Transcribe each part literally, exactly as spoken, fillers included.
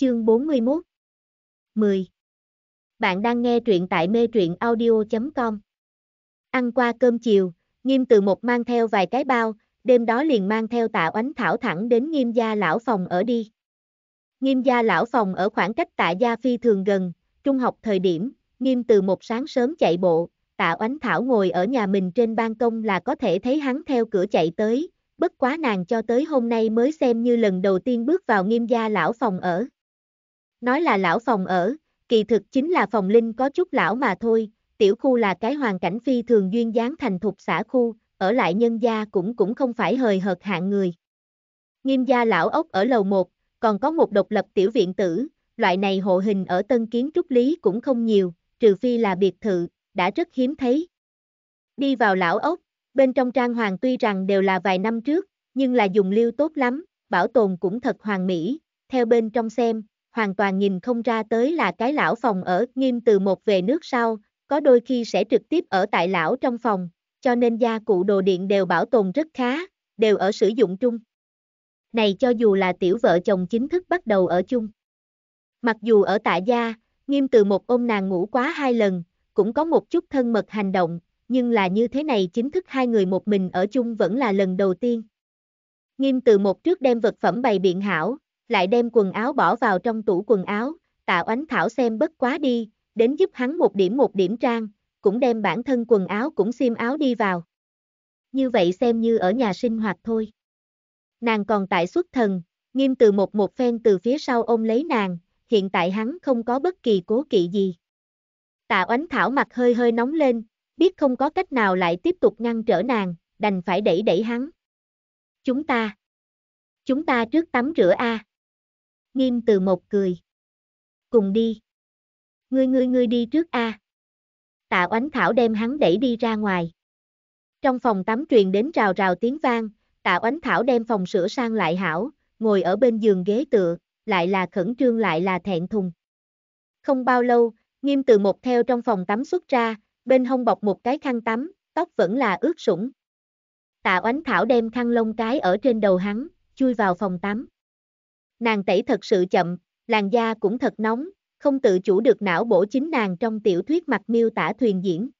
Chương bốn mươi mốt mười. Bạn đang nghe truyện tại mê truyện audio chấm com. Ăn qua cơm chiều, Nghiêm Từ Mộc mang theo vài cái bao, đêm đó liền mang theo Tạ Oánh Thảo thẳng đến Nghiêm gia lão phòng ở đi. Nghiêm gia lão phòng ở khoảng cách Tạ gia phi thường gần, trung học thời điểm, Nghiêm Từ Mộc sáng sớm chạy bộ, Tạ Oánh Thảo ngồi ở nhà mình trên ban công là có thể thấy hắn theo cửa chạy tới, bất quá nàng cho tới hôm nay mới xem như lần đầu tiên bước vào Nghiêm gia lão phòng ở. Nói là lão phòng ở, kỳ thực chính là phòng linh có chút lão mà thôi, tiểu khu là cái hoàn cảnh phi thường duyên dáng thành thục xã khu, ở lại nhân gia cũng cũng không phải hời hợt hạng người. Nghiêm gia lão ốc ở lầu một, còn có một độc lập tiểu viện tử, loại này hộ hình ở tân kiến trúc lý cũng không nhiều, trừ phi là biệt thự, đã rất hiếm thấy. Đi vào lão ốc, bên trong trang hoàng tuy rằng đều là vài năm trước, nhưng là dùng lưu tốt lắm, bảo tồn cũng thật hoàn mỹ, theo bên trong xem. Hoàn toàn nhìn không ra tới là cái lão phòng ở. Nghiêm Từ Mộc về nước sau, có đôi khi sẽ trực tiếp ở tại lão trong phòng, cho nên gia cụ đồ điện đều bảo tồn rất khá, đều ở sử dụng chung. Này cho dù là tiểu vợ chồng chính thức bắt đầu ở chung. Mặc dù ở Tạ gia, Nghiêm Từ Mộc ôm nàng ngủ quá hai lần, cũng có một chút thân mật hành động, nhưng là như thế này chính thức hai người một mình ở chung vẫn là lần đầu tiên. Nghiêm Từ Mộc trước đem vật phẩm bày biện hảo, lại đem quần áo bỏ vào trong tủ quần áo, Tạ Oánh Thảo xem bất quá đi, đến giúp hắn một điểm một điểm trang, cũng đem bản thân quần áo cũng xiêm áo đi vào. Như vậy xem như ở nhà sinh hoạt thôi. Nàng còn tại xuất thần, Nghiêm Từ Mộc một phen từ phía sau ôm lấy nàng, hiện tại hắn không có bất kỳ cố kỵ gì. Tạ Oánh Thảo mặt hơi hơi nóng lên, biết không có cách nào lại tiếp tục ngăn trở nàng, đành phải đẩy đẩy hắn. Chúng ta, chúng ta trước tắm rửa a. Nghiêm Từ Mộc cười. Cùng đi. Ngươi ngươi ngươi đi trước a. À. Tạ Oánh Thảo đem hắn đẩy đi ra ngoài. Trong phòng tắm truyền đến rào rào tiếng vang, Tạ Oánh Thảo đem phòng sửa sang lại hảo, ngồi ở bên giường ghế tựa, lại là khẩn trương lại là thẹn thùng. Không bao lâu, Nghiêm Từ Mộc theo trong phòng tắm xuất ra, bên hông bọc một cái khăn tắm, tóc vẫn là ướt sũng. Tạ Oánh Thảo đem khăn lông cái ở trên đầu hắn, chui vào phòng tắm. Nàng tẩy thật sự chậm, làn da cũng thật nóng, không tự chủ được não bổ chính nàng trong tiểu thuyết mặt miêu tả thuyền diễn.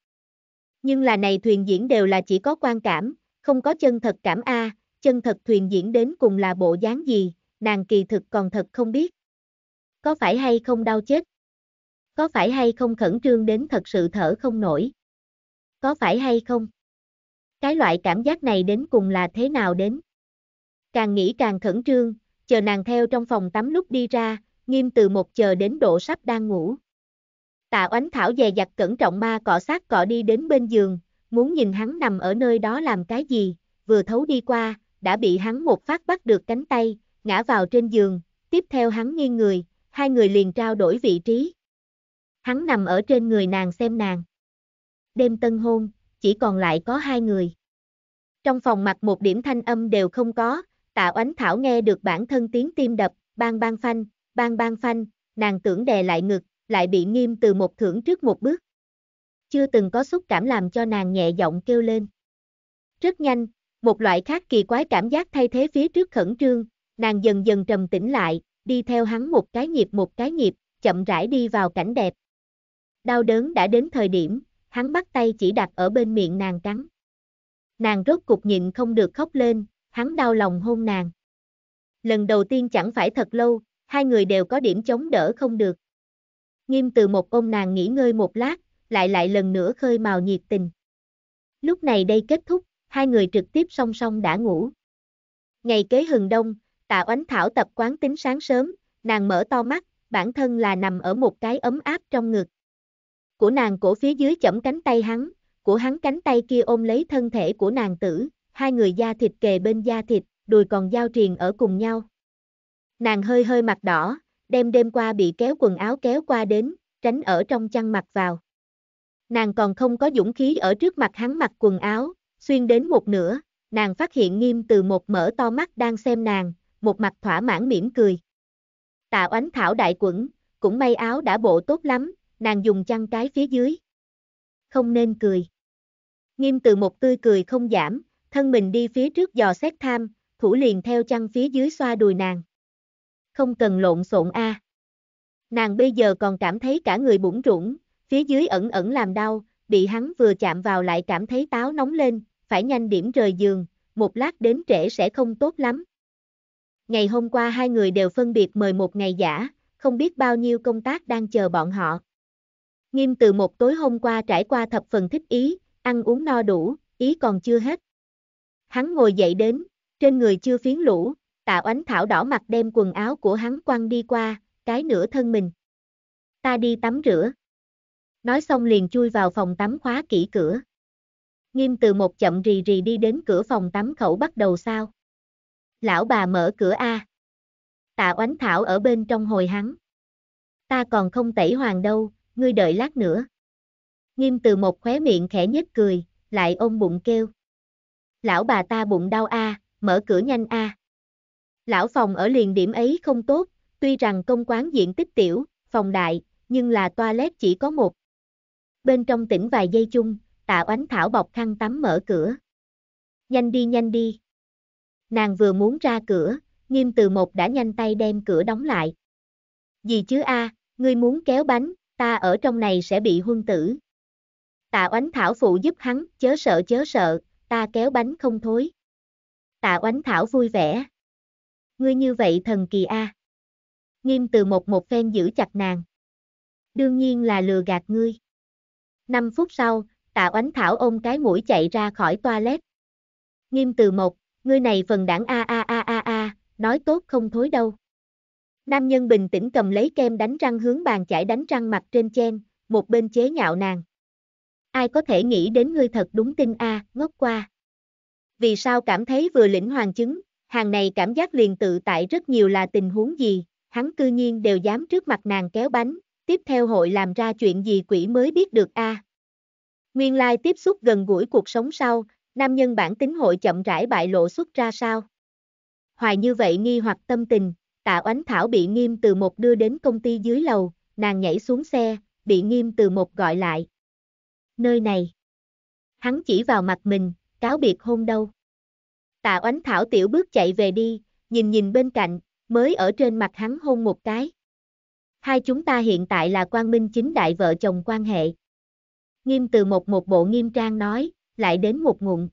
Nhưng là này thuyền diễn đều là chỉ có quan cảm, không có chân thật cảm a, à, chân thật thuyền diễn đến cùng là bộ dáng gì, nàng kỳ thực còn thật không biết. Có phải hay không đau chết? Có phải hay không khẩn trương đến thật sự thở không nổi? Có phải hay không? Cái loại cảm giác này đến cùng là thế nào đến? Càng nghĩ càng khẩn trương. Chờ nàng theo trong phòng tắm lúc đi ra, Nghiêm Từ Mộc chờ đến độ sắp đang ngủ. Tạ Oánh Thảo dè dặt cẩn trọng ma cọ sát cọ đi đến bên giường, muốn nhìn hắn nằm ở nơi đó làm cái gì, vừa thấu đi qua, đã bị hắn một phát bắt được cánh tay, ngã vào trên giường, tiếp theo hắn nghiêng người, hai người liền trao đổi vị trí. Hắn nằm ở trên người nàng xem nàng. Đêm tân hôn, chỉ còn lại có hai người. Trong phòng mặt một điểm thanh âm đều không có. Tạ Oánh Thảo nghe được bản thân tiếng tim đập, bang bang phanh, bang bang phanh, nàng tưởng đè lại ngực, lại bị Nghiêm Từ Mộc thưởng trước một bước. Chưa từng có xúc cảm làm cho nàng nhẹ giọng kêu lên. Rất nhanh, một loại khác kỳ quái cảm giác thay thế phía trước khẩn trương, nàng dần dần trầm tĩnh lại, đi theo hắn một cái nhịp một cái nhịp, chậm rãi đi vào cảnh đẹp. Đau đớn đã đến thời điểm, hắn bắt tay chỉ đặt ở bên miệng nàng cắn. Nàng rốt cục nhịn không được khóc lên. Hắn đau lòng hôn nàng. Lần đầu tiên chẳng phải thật lâu, hai người đều có điểm chống đỡ không được. Nghiêm Từ Mộc ôm nàng nghỉ ngơi một lát, lại lại lần nữa khơi mào nhiệt tình. Lúc này đây kết thúc, hai người trực tiếp song song đã ngủ. Ngày kế hừng đông, Tạ Oánh Thảo tập quán tính sáng sớm, nàng mở to mắt, bản thân là nằm ở một cái ấm áp trong ngực. Của nàng cổ phía dưới chẫm cánh tay hắn, của hắn cánh tay kia ôm lấy thân thể của nàng tử. Hai người da thịt kề bên da thịt, đùi còn giao triền ở cùng nhau. Nàng hơi hơi mặt đỏ, đêm đêm qua bị kéo quần áo kéo qua đến, tránh ở trong chăn mặc vào. Nàng còn không có dũng khí ở trước mặt hắn mặc quần áo, xuyên đến một nửa, nàng phát hiện Nghiêm Từ Mộc mở to mắt đang xem nàng, một mặt thỏa mãn mỉm cười. Tạ Oánh Thảo đại quẩn, cũng may áo đã bộ tốt lắm, nàng dùng chăn cái phía dưới. Không nên cười. Nghiêm Từ Mộc tươi cười không giảm. Thân mình đi phía trước dò xét tham, thủ liền theo chăn phía dưới xoa đùi nàng. Không cần lộn xộn a. À. Nàng bây giờ còn cảm thấy cả người bủn rủn, phía dưới ẩn ẩn làm đau, bị hắn vừa chạm vào lại cảm thấy táo nóng lên, phải nhanh điểm rời giường, một lát đến trễ sẽ không tốt lắm. Ngày hôm qua hai người đều phân biệt mời một ngày giả, không biết bao nhiêu công tác đang chờ bọn họ. Nghiêm Từ Mộc tối hôm qua trải qua thập phần thích ý, ăn uống no đủ, ý còn chưa hết. Hắn ngồi dậy đến, trên người chưa phiến lũ, Tạ Oánh Thảo đỏ mặt đem quần áo của hắn quăng đi qua, cái nửa thân mình. Ta đi tắm rửa. Nói xong liền chui vào phòng tắm khóa kỹ cửa. Nghiêm Từ Mộc chậm rì rì đi đến cửa phòng tắm khẩu bắt đầu sao. Lão bà mở cửa a. Tạ Oánh Thảo ở bên trong hồi hắn. Ta còn không tẩy hoàng đâu, ngươi đợi lát nữa. Nghiêm Từ Mộc khóe miệng khẽ nhếch cười, lại ôm bụng kêu. Lão bà ta bụng đau a, mở cửa nhanh a. Lão phòng ở liền điểm ấy không tốt, tuy rằng công quán diện tích tiểu, phòng đại, nhưng là toilet chỉ có một. Bên trong tĩnh vài giây chung, Tạ Oánh Thảo bọc khăn tắm mở cửa. Nhanh đi nhanh đi. Nàng vừa muốn ra cửa, Nghiêm Từ Mộc đã nhanh tay đem cửa đóng lại. Gì chứ a, à, ngươi muốn kéo bánh, ta ở trong này sẽ bị huân tử. Tạ Oánh Thảo phụ giúp hắn, chớ sợ chớ sợ, ta kéo bánh không thối. Tạ Oánh Thảo vui vẻ. Ngươi như vậy thần kỳ a. À. Nghiêm Từ Mộc một phen giữ chặt nàng. Đương nhiên là lừa gạt ngươi. Năm phút sau, Tạ Oánh Thảo ôm cái mũi chạy ra khỏi toilet. Nghiêm Từ Mộc, ngươi này phần đảng a a a a a, nói tốt không thối đâu. Nam nhân bình tĩnh cầm lấy kem đánh răng hướng bàn chải đánh răng mặt trên chen, một bên chế nhạo nàng. Ai có thể nghĩ đến ngươi thật đúng tin a, à, ngốc qua. Vì sao cảm thấy vừa lĩnh hoàng chứng, hàng này cảm giác liền tự tại rất nhiều là tình huống gì, hắn cư nhiên đều dám trước mặt nàng kéo bánh, tiếp theo hội làm ra chuyện gì quỷ mới biết được a. À. Nguyên lai tiếp xúc gần gũi cuộc sống sau, nam nhân bản tính hội chậm rãi bại lộ xuất ra sao. Hoài như vậy nghi hoặc tâm tình, Tạ Oánh Thảo bị Nghiêm Từ Mộc đưa đến công ty dưới lầu, nàng nhảy xuống xe, bị Nghiêm Từ Mộc gọi lại. Nơi này. Hắn chỉ vào mặt mình, cáo biệt hôn đâu. Tạ Oánh Thảo tiểu bước chạy về đi, nhìn nhìn bên cạnh, mới ở trên mặt hắn hôn một cái. Hai chúng ta hiện tại là quang minh chính đại vợ chồng quan hệ. Nghiêm Từ Mộc một bộ nghiêm trang nói, lại đến một ngụm.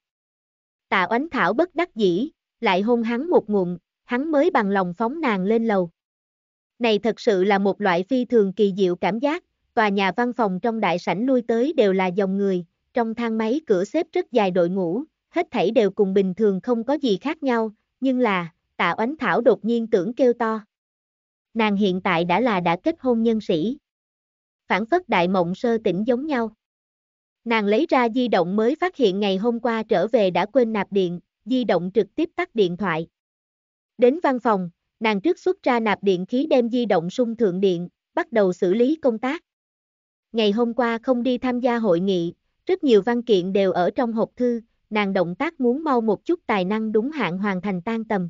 Tạ Oánh Thảo bất đắc dĩ, lại hôn hắn một ngụm, hắn mới bằng lòng phóng nàng lên lầu. Này thật sự là một loại phi thường kỳ diệu cảm giác, tòa nhà văn phòng trong đại sảnh lui tới đều là dòng người, trong thang máy cửa xếp rất dài đội ngũ, hết thảy đều cùng bình thường không có gì khác nhau, nhưng là, Tạ Oánh Thảo đột nhiên tưởng kêu to. Nàng hiện tại đã là đã kết hôn nhân sĩ. Phảng phất đại mộng sơ tỉnh giống nhau. Nàng lấy ra di động mới phát hiện ngày hôm qua trở về đã quên nạp điện, di động trực tiếp tắt điện thoại. Đến văn phòng, nàng trước xuất ra nạp điện khí đem di động sung thượng điện, bắt đầu xử lý công tác. Ngày hôm qua không đi tham gia hội nghị, rất nhiều văn kiện đều ở trong hộp thư, nàng động tác muốn mau một chút tài năng đúng hạn hoàn thành tan tầm.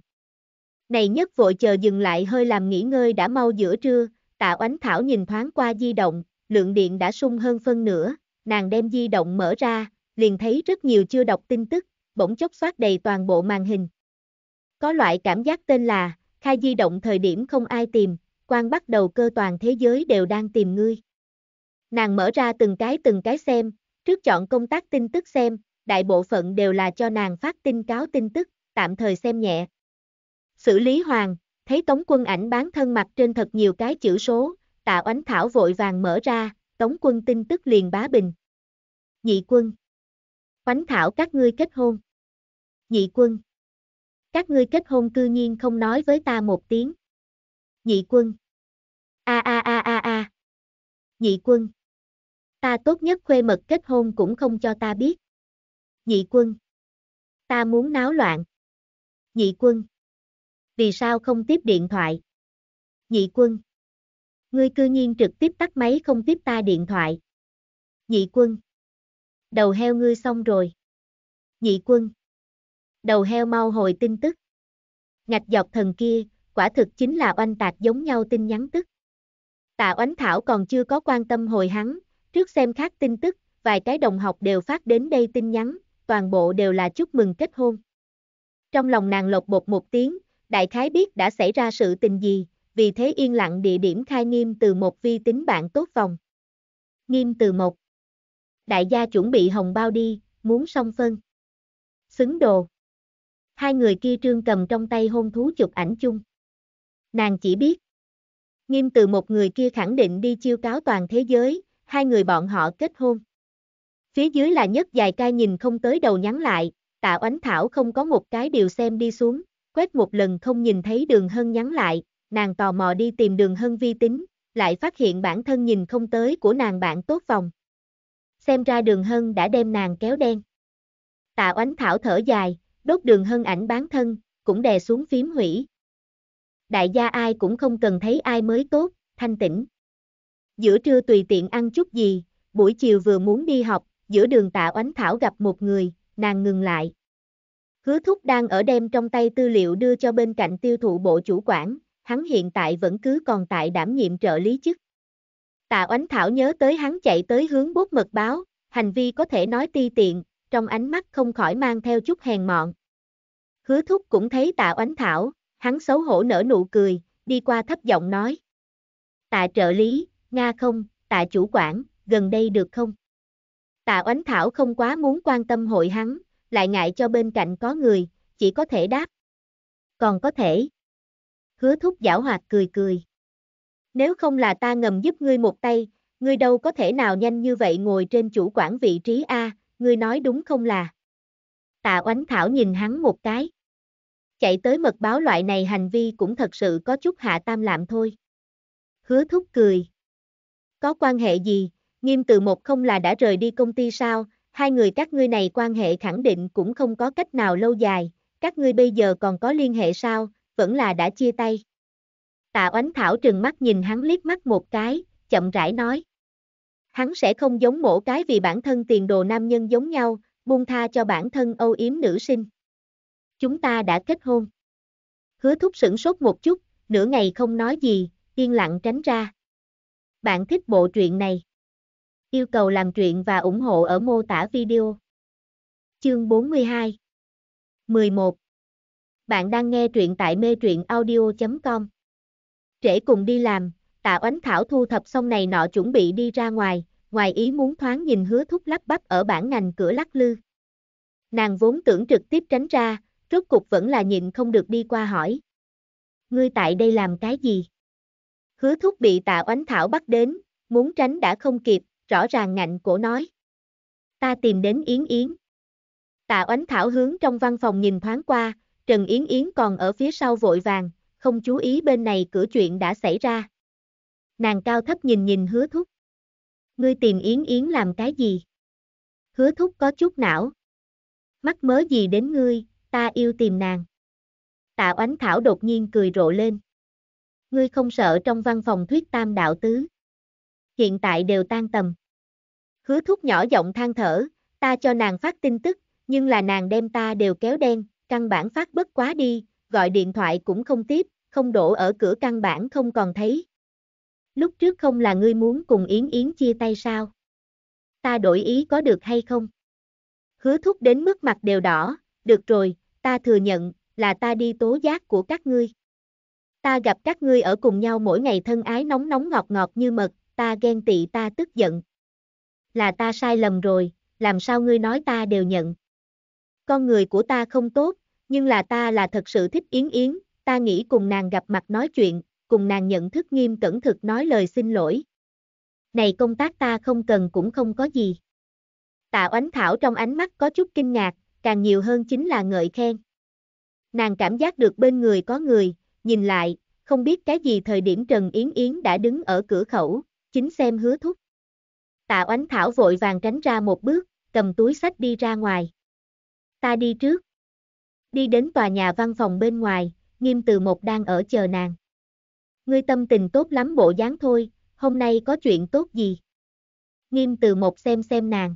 Này nhất vội chờ dừng lại hơi làm nghỉ ngơi đã mau giữa trưa, Tạ Oánh Thảo nhìn thoáng qua di động, lượng điện đã sung hơn phân nửa, nàng đem di động mở ra, liền thấy rất nhiều chưa đọc tin tức, bỗng chốc xoát đầy toàn bộ màn hình. Có loại cảm giác tên là, khai di động thời điểm không ai tìm, quan bắt đầu cơ toàn thế giới đều đang tìm ngươi. Nàng mở ra từng cái từng cái xem, trước chọn công tác tin tức xem, đại bộ phận đều là cho nàng phát tin cáo tin tức, tạm thời xem nhẹ. Xử lý hoàng, thấy Tống Quân ảnh bán thân mặt trên thật nhiều cái chữ số, Tạ Oánh Thảo vội vàng mở ra, Tống Quân tin tức liền bá bình. Nhị Quân. Oánh Thảo các ngươi kết hôn. Nhị Quân. Các ngươi kết hôn cư nhiên không nói với ta một tiếng. Nhị Quân. A a a a a. Nhị Quân. Ta tốt nhất khuê mật kết hôn cũng không cho ta biết. Nhị Quân. Ta muốn náo loạn. Nhị Quân. Vì sao không tiếp điện thoại? Nhị Quân. Ngươi cư nhiên trực tiếp tắt máy không tiếp ta điện thoại. Nhị Quân. Đầu heo ngươi xong rồi. Nhị Quân. Đầu heo mau hồi tin tức. Ngạch dọc thần kia, quả thực chính là oanh tạc giống nhau tin nhắn tức. Tạ Oánh Thảo còn chưa có quan tâm hồi hắn, trước xem khác tin tức, vài cái đồng học đều phát đến đây tin nhắn, toàn bộ đều là chúc mừng kết hôn. Trong lòng nàng lột bột một tiếng, đại khái biết đã xảy ra sự tình gì, vì thế yên lặng địa điểm khai Nghiêm Từ Mộc vi tính bạn tốt vòng. Nghiêm Từ Mộc. Đại gia chuẩn bị hồng bao đi, muốn xong phân. Xứng đồ. Hai người kia Trương cầm trong tay hôn thú chụp ảnh chung. Nàng chỉ biết. Nghiêm Từ Mộc người kia khẳng định đi chiêu cáo toàn thế giới, hai người bọn họ kết hôn. Phía dưới là nhất dài ca nhìn không tới đầu nhắn lại, Tạ Oánh Thảo không có một cái điều xem đi xuống, quét một lần không nhìn thấy Đường Hân nhắn lại, nàng tò mò đi tìm Đường Hân vi tính, lại phát hiện bản thân nhìn không tới của nàng bạn tốt vòng. Xem ra Đường Hân đã đem nàng kéo đen. Tạ Oánh Thảo thở dài, đốt Đường Hân ảnh bán thân, cũng đè xuống phím hủy. Đại gia ai cũng không cần thấy ai mới tốt, thanh tĩnh. Giữa trưa tùy tiện ăn chút gì, buổi chiều vừa muốn đi học, giữa đường Tạ Oánh Thảo gặp một người, nàng ngừng lại. Hứa Thúc đang ở đem trong tay tư liệu đưa cho bên cạnh tiêu thụ bộ chủ quản, hắn hiện tại vẫn cứ còn tại đảm nhiệm trợ lý chức. Tạ Oánh Thảo nhớ tới hắn chạy tới hướng bốt mật báo, hành vi có thể nói ti tiện, trong ánh mắt không khỏi mang theo chút hèn mọn. Hứa Thúc cũng thấy Tạ Oánh Thảo, hắn xấu hổ nở nụ cười, đi qua thấp giọng nói. Tạ trợ lý, Nga không, Tạ chủ quản, gần đây được không? Tạ Oánh Thảo không quá muốn quan tâm hội hắn, lại ngại cho bên cạnh có người, chỉ có thể đáp. Còn có thể. Hứa Thúc giảo hoạt cười cười. Nếu không là ta ngầm giúp ngươi một tay, ngươi đâu có thể nào nhanh như vậy ngồi trên chủ quản vị trí a, ngươi nói đúng không là? Tạ Oánh Thảo nhìn hắn một cái. Chạy tới mật báo loại này hành vi cũng thật sự có chút hạ tam lạm thôi. Hứa Thúc cười. Có quan hệ gì, Nghiêm Từ Mộc không là đã rời đi công ty sao, hai người các ngươi này quan hệ khẳng định cũng không có cách nào lâu dài, các ngươi bây giờ còn có liên hệ sao, vẫn là đã chia tay. Tạ Oánh Thảo trừng mắt nhìn hắn liếc mắt một cái, chậm rãi nói. Hắn sẽ không giống mổ cái vì bản thân tiền đồ nam nhân giống nhau, buông tha cho bản thân âu yếm nữ sinh. Chúng ta đã kết hôn. Hứa Thúc sửng sốt một chút, nửa ngày không nói gì, yên lặng tránh ra. Bạn thích bộ truyện này. Yêu cầu làm truyện và ủng hộ ở mô tả video. Chương bốn mươi hai mười một. Bạn đang nghe truyện tại mê truyện audio chấm com. Trễ cùng đi làm, Tạ Oánh Thảo thu thập xong này nọ chuẩn bị đi ra ngoài, ngoài ý muốn thoáng nhìn Hứa Thúc lắp bắp ở bản ngành cửa lắc lư. Nàng vốn tưởng trực tiếp tránh ra, rốt cục vẫn là nhịn không được đi qua hỏi. Ngươi tại đây làm cái gì? Hứa Thúc bị Tạ Oánh Thảo bắt đến, muốn tránh đã không kịp, rõ ràng ngạnh cổ nói. Ta tìm đến Yến Yến. Tạ Oánh Thảo hướng trong văn phòng nhìn thoáng qua, Trần Yến Yến còn ở phía sau vội vàng, không chú ý bên này cửa chuyện đã xảy ra. Nàng cao thấp nhìn nhìn Hứa Thúc. Ngươi tìm Yến Yến làm cái gì? Hứa Thúc có chút não. Mắc mớ gì đến ngươi, ta yêu tìm nàng. Tạ Oánh Thảo đột nhiên cười rộ lên. Ngươi không sợ trong văn phòng thuyết tam đạo tứ. Hiện tại đều tan tầm. Hứa Thúc nhỏ giọng than thở, ta cho nàng phát tin tức, nhưng là nàng đem ta đều kéo đen, căn bản phát bất quá đi, gọi điện thoại cũng không tiếp, không đổ ở cửa căn bản không còn thấy. Lúc trước không là ngươi muốn cùng Yến Yến chia tay sao? Ta đổi ý có được hay không? Hứa Thúc đến mức mặt đều đỏ, được rồi, ta thừa nhận, là ta đi tố giác của các ngươi. Ta gặp các ngươi ở cùng nhau mỗi ngày thân ái nóng nóng ngọt ngọt như mật, ta ghen tị ta tức giận. Là ta sai lầm rồi, làm sao ngươi nói ta đều nhận. Con người của ta không tốt, nhưng là ta là thật sự thích Yến Yến, ta nghĩ cùng nàng gặp mặt nói chuyện, cùng nàng nhận thức nghiêm cẩn thực nói lời xin lỗi. Này công tác ta không cần cũng không có gì. Tạ Oánh Thảo trong ánh mắt có chút kinh ngạc, càng nhiều hơn chính là ngợi khen. Nàng cảm giác được bên người có người, nhìn lại, không biết cái gì thời điểm Trần Yến Yến đã đứng ở cửa khẩu, chính xem Hứa Thúc. Tạ Oánh Thảo vội vàng tránh ra một bước, cầm túi xách đi ra ngoài. Ta đi trước. Đi đến tòa nhà văn phòng bên ngoài, Nghiêm Từ Mộc đang ở chờ nàng. Ngươi tâm tình tốt lắm bộ dáng thôi, hôm nay có chuyện tốt gì? Nghiêm Từ Mộc xem xem nàng.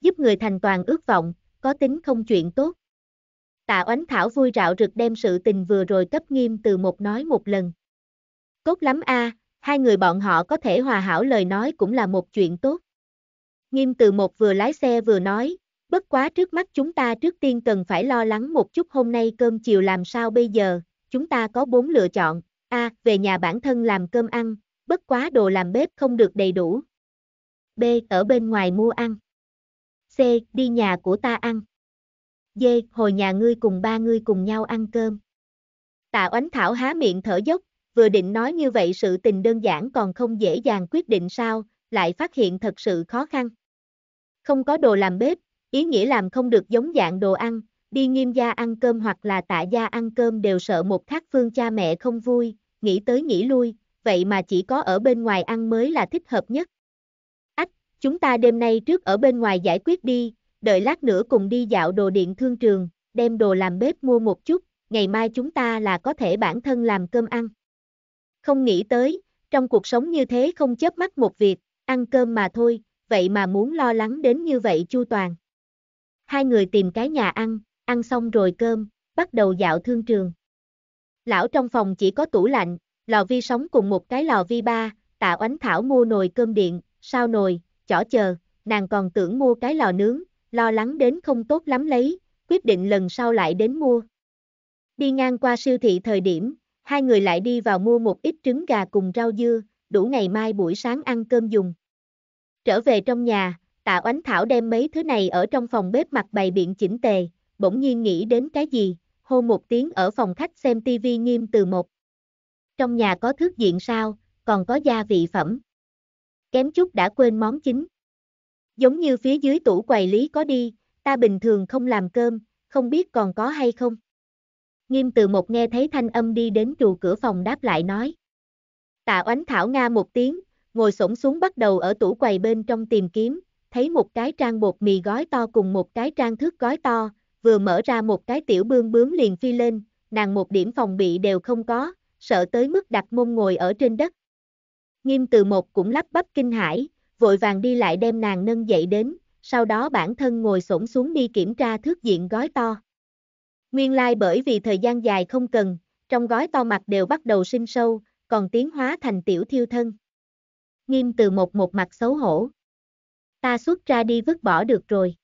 Giúp người thành toàn ước vọng, có tính không chuyện tốt. Tạ Oánh Thảo vui rạo rực đem sự tình vừa rồi cấp Nghiêm Từ Mộc nói một lần. Tốt lắm a, à, hai người bọn họ có thể hòa hảo lời nói cũng là một chuyện tốt. Nghiêm Từ Mộc vừa lái xe vừa nói, bất quá trước mắt chúng ta trước tiên cần phải lo lắng một chút hôm nay cơm chiều làm sao bây giờ, chúng ta có bốn lựa chọn, a à, về nhà bản thân làm cơm ăn, bất quá đồ làm bếp không được đầy đủ. B. Ở bên ngoài mua ăn. C. Đi nhà của ta ăn. D. Hồi nhà ngươi cùng ba ngươi cùng nhau ăn cơm. Tạ Oánh Thảo há miệng thở dốc, vừa định nói như vậy sự tình đơn giản còn không dễ dàng quyết định sao, lại phát hiện thật sự khó khăn. Không có đồ làm bếp, ý nghĩa làm không được giống dạng đồ ăn, đi Nghiêm gia ăn cơm hoặc là Tạ gia ăn cơm đều sợ một Khác Phương cha mẹ không vui, nghĩ tới nghĩ lui, vậy mà chỉ có ở bên ngoài ăn mới là thích hợp nhất. Ách, chúng ta đêm nay trước ở bên ngoài giải quyết đi, đợi lát nữa cùng đi dạo đồ điện thương trường, đem đồ làm bếp mua một chút, ngày mai chúng ta là có thể bản thân làm cơm ăn. Không nghĩ tới, trong cuộc sống như thế không chớp mắt một việc, ăn cơm mà thôi, vậy mà muốn lo lắng đến như vậy chu toàn. Hai người tìm cái nhà ăn, ăn xong rồi cơm, bắt đầu dạo thương trường. Lão trong phòng chỉ có tủ lạnh, lò vi sóng cùng một cái lò vi ba, Tạ Oánh Thảo mua nồi cơm điện, sao nồi, chỏ chờ, nàng còn tưởng mua cái lò nướng, lo lắng đến không tốt lắm lấy, quyết định lần sau lại đến mua. Đi ngang qua siêu thị thời điểm, hai người lại đi vào mua một ít trứng gà cùng rau dưa, đủ ngày mai buổi sáng ăn cơm dùng. Trở về trong nhà, Tạ Oánh Thảo đem mấy thứ này ở trong phòng bếp mặt bày biện chỉnh tề, bỗng nhiên nghĩ đến cái gì, hô một tiếng ở phòng khách xem tivi Nghiêm Từ Mộc. Trong nhà có thước diện sao, còn có gia vị phẩm. Kém chút đã quên món chính. Giống như phía dưới tủ quầy lý có đi, ta bình thường không làm cơm, không biết còn có hay không. Nghiêm Từ Mộc nghe thấy thanh âm đi đến trù cửa phòng đáp lại nói. Tạ Oánh Thảo nga một tiếng, ngồi xổm xuống bắt đầu ở tủ quầy bên trong tìm kiếm, thấy một cái trang bột mì gói to cùng một cái trang thước gói to, vừa mở ra một cái tiểu bươm bướm liền phi lên, nàng một điểm phòng bị đều không có, sợ tới mức đặt mông ngồi ở trên đất. Nghiêm Từ Mộc cũng lắp bắp kinh hãi, vội vàng đi lại đem nàng nâng dậy đến, sau đó bản thân ngồi xổm xuống đi kiểm tra thước diện gói to. Nguyên lai bởi vì thời gian dài không cần, trong gói to mặt đều bắt đầu sinh sâu, còn tiến hóa thành tiểu thiêu thân. Nghiêm Từ Mộc một mặt xấu hổ. Ta xuất ra đi vứt bỏ được rồi.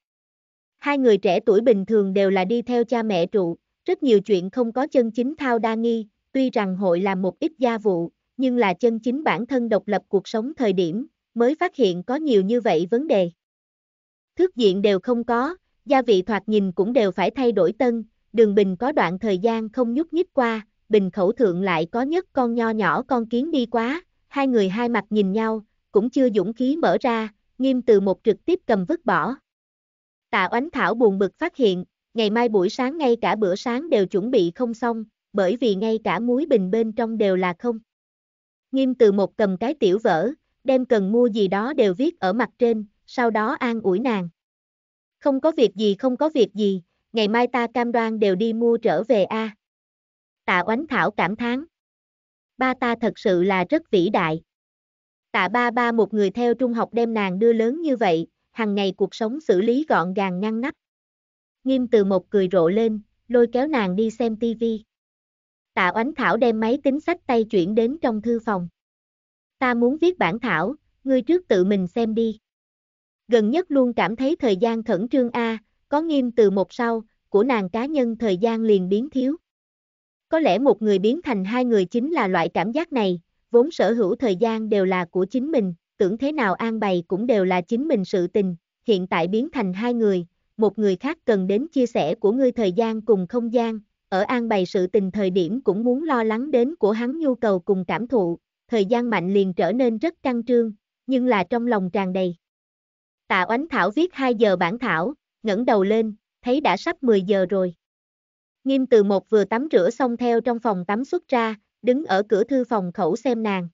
Hai người trẻ tuổi bình thường đều là đi theo cha mẹ trụ, rất nhiều chuyện không có chân chính thao đa nghi, tuy rằng hội làm một ít gia vụ, nhưng là chân chính bản thân độc lập cuộc sống thời điểm, mới phát hiện có nhiều như vậy vấn đề. Thước diện đều không có, gia vị thoạt nhìn cũng đều phải thay đổi tân, đường bình có đoạn thời gian không nhúc nhích qua, bình khẩu thượng lại có nhất con nho nhỏ con kiến đi quá, hai người hai mặt nhìn nhau, cũng chưa dũng khí mở ra, Nghiêm Từ Mộc trực tiếp cầm vứt bỏ. Tạ Oánh Thảo buồn bực phát hiện, ngày mai buổi sáng ngay cả bữa sáng đều chuẩn bị không xong, bởi vì ngay cả muối bình bên trong đều là không. Nghiêm Từ Mộc cầm cái tiểu vở, đem cần mua gì đó đều viết ở mặt trên, sau đó an ủi nàng. Không có việc gì không có việc gì, ngày mai ta cam đoan đều đi mua trở về a. À. Tạ Oánh Thảo cảm thán. Ba ta thật sự là rất vĩ đại. Tạ ba ba một người theo trung học đem nàng đưa lớn như vậy, hằng ngày cuộc sống xử lý gọn gàng ngăn nắp. Nghiêm Từ Mộc cười rộ lên, lôi kéo nàng đi xem tivi. Tạ Oánh Thảo đem máy tính sách tay chuyển đến trong thư phòng. Ta muốn viết bản thảo, ngươi trước tự mình xem đi. Gần nhất luôn cảm thấy thời gian khẩn trương a, có Nghiêm Từ Mộc sau, của nàng cá nhân thời gian liền biến thiếu. Có lẽ một người biến thành hai người chính là loại cảm giác này, vốn sở hữu thời gian đều là của chính mình, tưởng thế nào an bày cũng đều là chính mình sự tình, hiện tại biến thành hai người, một người khác cần đến chia sẻ của ngươi thời gian cùng không gian, ở an bày sự tình thời điểm cũng muốn lo lắng đến của hắn nhu cầu cùng cảm thụ, thời gian mạnh liền trở nên rất căng trương, nhưng là trong lòng tràn đầy. Tạ Oánh Thảo viết hai giờ bản thảo, ngẩng đầu lên, thấy đã sắp mười giờ rồi. Nghiêm Từ Mộc vừa tắm rửa xong theo trong phòng tắm xuất ra, đứng ở cửa thư phòng khẩu xem nàng.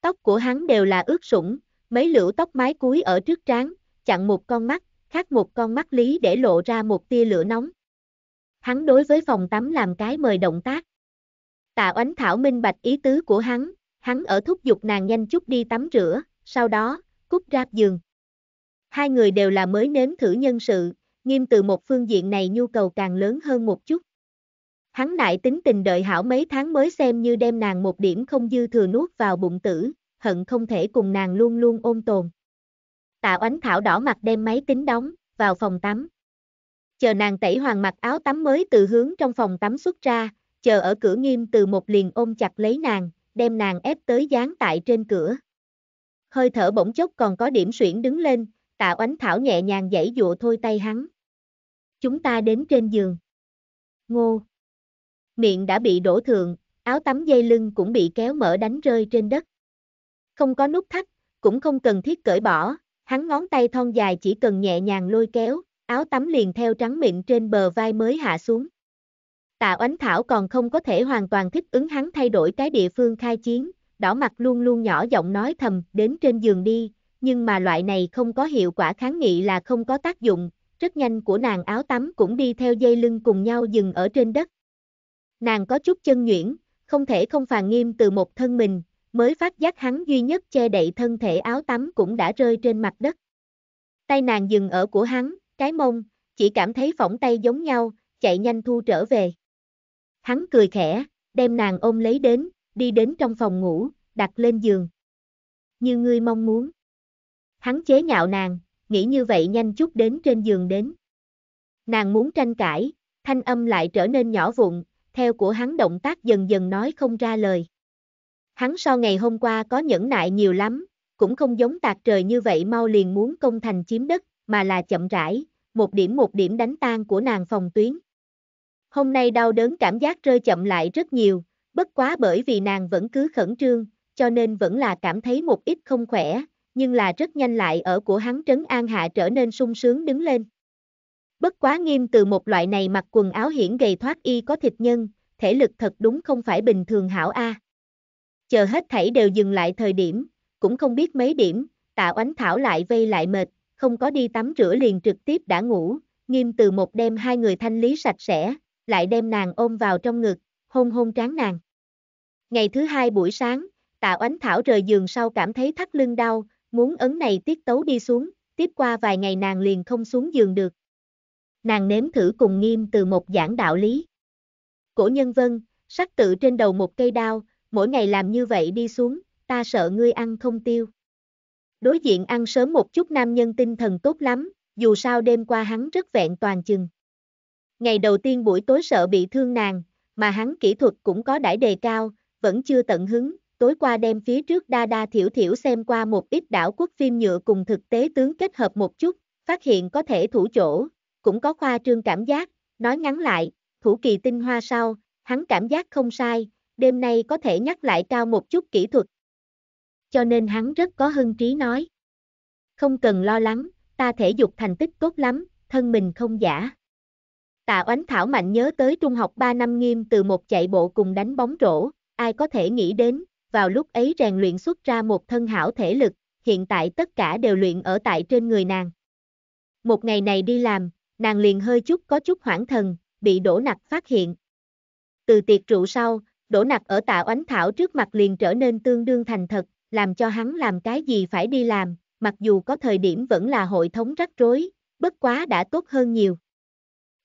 Tóc của hắn đều là ướt sũng, mấy lũ tóc mái cúi ở trước trán, chặn một con mắt, khác một con mắt lý để lộ ra một tia lửa nóng. Hắn đối với phòng tắm làm cái mời động tác. Tạ Oánh Thảo minh bạch ý tứ của hắn, hắn ở thúc giục nàng nhanh chút đi tắm rửa, sau đó, cút ra giường. Hai người đều là mới nếm thử nhân sự, Nghiêm Từ Mộc phương diện này nhu cầu càng lớn hơn một chút. Hắn nại tính tình đợi hảo mấy tháng mới xem như đem nàng một điểm không dư thừa nuốt vào bụng tử, hận không thể cùng nàng luôn luôn ôm tồn. Tạ Oánh Thảo đỏ mặt đem máy tính đóng, vào phòng tắm. Chờ nàng tẩy hoàn mặc áo tắm mới từ hướng trong phòng tắm xuất ra, chờ ở cửa Nghiêm Từ Mộc liền ôm chặt lấy nàng, đem nàng ép tới dán tại trên cửa. Hơi thở bỗng chốc còn có điểm suyễn đứng lên, Tạ Oánh Thảo nhẹ nhàng giãy dụa thôi tay hắn. Chúng ta đến trên giường. Ngô. Miệng đã bị đổ thượng, áo tắm dây lưng cũng bị kéo mở đánh rơi trên đất. Không có nút thắt, cũng không cần thiết cởi bỏ, hắn ngón tay thon dài chỉ cần nhẹ nhàng lôi kéo, áo tắm liền theo trắng mịn trên bờ vai mới hạ xuống. Tạ Oánh Thảo còn không có thể hoàn toàn thích ứng hắn thay đổi cái địa phương khai chiến, đỏ mặt luôn luôn nhỏ giọng nói thầm đến trên giường đi, nhưng mà loại này không có hiệu quả kháng nghị là không có tác dụng, rất nhanh của nàng áo tắm cũng đi theo dây lưng cùng nhau dừng ở trên đất. Nàng có chút chân nhuyễn, không thể không phàn Nghiêm Từ Mộc thân mình, mới phát giác hắn duy nhất che đậy thân thể áo tắm cũng đã rơi trên mặt đất. Tay nàng dừng ở của hắn, cái mông, chỉ cảm thấy phỏng tay giống nhau, chạy nhanh thu trở về. Hắn cười khẽ, đem nàng ôm lấy đến, đi đến trong phòng ngủ, đặt lên giường. Như ngươi mong muốn. Hắn chế nhạo nàng, nghĩ như vậy nhanh chút đến trên giường đến. Nàng muốn tranh cãi, thanh âm lại trở nên nhỏ vụn, theo của hắn động tác dần dần nói không ra lời. Hắn so ngày hôm qua có nhẫn nại nhiều lắm, cũng không giống tạc trời như vậy mau liền muốn công thành chiếm đất, mà là chậm rãi, một điểm một điểm đánh tan của nàng phòng tuyến. Hôm nay đau đớn cảm giác rơi chậm lại rất nhiều, bất quá bởi vì nàng vẫn cứ khẩn trương, cho nên vẫn là cảm thấy một ít không khỏe, nhưng là rất nhanh lại ở của hắn trấn an hạ trở nên sung sướng đứng lên. Bất quá Nghiêm Từ một loại này mặc quần áo hiển gầy thoát y có thịt nhân, thể lực thật đúng không phải bình thường hảo a. À. Chờ hết thảy đều dừng lại thời điểm, cũng không biết mấy điểm, Tạ Oánh Thảo lại vây lại mệt, không có đi tắm rửa liền trực tiếp đã ngủ, Nghiêm Từ một đem hai người thanh lý sạch sẽ, lại đem nàng ôm vào trong ngực, hôn hôn trán nàng. Ngày thứ hai buổi sáng, Tạ Oánh Thảo rời giường sau cảm thấy thắt lưng đau, muốn ấn này tiết tấu đi xuống, tiếp qua vài ngày nàng liền không xuống giường được. Nàng nếm thử cùng Nghiêm Từ một giảng đạo lý. Cổ nhân vân, sắc tự trên đầu một cây đao, mỗi ngày làm như vậy đi xuống, ta sợ ngươi ăn không tiêu. Đối diện ăn sớm một chút nam nhân tinh thần tốt lắm, dù sao đêm qua hắn rất vẹn toàn chừng. Ngày đầu tiên buổi tối sợ bị thương nàng, mà hắn kỹ thuật cũng có đãi đề cao, vẫn chưa tận hứng, tối qua đem phía trước đa đa thiểu thiểu xem qua một ít đảo quốc phim nhựa cùng thực tế tướng kết hợp một chút, phát hiện có thể thủ chỗ, cũng có khoa trương cảm giác, nói ngắn lại, thủ kỳ tinh hoa sau, hắn cảm giác không sai, đêm nay có thể nhắc lại cao một chút kỹ thuật. Cho nên hắn rất có hưng trí nói. Không cần lo lắng, ta thể dục thành tích tốt lắm, thân mình không giả. Tạ Oánh Thảo mạnh nhớ tới trung học ba năm Nghiêm Từ một chạy bộ cùng đánh bóng rổ, ai có thể nghĩ đến, vào lúc ấy rèn luyện xuất ra một thân hảo thể lực, hiện tại tất cả đều luyện ở tại trên người nàng. Một ngày này đi làm, nàng liền hơi chút có chút hoảng thần, bị Đỗ Nặc phát hiện. Từ tiệc rượu sau, Đỗ Nặc ở Tạ Oánh Thảo trước mặt liền trở nên tương đương thành thật, làm cho hắn làm cái gì phải đi làm, mặc dù có thời điểm vẫn là hội thống rắc rối, bất quá đã tốt hơn nhiều.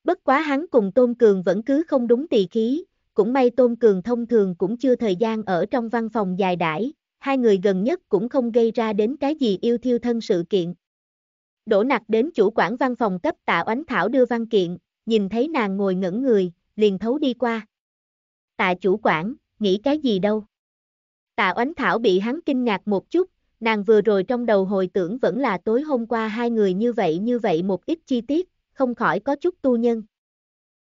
Bất quá hắn cùng Tôn Cường vẫn cứ không đúng tỳ khí, cũng may Tôn Cường thông thường cũng chưa thời gian ở trong văn phòng dài đãi, hai người gần nhất cũng không gây ra đến cái gì yêu thiêu thân sự kiện. Đỗ Nặc đến chủ quản văn phòng cấp Tạ Oánh Thảo đưa văn kiện, nhìn thấy nàng ngồi ngẩn người, liền thấu đi qua. Tạ chủ quản, nghĩ cái gì đâu? Tạ Oánh Thảo bị hắn kinh ngạc một chút, nàng vừa rồi trong đầu hồi tưởng vẫn là tối hôm qua hai người như vậy như vậy một ít chi tiết, không khỏi có chút tu nhân.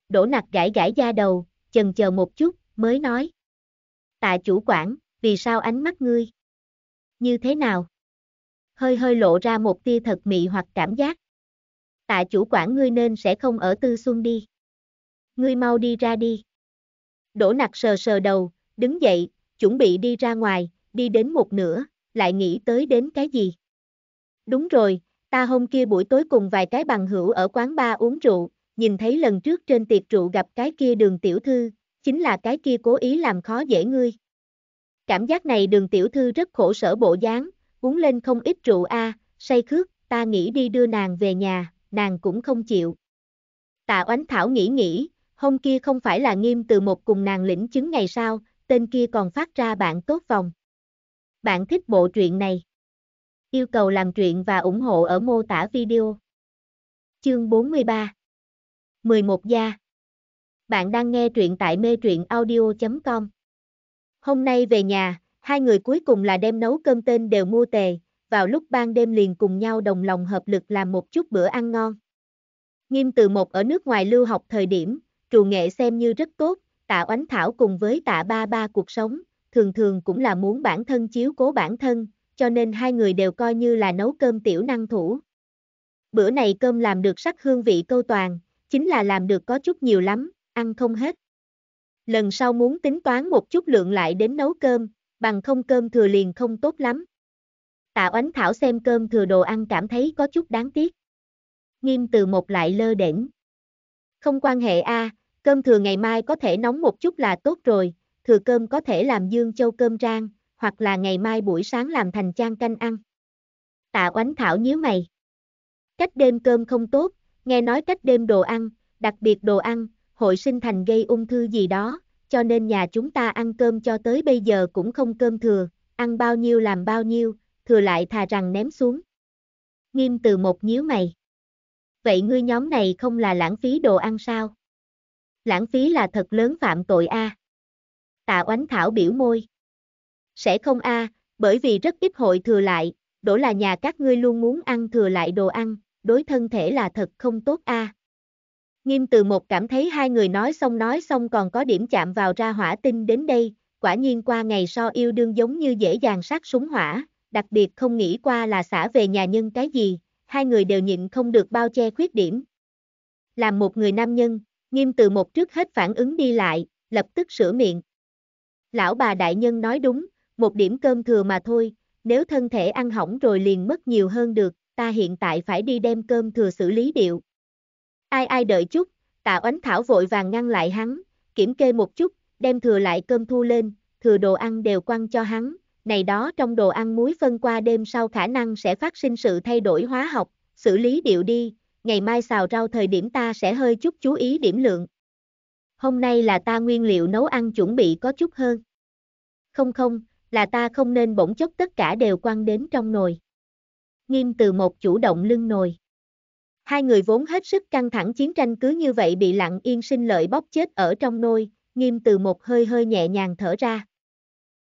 Đỗ Nặc gãi gãi da đầu, chần chờ một chút, mới nói. Tạ chủ quản, vì sao ánh mắt ngươi? Như thế nào? Hơi hơi lộ ra một tia thật mị hoặc cảm giác. Tạ chủ quản ngươi nên sẽ không ở Tư Xuân đi. Ngươi mau đi ra đi. Đỗ Nặc sờ sờ đầu, đứng dậy, chuẩn bị đi ra ngoài, đi đến một nửa, lại nghĩ tới đến cái gì. Đúng rồi, ta hôm kia buổi tối cùng vài cái bằng hữu ở quán bar uống rượu, nhìn thấy lần trước trên tiệc rượu gặp cái kia Đường tiểu thư, chính là cái kia cố ý làm khó dễ ngươi. Cảm giác này Đường tiểu thư rất khổ sở bộ dáng, uống lên không ít rượu a, à, say khướt, ta nghĩ đi đưa nàng về nhà, nàng cũng không chịu. Tạ Oánh Thảo nghĩ nghĩ, hôm kia không phải là Nghiêm Từ một cùng nàng lĩnh chứng ngày sau, tên kia còn phát ra bạn tốt vòng. Bạn thích bộ truyện này. Yêu cầu làm truyện và ủng hộ ở mô tả video. Chương bốn mươi ba mười một gia. Bạn đang nghe truyện tại mê truyện audio chấm com. Hôm nay về nhà, hai người cuối cùng là đem nấu cơm tên đều mua tề, vào lúc ban đêm liền cùng nhau đồng lòng hợp lực làm một chút bữa ăn ngon. Nghiêm Từ Mộc ở nước ngoài lưu học thời điểm, trù nghệ xem như rất tốt, Tạ Oánh Thảo cùng với Tạ Ba Ba cuộc sống, thường thường cũng là muốn bản thân chiếu cố bản thân, cho nên hai người đều coi như là nấu cơm tiểu năng thủ. Bữa này cơm làm được sắc hương vị câu toàn, chính là làm được có chút nhiều lắm, ăn không hết. Lần sau muốn tính toán một chút lượng lại đến nấu cơm, bằng không cơm thừa liền không tốt lắm. Tạ Oánh Thảo xem cơm thừa đồ ăn cảm thấy có chút đáng tiếc. Nghiêm Từ Mộc lại lơ đễnh. Không quan hệ a, à, cơm thừa ngày mai có thể nóng một chút là tốt rồi, thừa cơm có thể làm dương châu cơm rang, hoặc là ngày mai buổi sáng làm thành chan canh ăn. Tạ Oánh Thảo nhíu mày. Cách đêm cơm không tốt, nghe nói cách đêm đồ ăn, đặc biệt đồ ăn, hội sinh thành gây ung thư gì đó, cho nên nhà chúng ta ăn cơm cho tới bây giờ cũng không cơm thừa, ăn bao nhiêu làm bao nhiêu, thừa lại thà rằng ném xuống. Nghiêm Từ Mộc nhíu mày. Vậy ngươi nhóm này không là lãng phí đồ ăn sao? Lãng phí là thật lớn phạm tội a. À. Tạ Oánh Thảo biểu môi. Sẽ không a, à, bởi vì rất ít hội thừa lại, đổ là nhà các ngươi luôn muốn ăn thừa lại đồ ăn, đối thân thể là thật không tốt a. À. Nghiêm Từ Mộc cảm thấy hai người nói xong nói xong còn có điểm chạm vào ra hỏa tinh đến đây, quả nhiên qua ngày so yêu đương giống như dễ dàng sát súng hỏa, đặc biệt không nghĩ qua là xả về nhà nhân cái gì, hai người đều nhịn không được bao che khuyết điểm. Làm một người nam nhân, Nghiêm Từ Mộc trước hết phản ứng đi lại, lập tức sửa miệng. Lão bà đại nhân nói đúng, một điểm cơm thừa mà thôi, nếu thân thể ăn hỏng rồi liền mất nhiều hơn được, ta hiện tại phải đi đem cơm thừa xử lý điệu. Ai ai đợi chút, Tạ Oánh Thảo vội vàng ngăn lại hắn, kiểm kê một chút, đem thừa lại cơm thu lên, thừa đồ ăn đều quăng cho hắn, này đó trong đồ ăn muối phân qua đêm sau khả năng sẽ phát sinh sự thay đổi hóa học, xử lý điệu đi, ngày mai xào rau thời điểm ta sẽ hơi chút chú ý điểm lượng. Hôm nay là ta nguyên liệu nấu ăn chuẩn bị có chút hơn. Không không, là ta không nên bỗng chốc tất cả đều quăng đến trong nồi. Nghiêm Từ Mộc chủ động lưng nồi. Hai người vốn hết sức căng thẳng chiến tranh cứ như vậy bị lặng yên sinh lợi bóp chết ở trong nôi, Nghiêm Từ Mộc hơi hơi nhẹ nhàng thở ra.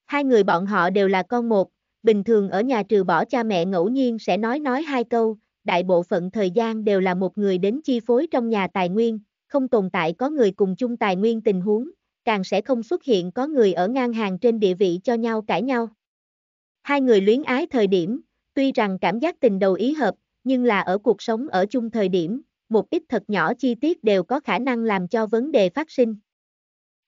Hai người bọn họ đều là con một, bình thường ở nhà trừ bỏ cha mẹ ngẫu nhiên sẽ nói nói hai câu, đại bộ phận thời gian đều là một người đến chi phối trong nhà tài nguyên, không tồn tại có người cùng chung tài nguyên tình huống, càng sẽ không xuất hiện có người ở ngang hàng trên địa vị cho nhau cãi nhau. Hai người luyến ái thời điểm, tuy rằng cảm giác tình đầu ý hợp, nhưng là ở cuộc sống ở chung thời điểm, một ít thật nhỏ chi tiết đều có khả năng làm cho vấn đề phát sinh.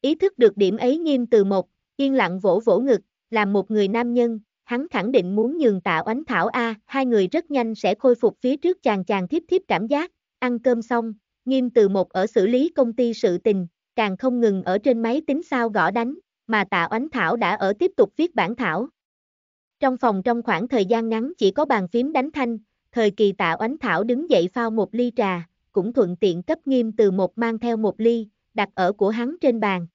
Ý thức được điểm ấy, Nghiêm Từ Mộc yên lặng vỗ vỗ ngực, làm một người nam nhân, hắn khẳng định muốn nhường Tạ Oánh Thảo a, hai người rất nhanh sẽ khôi phục phía trước chàng chàng thiếp thiếp cảm giác. Ăn cơm xong, Nghiêm Từ Mộc ở xử lý công ty sự tình, càng không ngừng ở trên máy tính sao gõ đánh, mà Tạ Oánh Thảo đã ở tiếp tục viết bản thảo. Trong phòng trong khoảng thời gian ngắn chỉ có bàn phím đánh thanh. Thời kỳ Tạ Oánh Thảo đứng dậy phao một ly trà, cũng thuận tiện cấp Nghiêm Từ Mộc mang theo một ly, đặt ở của hắn trên bàn.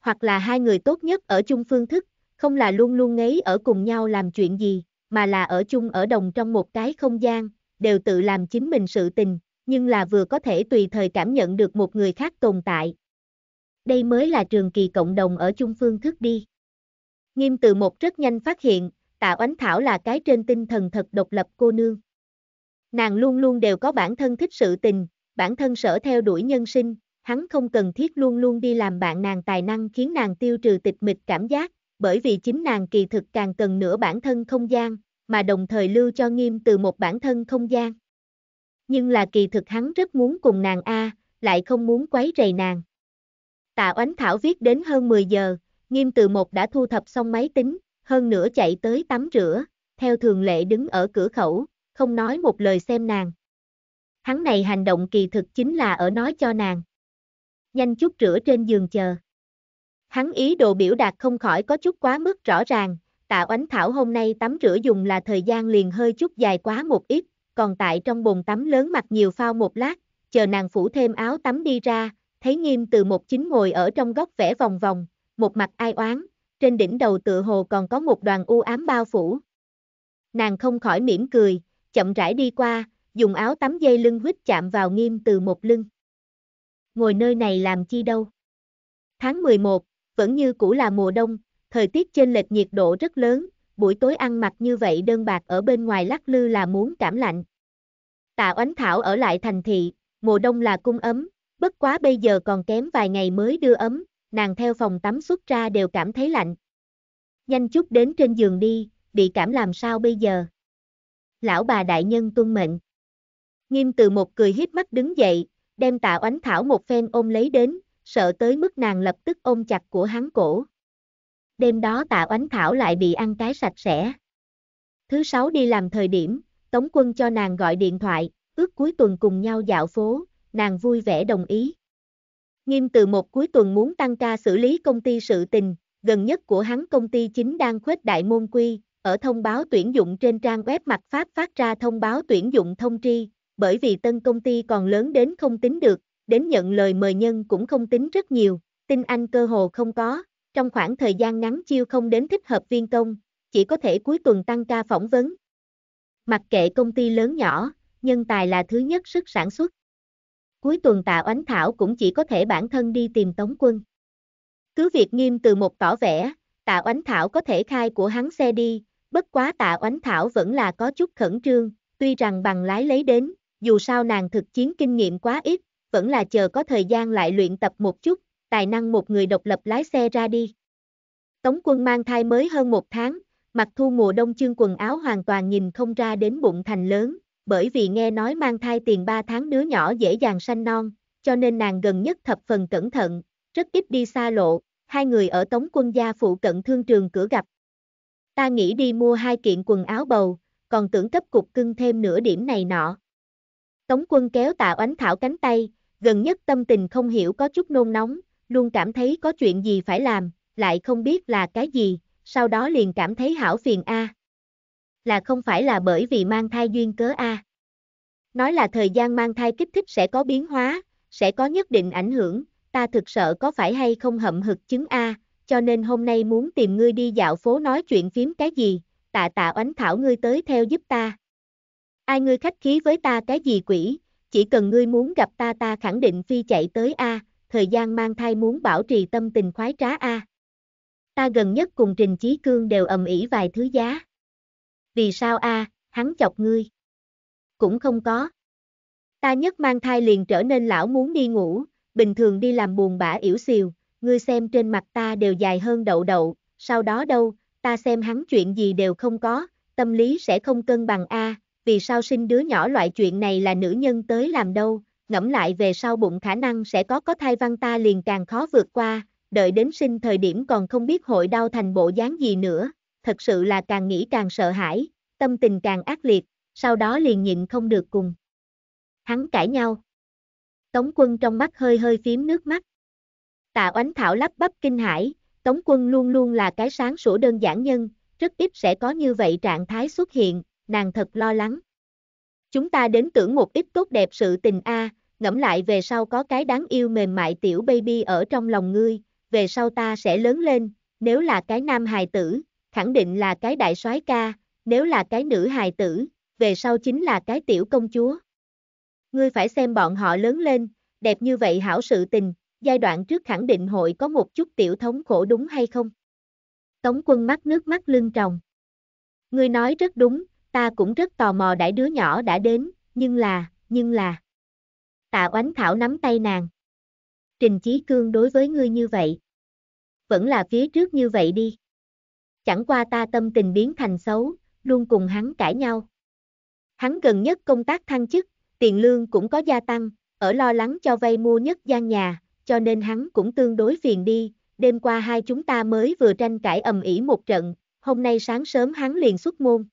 Hoặc là hai người tốt nhất ở chung phương thức, không là luôn luôn ngấy ở cùng nhau làm chuyện gì, mà là ở chung ở đồng trong một cái không gian, đều tự làm chính mình sự tình, nhưng là vừa có thể tùy thời cảm nhận được một người khác tồn tại. Đây mới là trường kỳ cộng đồng ở chung phương thức đi. Nghiêm Từ Mộc rất nhanh phát hiện, Tạ Oánh Thảo là cái trên tinh thần thật độc lập cô nương. Nàng luôn luôn đều có bản thân thích sự tình, bản thân sở theo đuổi nhân sinh, hắn không cần thiết luôn luôn đi làm bạn nàng tài năng khiến nàng tiêu trừ tịch mịch cảm giác, bởi vì chính nàng kỳ thực càng cần nửa bản thân không gian, mà đồng thời lưu cho Nghiêm Từ một bản thân không gian. Nhưng là kỳ thực hắn rất muốn cùng nàng a, lại không muốn quấy rầy nàng. Tạ Oánh Thảo viết đến hơn mười giờ, Nghiêm Từ một đã thu thập xong máy tính, hơn nữa chạy tới tắm rửa, theo thường lệ đứng ở cửa khẩu, không nói một lời xem nàng. Hắn này hành động kỳ thực chính là ở nói cho nàng. Nhanh chút rửa trên giường chờ. Hắn ý đồ biểu đạt không khỏi có chút quá mức rõ ràng, Tạ Oánh Thảo hôm nay tắm rửa dùng là thời gian liền hơi chút dài quá một ít, còn tại trong bồn tắm lớn mặt nhiều phao một lát, chờ nàng phủ thêm áo tắm đi ra, thấy Nghiêm Từ một chính ngồi ở trong góc vẽ vòng vòng, một mặt ai oán. Trên đỉnh đầu tựa hồ còn có một đoàn u ám bao phủ. Nàng không khỏi mỉm cười, chậm rãi đi qua, dùng áo tắm dây lưng huýt chạm vào Nghiêm Từ Mộc lưng. ngồi nơi này làm chi đâu. Tháng mười một, vẫn như cũ là mùa đông, thời tiết chênh lệch nhiệt độ rất lớn, buổi tối ăn mặc như vậy đơn bạc ở bên ngoài lắc lư là muốn cảm lạnh. Tạ Oánh Thảo ở lại thành thị, mùa đông là cung ấm, bất quá bây giờ còn kém vài ngày mới đưa ấm, nàng theo phòng tắm xuất ra đều cảm thấy lạnh. Nhanh chút đến trên giường đi, bị cảm làm sao bây giờ? Lão bà đại nhân tuân mệnh. Nghiêm Từ Mộc cười híp mắt đứng dậy, đem Tạ Oánh Thảo một phen ôm lấy đến, sợ tới mức nàng lập tức ôm chặt của hắn cổ. Đêm đó Tạ Oánh Thảo lại bị ăn cái sạch sẽ. Thứ sáu đi làm thời điểm, Tống Quân cho nàng gọi điện thoại, ước cuối tuần cùng nhau dạo phố, nàng vui vẻ đồng ý. Nghiêm Từ Mộc cuối tuần muốn tăng ca xử lý công ty sự tình, gần nhất của hắn công ty chính đang khuếch đại môn quy, ở thông báo tuyển dụng trên trang web Mặt Pháp phát ra thông báo tuyển dụng thông tri, bởi vì tân công ty còn lớn đến không tính được, đến nhận lời mời nhân cũng không tính rất nhiều, tin anh cơ hồ không có, trong khoảng thời gian ngắn chiêu không đến thích hợp viên công, chỉ có thể cuối tuần tăng ca phỏng vấn. Mặc kệ công ty lớn nhỏ, nhân tài là thứ nhất sức sản xuất. Cuối tuần Tạ Oánh Thảo cũng chỉ có thể bản thân đi tìm Tống Quân. Cứ việc Nghiêm Từ Mộc tỏ vẻ, Tạ Oánh Thảo có thể khai của hắn xe đi, bất quá Tạ Oánh Thảo vẫn là có chút khẩn trương, tuy rằng bằng lái lấy đến, dù sao nàng thực chiến kinh nghiệm quá ít, vẫn là chờ có thời gian lại luyện tập một chút, tài năng một người độc lập lái xe ra đi. Tống Quân mang thai mới hơn một tháng, mặc thu mùa đông chương quần áo hoàn toàn nhìn không ra đến bụng thành lớn, bởi vì nghe nói mang thai tiền ba tháng đứa nhỏ dễ dàng sanh non, cho nên nàng gần nhất thập phần cẩn thận, rất ít đi xa lộ, hai người ở Tống Quân gia phụ cận thương trường cửa gặp. Ta nghĩ đi mua hai kiện quần áo bầu, còn tưởng cấp cục cưng thêm nửa điểm này nọ. Tống Quân kéo Tạ Oánh Thảo cánh tay, gần nhất tâm tình không hiểu có chút nôn nóng, luôn cảm thấy có chuyện gì phải làm, lại không biết là cái gì, sau đó liền cảm thấy hảo phiền a. Là không phải là bởi vì mang thai duyên cớ a? Nói là thời gian mang thai kích thích sẽ có biến hóa, sẽ có nhất định ảnh hưởng, ta thực sợ có phải hay không hậm hực chứng a, cho nên hôm nay muốn tìm ngươi đi dạo phố nói chuyện phím cái gì, tạ tạ Oánh Thảo ngươi tới theo giúp ta. Ai ngươi khách khí với ta cái gì quỷ, chỉ cần ngươi muốn gặp ta ta khẳng định phi chạy tới a, thời gian mang thai muốn bảo trì tâm tình khoái trá a. Ta gần nhất cùng Trình Chí Cương đều ầm ĩ vài thứ giá. Vì sao a, hắn chọc ngươi? Cũng không có. Ta nhất mang thai liền trở nên lão muốn đi ngủ, bình thường đi làm buồn bã ỉu xìu, ngươi xem trên mặt ta đều dài hơn đậu đậu, sau đó đâu, ta xem hắn chuyện gì đều không có, tâm lý sẽ không cân bằng a, vì sao sinh đứa nhỏ loại chuyện này là nữ nhân tới làm đâu, ngẫm lại về sau bụng khả năng sẽ có có thai văn ta liền càng khó vượt qua, đợi đến sinh thời điểm còn không biết hội đau thành bộ dáng gì nữa, thật sự là càng nghĩ càng sợ hãi, tâm tình càng ác liệt, sau đó liền nhịn không được cùng hắn cãi nhau. Tống Quân trong mắt hơi hơi phím nước mắt. Tạ Oánh Thảo lắp bắp kinh hãi, Tống Quân luôn luôn là cái sáng sủa đơn giản nhân, rất ít sẽ có như vậy trạng thái xuất hiện, nàng thật lo lắng. Chúng ta đến tưởng một ít tốt đẹp sự tình a, ngẫm lại về sau có cái đáng yêu mềm mại tiểu baby ở trong lòng ngươi, về sau ta sẽ lớn lên, nếu là cái nam hài tử, khẳng định là cái đại soái ca, nếu là cái nữ hài tử, về sau chính là cái tiểu công chúa. Ngươi phải xem bọn họ lớn lên, đẹp như vậy hảo sự tình, giai đoạn trước khẳng định hội có một chút tiểu thống khổ đúng hay không? Tống Quân mắt nước mắt lưng tròng. Ngươi nói rất đúng, ta cũng rất tò mò đãi đứa nhỏ đã đến, nhưng là, nhưng là... Tạ Oánh Thảo nắm tay nàng. Trình Chí Cương đối với ngươi như vậy. Vẫn là phía trước như vậy đi. Chẳng qua ta tâm tình biến thành xấu, luôn cùng hắn cãi nhau. Hắn gần nhất công tác thăng chức, tiền lương cũng có gia tăng, ở lo lắng cho vay mua nhất gian nhà, cho nên hắn cũng tương đối phiền đi. Đêm qua hai chúng ta mới vừa tranh cãi ầm ĩ một trận, hôm nay sáng sớm hắn liền xuất môn.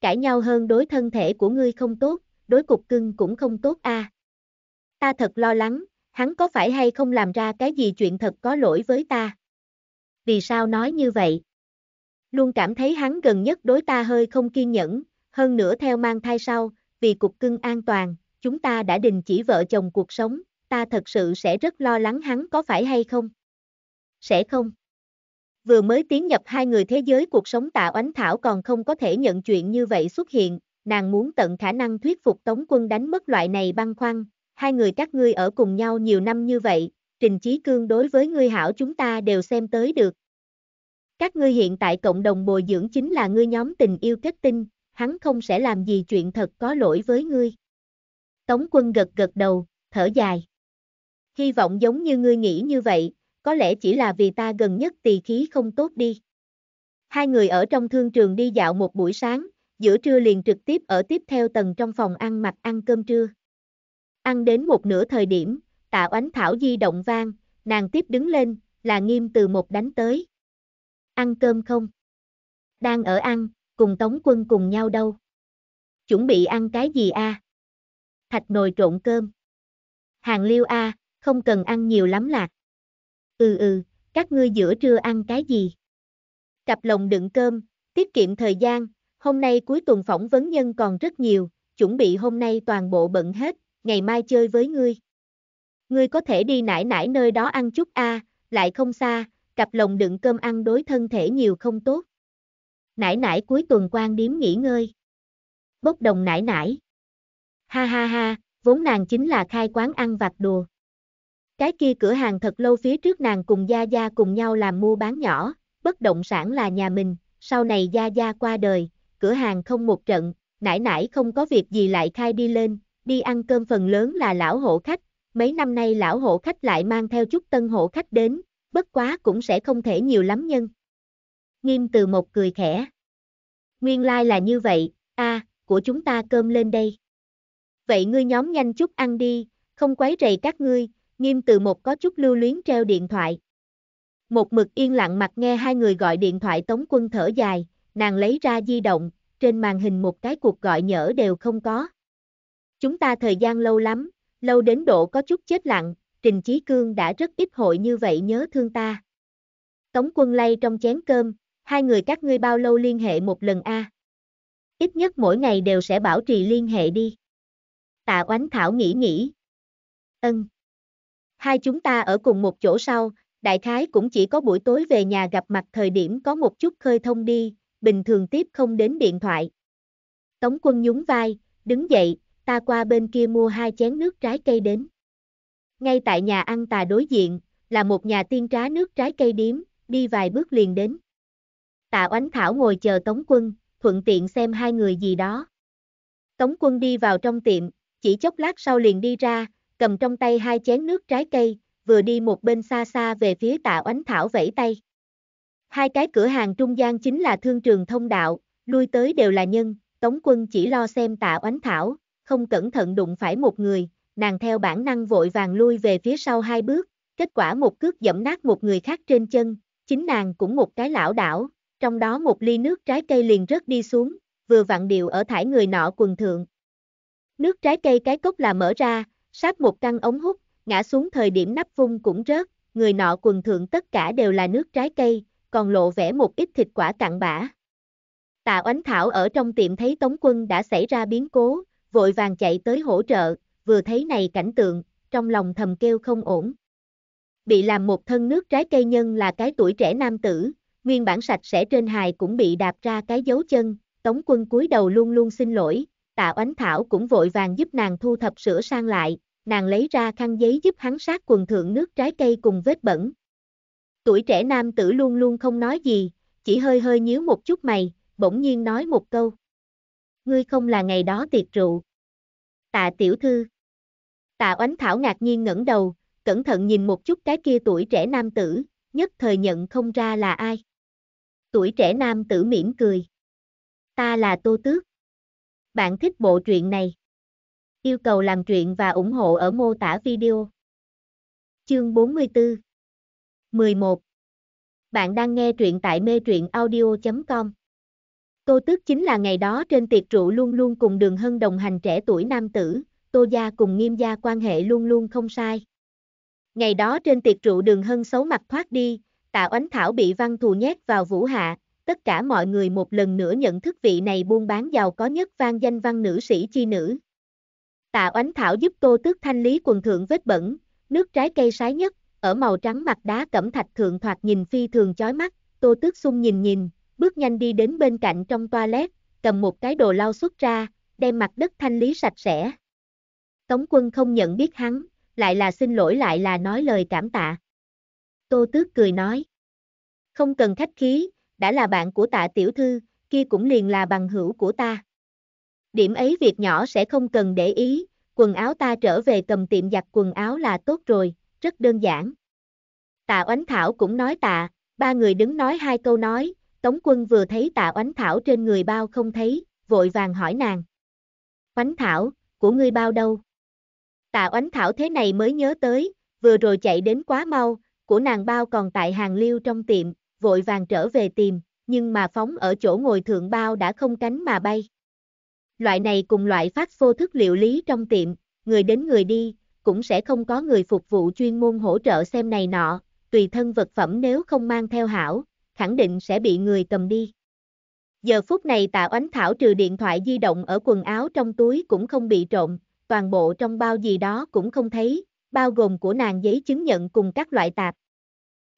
Cãi nhau hơn đối thân thể của ngươi không tốt, đối cục cưng cũng không tốt a. À. Ta thật lo lắng, hắn có phải hay không làm ra cái gì chuyện thật có lỗi với ta. Vì sao nói như vậy? Luôn cảm thấy hắn gần nhất đối ta hơi không kiên nhẫn, hơn nữa theo mang thai sau, vì cục cưng an toàn, chúng ta đã đình chỉ vợ chồng cuộc sống, ta thật sự sẽ rất lo lắng hắn có phải hay không? Sẽ không. Vừa mới tiến nhập hai người thế giới cuộc sống Tạ Oánh Thảo còn không có thể nhận chuyện như vậy xuất hiện, nàng muốn tận khả năng thuyết phục Tống Quân đánh mất loại này băn khoăn, hai người các ngươi ở cùng nhau nhiều năm như vậy, Trình Chí Cương đối với ngươi hảo chúng ta đều xem tới được. Các ngươi hiện tại cộng đồng bồi dưỡng chính là ngươi nhóm tình yêu kết tinh, hắn không sẽ làm gì chuyện thật có lỗi với ngươi. Tống Quân gật gật đầu, thở dài. Hy vọng giống như ngươi nghĩ như vậy, có lẽ chỉ là vì ta gần nhất tỳ khí không tốt đi. Hai người ở trong thương trường đi dạo một buổi sáng, giữa trưa liền trực tiếp ở tiếp theo tầng trong phòng ăn mặc ăn cơm trưa. Ăn đến một nửa thời điểm, Tạ Oánh Thảo di động vang, nàng tiếp đứng lên, là Nghiêm Từ Mộc đánh tới. Ăn cơm không? Đang ở ăn, cùng Tống Quân cùng nhau đâu? Chuẩn bị ăn cái gì a? À? Thạch nồi trộn cơm. Hàng liêu a, à, không cần ăn nhiều lắm lạc. Ừ ừ, các ngươi giữa trưa ăn cái gì? Cặp lồng đựng cơm, tiết kiệm thời gian, hôm nay cuối tuần phỏng vấn nhân còn rất nhiều, chuẩn bị hôm nay toàn bộ bận hết, ngày mai chơi với ngươi. Ngươi có thể đi nải nải nơi đó ăn chút a, à, lại không xa, cặp lồng đựng cơm ăn đối thân thể nhiều không tốt. Nải nải cuối tuần quan điếm nghỉ ngơi. Bốc đồng nải nải. Ha ha ha, vốn nàng chính là khai quán ăn vặt đùa. Cái kia cửa hàng thật lâu phía trước nàng cùng Gia Gia cùng nhau làm mua bán nhỏ, bất động sản là nhà mình, sau này Gia Gia qua đời, cửa hàng không một trận, nải nải không có việc gì lại khai đi lên, đi ăn cơm phần lớn là lão hộ khách, mấy năm nay lão hộ khách lại mang theo chút tân hộ khách đến, bất quá cũng sẽ không thể nhiều lắm nhân. Nghiêm Từ Mộc cười khẽ. Nguyên lai là như vậy, a, à, của chúng ta cơm lên đây. Vậy ngươi nhóm nhanh chút ăn đi, không quấy rầy các ngươi. Nghiêm Từ Mộc có chút lưu luyến treo điện thoại. Một mực yên lặng mặt nghe hai người gọi điện thoại. Tống Quân thở dài, nàng lấy ra di động, trên màn hình một cái cuộc gọi nhỡ đều không có. Chúng ta thời gian lâu lắm, lâu đến độ có chút chết lặng, Trình Chí Cương đã rất ít hội như vậy nhớ thương ta. Tống Quân lay trong chén cơm, hai người các ngươi bao lâu liên hệ một lần a? À? Ít nhất mỗi ngày đều sẽ bảo trì liên hệ đi. Tạ Oánh Thảo nghĩ nghĩ. Ân. Hai chúng ta ở cùng một chỗ sau, đại khái cũng chỉ có buổi tối về nhà gặp mặt thời điểm có một chút khơi thông đi, bình thường tiếp không đến điện thoại. Tống Quân nhún vai, đứng dậy, ta qua bên kia mua hai chén nước trái cây đến. Ngay tại nhà ăn Tà đối diện, là một nhà tiên trá nước trái cây điếm, đi vài bước liền đến. Tạ Oánh Thảo ngồi chờ Tống Quân, thuận tiện xem hai người gì đó. Tống Quân đi vào trong tiệm, chỉ chốc lát sau liền đi ra, cầm trong tay hai chén nước trái cây, vừa đi một bên xa xa về phía Tạ Oánh Thảo vẫy tay. Hai cái cửa hàng trung gian chính là thương trường thông đạo, lui tới đều là nhân, Tống Quân chỉ lo xem Tạ Oánh Thảo, không cẩn thận đụng phải một người, nàng theo bản năng vội vàng lui về phía sau hai bước, kết quả một cước giẫm nát một người khác trên chân, chính nàng cũng một cái lảo đảo, trong đó một ly nước trái cây liền rớt đi xuống, vừa vặn điệu ở thải người nọ quần thượng. Nước trái cây cái cốc là mở ra, sát một căn ống hút, ngã xuống thời điểm nắp vung cũng rớt, người nọ quần thượng tất cả đều là nước trái cây, còn lộ vẻ một ít thịt quả cặn bã. Tạ Oánh Thảo ở trong tiệm thấy Tống Quân đã xảy ra biến cố, vội vàng chạy tới hỗ trợ, vừa thấy này cảnh tượng, trong lòng thầm kêu không ổn. Bị làm một thân nước trái cây nhân là cái tuổi trẻ nam tử, nguyên bản sạch sẽ trên hài cũng bị đạp ra cái dấu chân, Tống Quân cúi đầu luôn luôn xin lỗi, Tạ Oánh Thảo cũng vội vàng giúp nàng thu thập sửa sang lại, nàng lấy ra khăn giấy giúp hắn sát quần thượng nước trái cây cùng vết bẩn. Tuổi trẻ nam tử luôn luôn không nói gì, chỉ hơi hơi nhíu một chút mày, bỗng nhiên nói một câu. Ngươi không là ngày đó tiệc rượu. Tạ tiểu thư. Tạ Oánh Thảo ngạc nhiên ngẩng đầu, cẩn thận nhìn một chút cái kia tuổi trẻ nam tử, nhất thời nhận không ra là ai. Tuổi trẻ nam tử mỉm cười. Ta là Tô Tước. Bạn thích bộ truyện này. Yêu cầu làm truyện và ủng hộ ở mô tả video. Chương bốn mươi tư mười một. Bạn đang nghe truyện tại mê truyện audio chấm com. Tô Tước chính là ngày đó trên tiệc rượu luôn luôn cùng Đường Hân đồng hành trẻ tuổi nam tử, Tô gia cùng Nghiêm gia quan hệ luôn luôn không sai. Ngày đó trên tiệc rượu Đường Hân xấu mặt thoát đi, Tạ Oánh Thảo bị văn thù nhét vào vũ hạ. Tất cả mọi người một lần nữa nhận thức vị này buôn bán giàu có nhất vang danh văn nữ sĩ chi nữ. Tạ Oánh Thảo giúp Tô Tước thanh lý quần thượng vết bẩn, nước trái cây sái nhất, ở màu trắng mặt đá cẩm thạch thượng thoạt nhìn phi thường chói mắt, Tô Tước sung nhìn nhìn, bước nhanh đi đến bên cạnh trong toilet, cầm một cái đồ lau xuất ra, đem mặt đất thanh lý sạch sẽ. Tống Quân không nhận biết hắn, lại là xin lỗi lại là nói lời cảm tạ. Tô Tước cười nói. Không cần khách khí, đã là bạn của Tạ tiểu thư, kia cũng liền là bằng hữu của ta. Điểm ấy việc nhỏ sẽ không cần để ý, quần áo ta trở về cầm tiệm giặt quần áo là tốt rồi, rất đơn giản. Tạ Oánh Thảo cũng nói tạ, ba người đứng nói hai câu nói, Tống Quân vừa thấy Tạ Oánh Thảo trên người bao không thấy, vội vàng hỏi nàng. Oánh Thảo, của ngươi bao đâu? Tạ Oánh Thảo thế này mới nhớ tới, vừa rồi chạy đến quá mau, của nàng bao còn tại hàng liêu trong tiệm, vội vàng trở về tìm, nhưng mà phóng ở chỗ ngồi thượng bao đã không cánh mà bay. Loại này cùng loại phát phô thức liệu lý trong tiệm, người đến người đi, cũng sẽ không có người phục vụ chuyên môn hỗ trợ xem này nọ, tùy thân vật phẩm nếu không mang theo hảo, khẳng định sẽ bị người cầm đi. Giờ phút này Tạ Oánh Thảo trừ điện thoại di động ở quần áo trong túi cũng không bị trộm, toàn bộ trong bao gì đó cũng không thấy, bao gồm của nàng giấy chứng nhận cùng các loại tạp.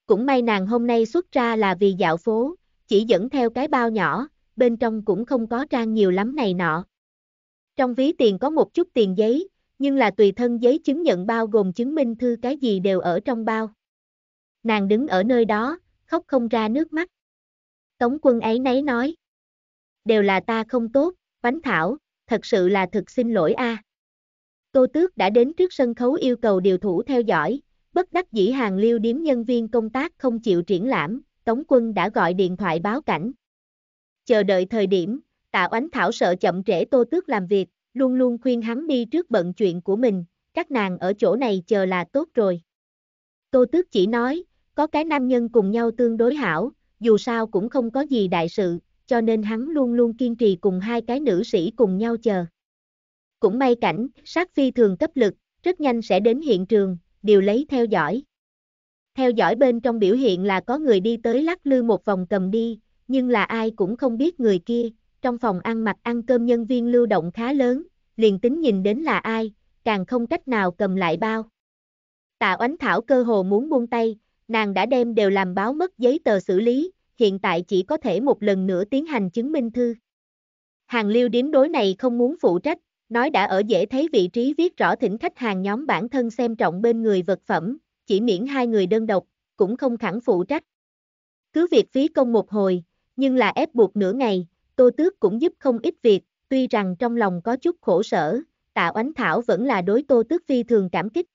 Cũng may nàng hôm nay xuất ra là vì dạo phố, chỉ dẫn theo cái bao nhỏ, bên trong cũng không có trang nhiều lắm này nọ. Trong ví tiền có một chút tiền giấy, nhưng là tùy thân giấy chứng nhận bao gồm chứng minh thư cái gì đều ở trong bao. Nàng đứng ở nơi đó, khóc không ra nước mắt. Tống Quân áy náy nói. Đều là ta không tốt, Oánh Thảo, thật sự là thực xin lỗi a. À. Tô Tước đã đến trước sân khấu yêu cầu điều thủ theo dõi, bất đắc dĩ hàng liêu điếm nhân viên công tác không chịu triển lãm, Tống Quân đã gọi điện thoại báo cảnh. Chờ đợi thời điểm, Tạ Oánh Thảo sợ chậm trễ Tô Tước làm việc, luôn luôn khuyên hắn đi trước bận chuyện của mình, các nàng ở chỗ này chờ là tốt rồi. Tô Tước chỉ nói, có cái nam nhân cùng nhau tương đối hảo, dù sao cũng không có gì đại sự, cho nên hắn luôn luôn kiên trì cùng hai cái nữ sĩ cùng nhau chờ. Cũng may cảnh sát phi thường cấp lực, rất nhanh sẽ đến hiện trường, điều lấy theo dõi. Theo dõi bên trong biểu hiện là có người đi tới lắc lư một vòng cầm đi, nhưng là ai cũng không biết người kia, trong phòng ăn mặc ăn cơm nhân viên lưu động khá lớn, liền tính nhìn đến là ai, càng không cách nào cầm lại bao. Tạ Oánh Thảo cơ hồ muốn buông tay, nàng đã đem đều làm báo mất giấy tờ xử lý, hiện tại chỉ có thể một lần nữa tiến hành chứng minh thư. Hàng liêu điếm đối này không muốn phụ trách, nói đã ở dễ thấy vị trí viết rõ thỉnh khách hàng nhóm bản thân xem trọng bên người vật phẩm, chỉ miễn hai người đơn độc, cũng không khẳng phụ trách. Cứ việc phí công một hồi, nhưng là ép buộc nửa ngày, Tô Tước cũng giúp không ít việc, tuy rằng trong lòng có chút khổ sở, Tạ Oánh Thảo vẫn là đối Tô Tước phi thường cảm kích.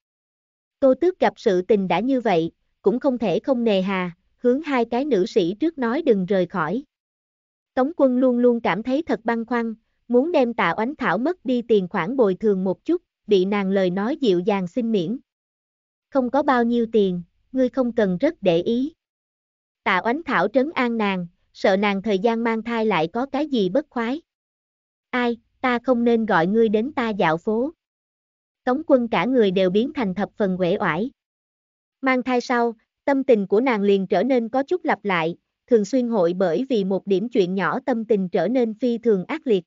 Tô Tước gặp sự tình đã như vậy, cũng không thể không nề hà, hướng hai cái nữ sĩ trước nói đừng rời khỏi. Tống Quân luôn luôn cảm thấy thật băn khoăn, muốn đem Tạ Oánh Thảo mất đi tiền khoản bồi thường một chút, bị nàng lời nói dịu dàng xin miễn. Không có bao nhiêu tiền, ngươi không cần rất để ý. Tạ Oánh Thảo trấn an nàng, sợ nàng thời gian mang thai lại có cái gì bất khoái. Ai, ta không nên gọi ngươi đến ta dạo phố. Tống Quân cả người đều biến thành thập phần uể oải. Mang thai sau, tâm tình của nàng liền trở nên có chút lặp lại, thường xuyên hội bởi vì một điểm chuyện nhỏ tâm tình trở nên phi thường ác liệt.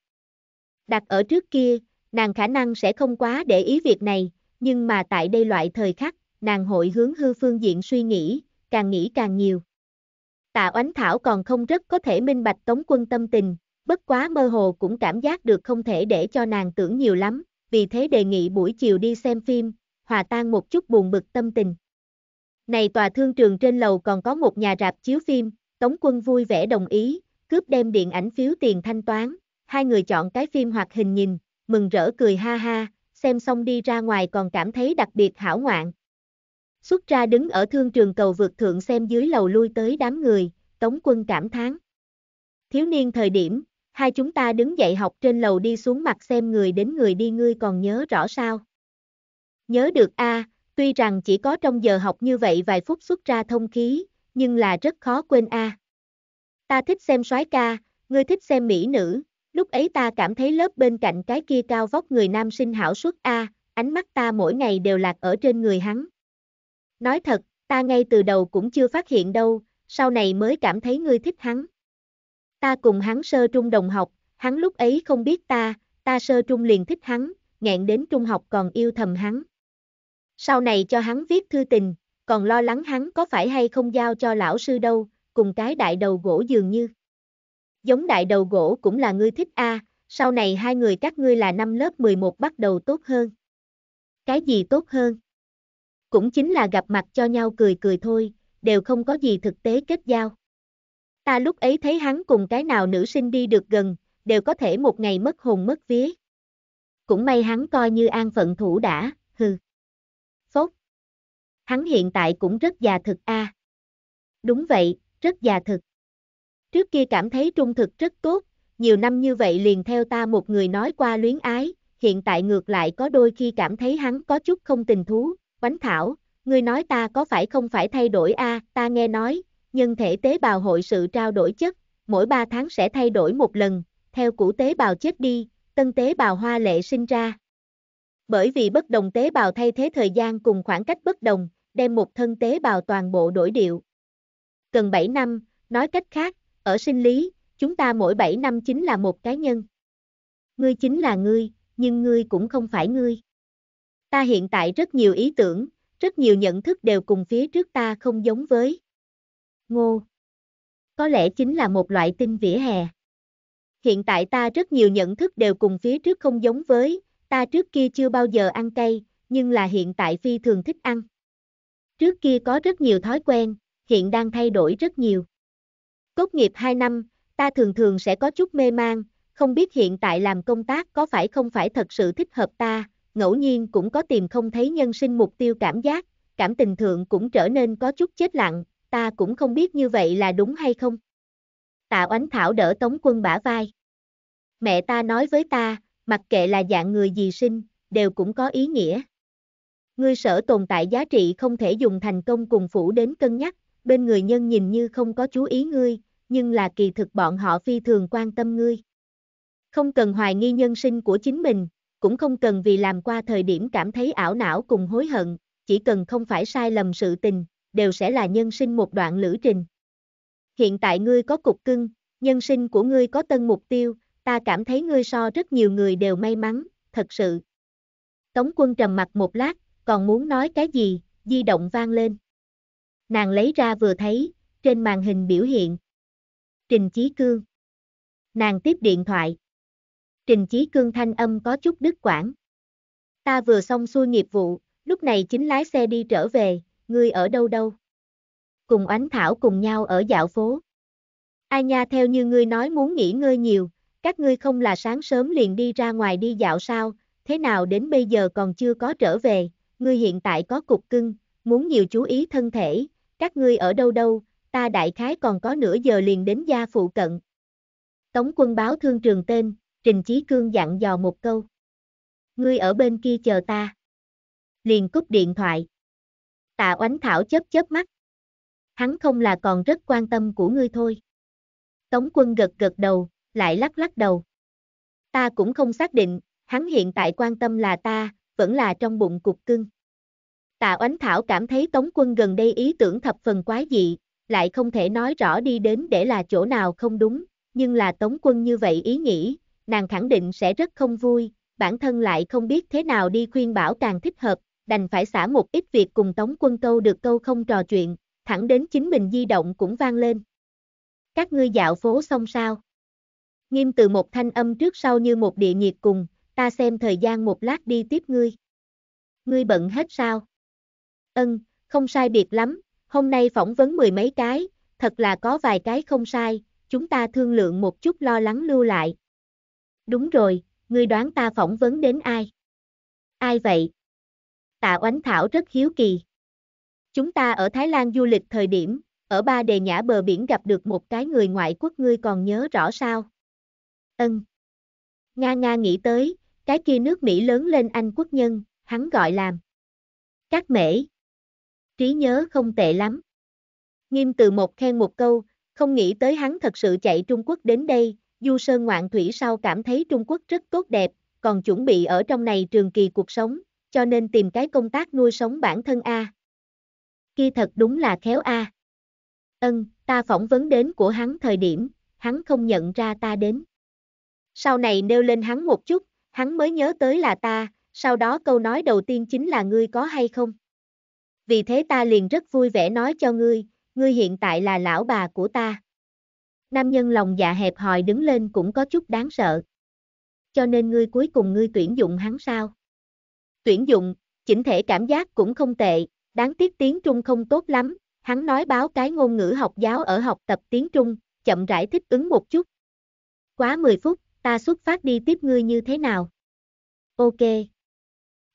Đặt ở trước kia, nàng khả năng sẽ không quá để ý việc này, nhưng mà tại đây loại thời khắc, nàng hội hướng hư phương diện suy nghĩ, càng nghĩ càng nhiều. Tạ Oánh Thảo còn không rất có thể minh bạch Tống Quân tâm tình, bất quá mơ hồ cũng cảm giác được không thể để cho nàng tưởng nhiều lắm, vì thế đề nghị buổi chiều đi xem phim, hòa tan một chút buồn bực tâm tình. Này tòa thương trường trên lầu còn có một nhà rạp chiếu phim, Tống Quân vui vẻ đồng ý, cướp đem điện ảnh phiếu tiền thanh toán, hai người chọn cái phim hoạt hình nhìn, mừng rỡ cười ha ha, xem xong đi ra ngoài còn cảm thấy đặc biệt hảo ngoạn. Xuất ra đứng ở thương trường cầu vượt thượng xem dưới lầu lui tới đám người, Tống Quân cảm thán. Thiếu niên thời điểm, hai chúng ta đứng dậy học trên lầu đi xuống mặt xem người đến người đi ngươi còn nhớ rõ sao? Nhớ được a, à, tuy rằng chỉ có trong giờ học như vậy vài phút xuất ra thông khí, nhưng là rất khó quên a. À. Ta thích xem soái ca, ngươi thích xem mỹ nữ, lúc ấy ta cảm thấy lớp bên cạnh cái kia cao vóc người nam sinh hảo xuất a, à, ánh mắt ta mỗi ngày đều lạc ở trên người hắn. Nói thật, ta ngay từ đầu cũng chưa phát hiện đâu, sau này mới cảm thấy ngươi thích hắn. Ta cùng hắn sơ trung đồng học, hắn lúc ấy không biết ta, ta sơ trung liền thích hắn, nghẹn đến trung học còn yêu thầm hắn. Sau này cho hắn viết thư tình, còn lo lắng hắn có phải hay không giao cho lão sư đâu, cùng cái đại đầu gỗ dường như. Giống đại đầu gỗ cũng là ngươi thích a, à, sau này hai người các ngươi là năm lớp mười một bắt đầu tốt hơn. Cái gì tốt hơn? Cũng chính là gặp mặt cho nhau cười cười thôi, đều không có gì thực tế kết giao. Ta lúc ấy thấy hắn cùng cái nào nữ sinh đi được gần, đều có thể một ngày mất hồn mất vía. Cũng may hắn coi như an phận thủ đã, hừ. Phốt. Hắn hiện tại cũng rất già thực a. À. Đúng vậy, rất già thực. Trước kia cảm thấy trung thực rất tốt, nhiều năm như vậy liền theo ta một người nói qua luyến ái, hiện tại ngược lại có đôi khi cảm thấy hắn có chút không tình thú. Oánh Thảo, ngươi nói ta có phải không phải thay đổi a? À, ta nghe nói, nhân thể tế bào hội sự trao đổi chất, mỗi ba tháng sẽ thay đổi một lần, theo cũ tế bào chết đi, tân tế bào hoa lệ sinh ra. Bởi vì bất đồng tế bào thay thế thời gian cùng khoảng cách bất đồng, đem một thân tế bào toàn bộ đổi điệu. Cần bảy năm, nói cách khác, ở sinh lý, chúng ta mỗi bảy năm chính là một cá nhân. Ngươi chính là ngươi, nhưng ngươi cũng không phải ngươi. Ta hiện tại rất nhiều ý tưởng, rất nhiều nhận thức đều cùng phía trước ta không giống với. Ngô. Có lẽ chính là một loại tin vỉa hè. Hiện tại ta rất nhiều nhận thức đều cùng phía trước không giống với, ta trước kia chưa bao giờ ăn cay, nhưng là hiện tại phi thường thích ăn. Trước kia có rất nhiều thói quen, hiện đang thay đổi rất nhiều. Tốt nghiệp hai năm, ta thường thường sẽ có chút mê mang, không biết hiện tại làm công tác có phải không phải thật sự thích hợp ta, ngẫu nhiên cũng có tìm không thấy nhân sinh mục tiêu cảm giác, cảm tình thượng cũng trở nên có chút chết lặng, ta cũng không biết như vậy là đúng hay không. Tạ Oánh Thảo đỡ Tống Quân bả vai. Mẹ ta nói với ta, mặc kệ là dạng người gì sinh, đều cũng có ý nghĩa. Ngươi sở tồn tại giá trị không thể dùng thành công cùng phủ đến cân nhắc, bên người nhân nhìn như không có chú ý ngươi, nhưng là kỳ thực bọn họ phi thường quan tâm ngươi. Không cần hoài nghi nhân sinh của chính mình, cũng không cần vì làm qua thời điểm cảm thấy ảo não cùng hối hận, chỉ cần không phải sai lầm sự tình, đều sẽ là nhân sinh một đoạn lữ trình. Hiện tại ngươi có cục cưng, nhân sinh của ngươi có tân mục tiêu, ta cảm thấy ngươi so rất nhiều người đều may mắn, thật sự. Tống Quân trầm mặt một lát, còn muốn nói cái gì, di động vang lên. Nàng lấy ra vừa thấy, trên màn hình biểu hiện. Trình Chí Cương. Nàng tiếp điện thoại. Trình Chí Cương thanh âm có chút đứt quãng. Ta vừa xong xuôi nghiệp vụ, lúc này chính lái xe đi trở về, ngươi ở đâu đâu? Cùng Oánh Thảo cùng nhau ở dạo phố. Ai nha, theo như ngươi nói muốn nghỉ ngơi nhiều, các ngươi không là sáng sớm liền đi ra ngoài đi dạo sao, thế nào đến bây giờ còn chưa có trở về, ngươi hiện tại có cục cưng, muốn nhiều chú ý thân thể, các ngươi ở đâu đâu, ta đại khái còn có nửa giờ liền đến gia phụ cận. Tống Quân báo thương trường tên, Trình Chí Cương dặn dò một câu. Ngươi ở bên kia chờ ta. Liền cúp điện thoại. Tạ Oánh Thảo chớp chớp mắt. Hắn không là còn rất quan tâm của ngươi thôi. Tống Quân gật gật đầu, lại lắc lắc đầu. Ta cũng không xác định, hắn hiện tại quan tâm là ta, vẫn là trong bụng cục cưng. Tạ Oánh Thảo cảm thấy Tống Quân gần đây ý tưởng thập phần quái dị, lại không thể nói rõ đi đến để là chỗ nào không đúng, nhưng là Tống Quân như vậy ý nghĩ, nàng khẳng định sẽ rất không vui, bản thân lại không biết thế nào đi khuyên bảo càng thích hợp, đành phải xả một ít việc cùng Tống Quân câu được câu không trò chuyện, thẳng đến chính mình di động cũng vang lên. Các ngươi dạo phố xong sao? Nghiêm Từ Mộc thanh âm trước sau như một địa nhiệt cùng, ta xem thời gian một lát đi tiếp ngươi. Ngươi bận hết sao? Ân, không sai biệt lắm, hôm nay phỏng vấn mười mấy cái, thật là có vài cái không sai, chúng ta thương lượng một chút lo lắng lưu lại. Đúng rồi, ngươi đoán ta phỏng vấn đến ai? Ai vậy? Tạ Oánh Thảo rất hiếu kỳ. Chúng ta ở Thái Lan du lịch thời điểm, ở Ba Đề Nhã bờ biển gặp được một cái người ngoại quốc, ngươi còn nhớ rõ sao? Ân. Nga Nga nghĩ tới, cái kia nước Mỹ lớn lên Anh quốc nhân, hắn gọi làm Cát Mễ. Trí nhớ không tệ lắm. Nghiêm Từ Mộc khen một câu, không nghĩ tới hắn thật sự chạy Trung Quốc đến đây, du sơn ngoạn thủy sau cảm thấy Trung Quốc rất tốt đẹp, còn chuẩn bị ở trong này trường kỳ cuộc sống, cho nên tìm cái công tác nuôi sống bản thân a. Kia thật đúng là khéo a. Ân, ta phỏng vấn đến của hắn thời điểm, hắn không nhận ra ta đến. Sau này nêu lên hắn một chút, hắn mới nhớ tới là ta, sau đó câu nói đầu tiên chính là ngươi có hay không. Vì thế ta liền rất vui vẻ nói cho ngươi, ngươi hiện tại là lão bà của ta. Nam nhân lòng dạ hẹp hòi đứng lên cũng có chút đáng sợ. Cho nên ngươi cuối cùng ngươi tuyển dụng hắn sao? Tuyển dụng, chỉnh thể cảm giác cũng không tệ, đáng tiếc tiếng Trung không tốt lắm, hắn nói báo cái ngôn ngữ học giáo ở học tập tiếng Trung, chậm rãi thích ứng một chút. Quá mười phút, ta xuất phát đi tiếp ngươi như thế nào? Ok.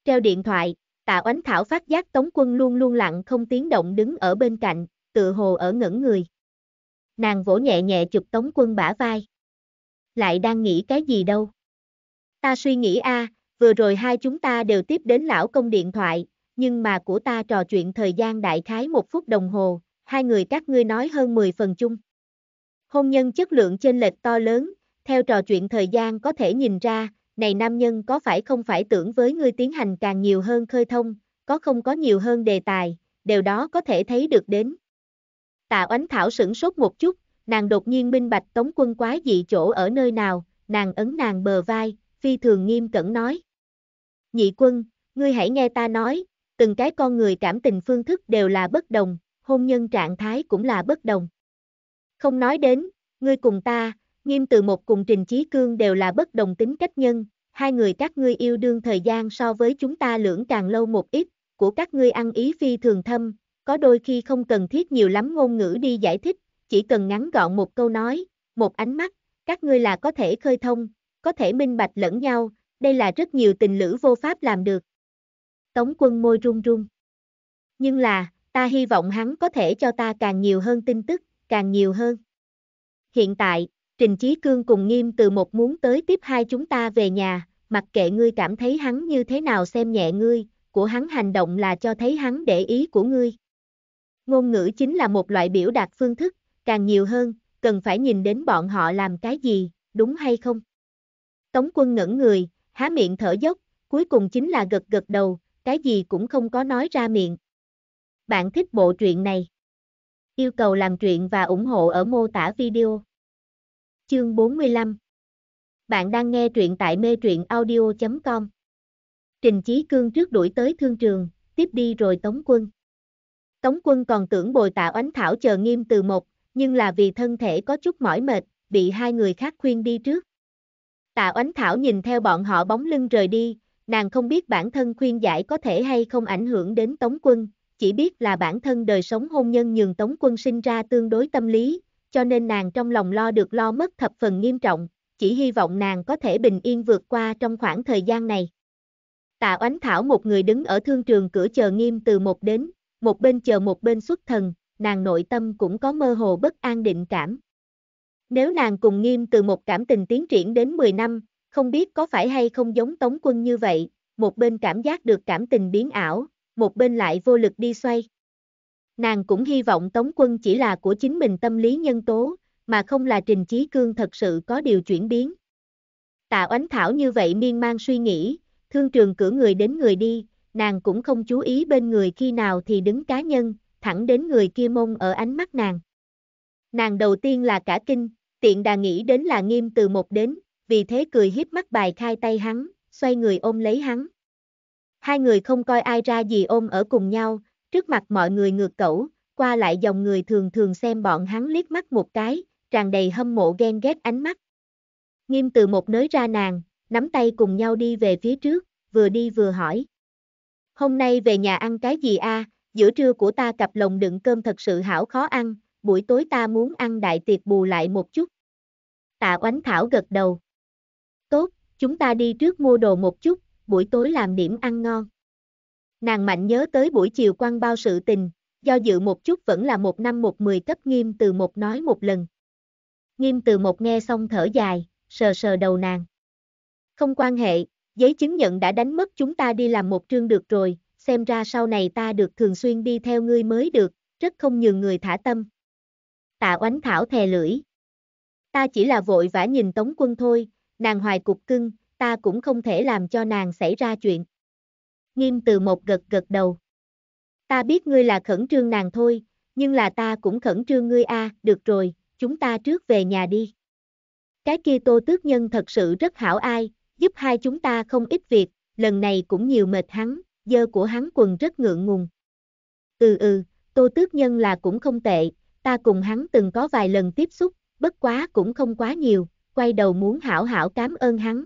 Treo điện thoại, Tạ Oánh Thảo phát giác Tống Quân luôn luôn lặng không tiếng động đứng ở bên cạnh, tự hồ ở ngẩn người. Nàng vỗ nhẹ nhẹ chụp Tống Quân bả vai. Lại đang nghĩ cái gì đâu? Ta suy nghĩ a, à, vừa rồi hai chúng ta đều tiếp đến lão công điện thoại, nhưng mà của ta trò chuyện thời gian đại khái một phút đồng hồ, hai người các ngươi nói hơn mười phần chung. Hôn nhân chất lượng chênh lệch to lớn, theo trò chuyện thời gian có thể nhìn ra, này nam nhân có phải không phải tưởng với ngươi tiến hành càng nhiều hơn khơi thông, có không có nhiều hơn đề tài, điều đó có thể thấy được đến. Tạ Oánh Thảo sửng sốt một chút, nàng đột nhiên minh bạch Tống Quân quái dị chỗ ở nơi nào, nàng ấn nàng bờ vai, phi thường nghiêm cẩn nói. Nhị Quân, ngươi hãy nghe ta nói, từng cái con người cảm tình phương thức đều là bất đồng, hôn nhân trạng thái cũng là bất đồng. Không nói đến, ngươi cùng ta, Nghiêm Từ Mộc cùng Trình Chí Cương đều là bất đồng tính cách nhân, hai người các ngươi yêu đương thời gian so với chúng ta lưỡng càng lâu một ít, của các ngươi ăn ý phi thường thâm, có đôi khi không cần thiết nhiều lắm ngôn ngữ đi giải thích, chỉ cần ngắn gọn một câu nói, một ánh mắt, các ngươi là có thể khơi thông, có thể minh bạch lẫn nhau, đây là rất nhiều tình lữ vô pháp làm được. Tống Quân môi run run. Nhưng là, ta hy vọng hắn có thể cho ta càng nhiều hơn tin tức, càng nhiều hơn. Hiện tại, Trình Chí Cương cùng Nghiêm Từ Mộc muốn tới tiếp hai chúng ta về nhà, mặc kệ ngươi cảm thấy hắn như thế nào xem nhẹ ngươi, của hắn hành động là cho thấy hắn để ý của ngươi. Ngôn ngữ chính là một loại biểu đạt phương thức, càng nhiều hơn, cần phải nhìn đến bọn họ làm cái gì, đúng hay không? Tống Quân ngẩn người, há miệng thở dốc, cuối cùng chính là gật gật đầu, cái gì cũng không có nói ra miệng. Bạn thích bộ truyện này? Yêu cầu làm truyện và ủng hộ ở mô tả video. Chương bốn mươi lăm. Bạn đang nghe truyện tại mê truyện audio chấm com. Trình Chí Cương trước đuổi tới thương trường, tiếp đi rồi Tống Quân. Tống Quân còn tưởng bồi Tạ Oánh Thảo chờ Nghiêm Từ Mộc, nhưng là vì thân thể có chút mỏi mệt, bị hai người khác khuyên đi trước. Tạ Oánh Thảo nhìn theo bọn họ bóng lưng rời đi, nàng không biết bản thân khuyên giải có thể hay không ảnh hưởng đến Tống Quân, chỉ biết là bản thân đời sống hôn nhân nhường Tống Quân sinh ra tương đối tâm lý, cho nên nàng trong lòng lo được lo mất thập phần nghiêm trọng, chỉ hy vọng nàng có thể bình yên vượt qua trong khoảng thời gian này. Tạ Oánh Thảo một người đứng ở thương trường cửa chờ Nghiêm Từ Mộc đến, một bên chờ một bên xuất thần, nàng nội tâm cũng có mơ hồ bất an định cảm. Nếu nàng cùng Nghiêm Từ Mộc cảm tình tiến triển đến mười năm, không biết có phải hay không giống Tống Quân như vậy, một bên cảm giác được cảm tình biến ảo, một bên lại vô lực đi xoay. Nàng cũng hy vọng Tống Quân chỉ là của chính mình tâm lý nhân tố, mà không là Trình Chí Cương thật sự có điều chuyển biến. Tạ Oánh Thảo như vậy miên man suy nghĩ, thương trường cử người đến người đi, nàng cũng không chú ý bên người khi nào thì đứng cá nhân, thẳng đến người kia mông ở ánh mắt nàng. Nàng đầu tiên là cả kinh, tiện đà nghĩ đến là Nghiêm Từ Mộc đến, vì thế cười híp mắt bài khai tay hắn, xoay người ôm lấy hắn. Hai người không coi ai ra gì ôm ở cùng nhau, trước mặt mọi người ngược cẩu, qua lại dòng người thường thường xem bọn hắn liếc mắt một cái, tràn đầy hâm mộ ghen ghét ánh mắt. Nghiêm Từ Mộc nới ra nàng, nắm tay cùng nhau đi về phía trước, vừa đi vừa hỏi. Hôm nay về nhà ăn cái gì a? À? Giữa trưa của ta cặp lồng đựng cơm thật sự hảo khó ăn, buổi tối ta muốn ăn đại tiệc bù lại một chút. Tạ Oánh Thảo gật đầu. Tốt, chúng ta đi trước mua đồ một chút, buổi tối làm điểm ăn ngon. Nàng mạnh nhớ tới buổi chiều quăng bao sự tình, do dự một chút vẫn là một năm một mười cấp Nghiêm Từ Mộc nói một lần. Nghiêm Từ Mộc nghe xong thở dài, sờ sờ đầu nàng. Không quan hệ, giấy chứng nhận đã đánh mất chúng ta đi làm một chương được rồi, xem ra sau này ta được thường xuyên đi theo ngươi mới được, rất không nhường người thả tâm. Tạ Oánh Thảo thè lưỡi. Ta chỉ là vội vã nhìn Tống Quân thôi, nàng hoài cục cưng, ta cũng không thể làm cho nàng xảy ra chuyện. Nghiêm Từ Mộc gật gật đầu. Ta biết ngươi là khẩn trương nàng thôi, nhưng là ta cũng khẩn trương ngươi a. À, được rồi, chúng ta trước về nhà đi. Cái kia Tô Tước nhân thật sự rất hảo ai, giúp hai chúng ta không ít việc, lần này cũng nhiều mệt hắn, dơ của hắn quần rất ngượng ngùng. Ừ ừ, Tô Tước nhân là cũng không tệ, ta cùng hắn từng có vài lần tiếp xúc, bất quá cũng không quá nhiều, quay đầu muốn hảo hảo cảm ơn hắn.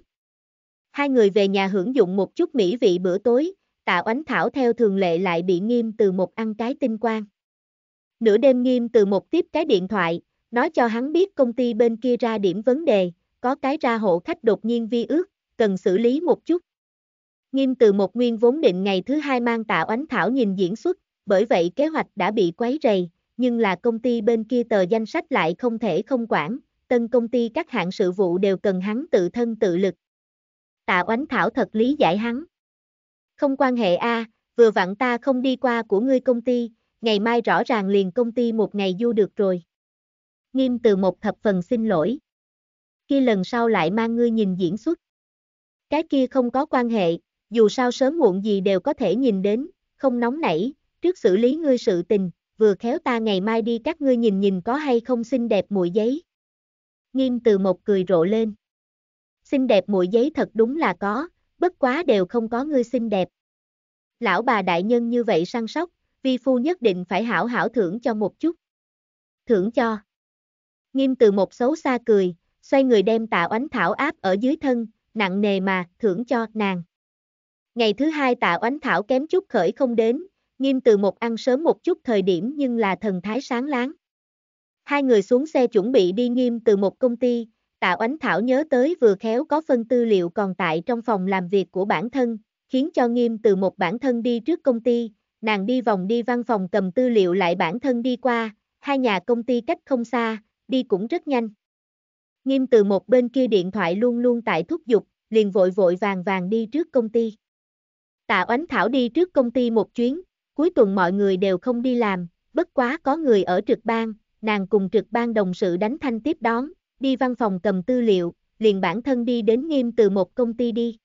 Hai người về nhà hưởng dụng một chút mỹ vị bữa tối, Tạ Oánh Thảo theo thường lệ lại bị Nghiêm Từ Mộc ăn cái tinh quang. Nửa đêm Nghiêm Từ Mộc tiếp cái điện thoại, nói cho hắn biết công ty bên kia ra điểm vấn đề, có cái ra hộ khách đột nhiên vi ước, cần xử lý một chút. Nghiêm Từ Mộc nguyên vốn định ngày thứ hai mang Tạ Oánh Thảo nhìn diễn xuất, bởi vậy kế hoạch đã bị quấy rầy, nhưng là công ty bên kia tờ danh sách lại không thể không quản, tân công ty các hạng sự vụ đều cần hắn tự thân tự lực. Tạ Oánh Thảo thật lý giải hắn. Không quan hệ a, à, vừa vặn ta không đi qua của ngươi công ty, ngày mai rõ ràng liền công ty một ngày du được rồi. Nghiêm Từ Mộc thập phần xin lỗi. Khi lần sau lại mang ngươi nhìn diễn xuất. Cái kia không có quan hệ, dù sao sớm muộn gì đều có thể nhìn đến, không nóng nảy, trước xử lý ngươi sự tình, vừa khéo ta ngày mai đi các ngươi nhìn nhìn có hay không xinh đẹp muội giấy. Nghiêm Từ Mộc cười rộ lên. Xinh đẹp muội giấy thật đúng là có, bất quá đều không có ngươi xinh đẹp. Lão bà đại nhân như vậy săn sóc, vi phu nhất định phải hảo hảo thưởng cho một chút. Thưởng cho. Nghiêm Từ Mộc xấu xa cười, xoay người đem Tạ Oánh Thảo áp ở dưới thân, nặng nề mà thưởng cho nàng. Ngày thứ hai Tạ Oánh Thảo kém chút khởi không đến, Nghiêm Từ Mộc ăn sớm một chút thời điểm nhưng là thần thái sáng láng. Hai người xuống xe chuẩn bị đi Nghiêm Từ Mộc công ty, Tạ Oánh Thảo nhớ tới vừa khéo có phân tư liệu còn tại trong phòng làm việc của bản thân, khiến cho Nghiêm Từ Mộc bản thân đi trước công ty, nàng đi vòng đi văn phòng cầm tư liệu lại bản thân đi qua, hai nhà công ty cách không xa, đi cũng rất nhanh. Nghiêm Từ Mộc bên kia điện thoại luôn luôn tại thúc giục, liền vội vội vàng vàng đi trước công ty. Tạ Oánh Thảo đi trước công ty một chuyến, cuối tuần mọi người đều không đi làm, bất quá có người ở trực ban, nàng cùng trực ban đồng sự đánh thanh tiếp đón, đi văn phòng cầm tư liệu, liền bản thân đi đến Nghiêm Từ Mộc công ty đi.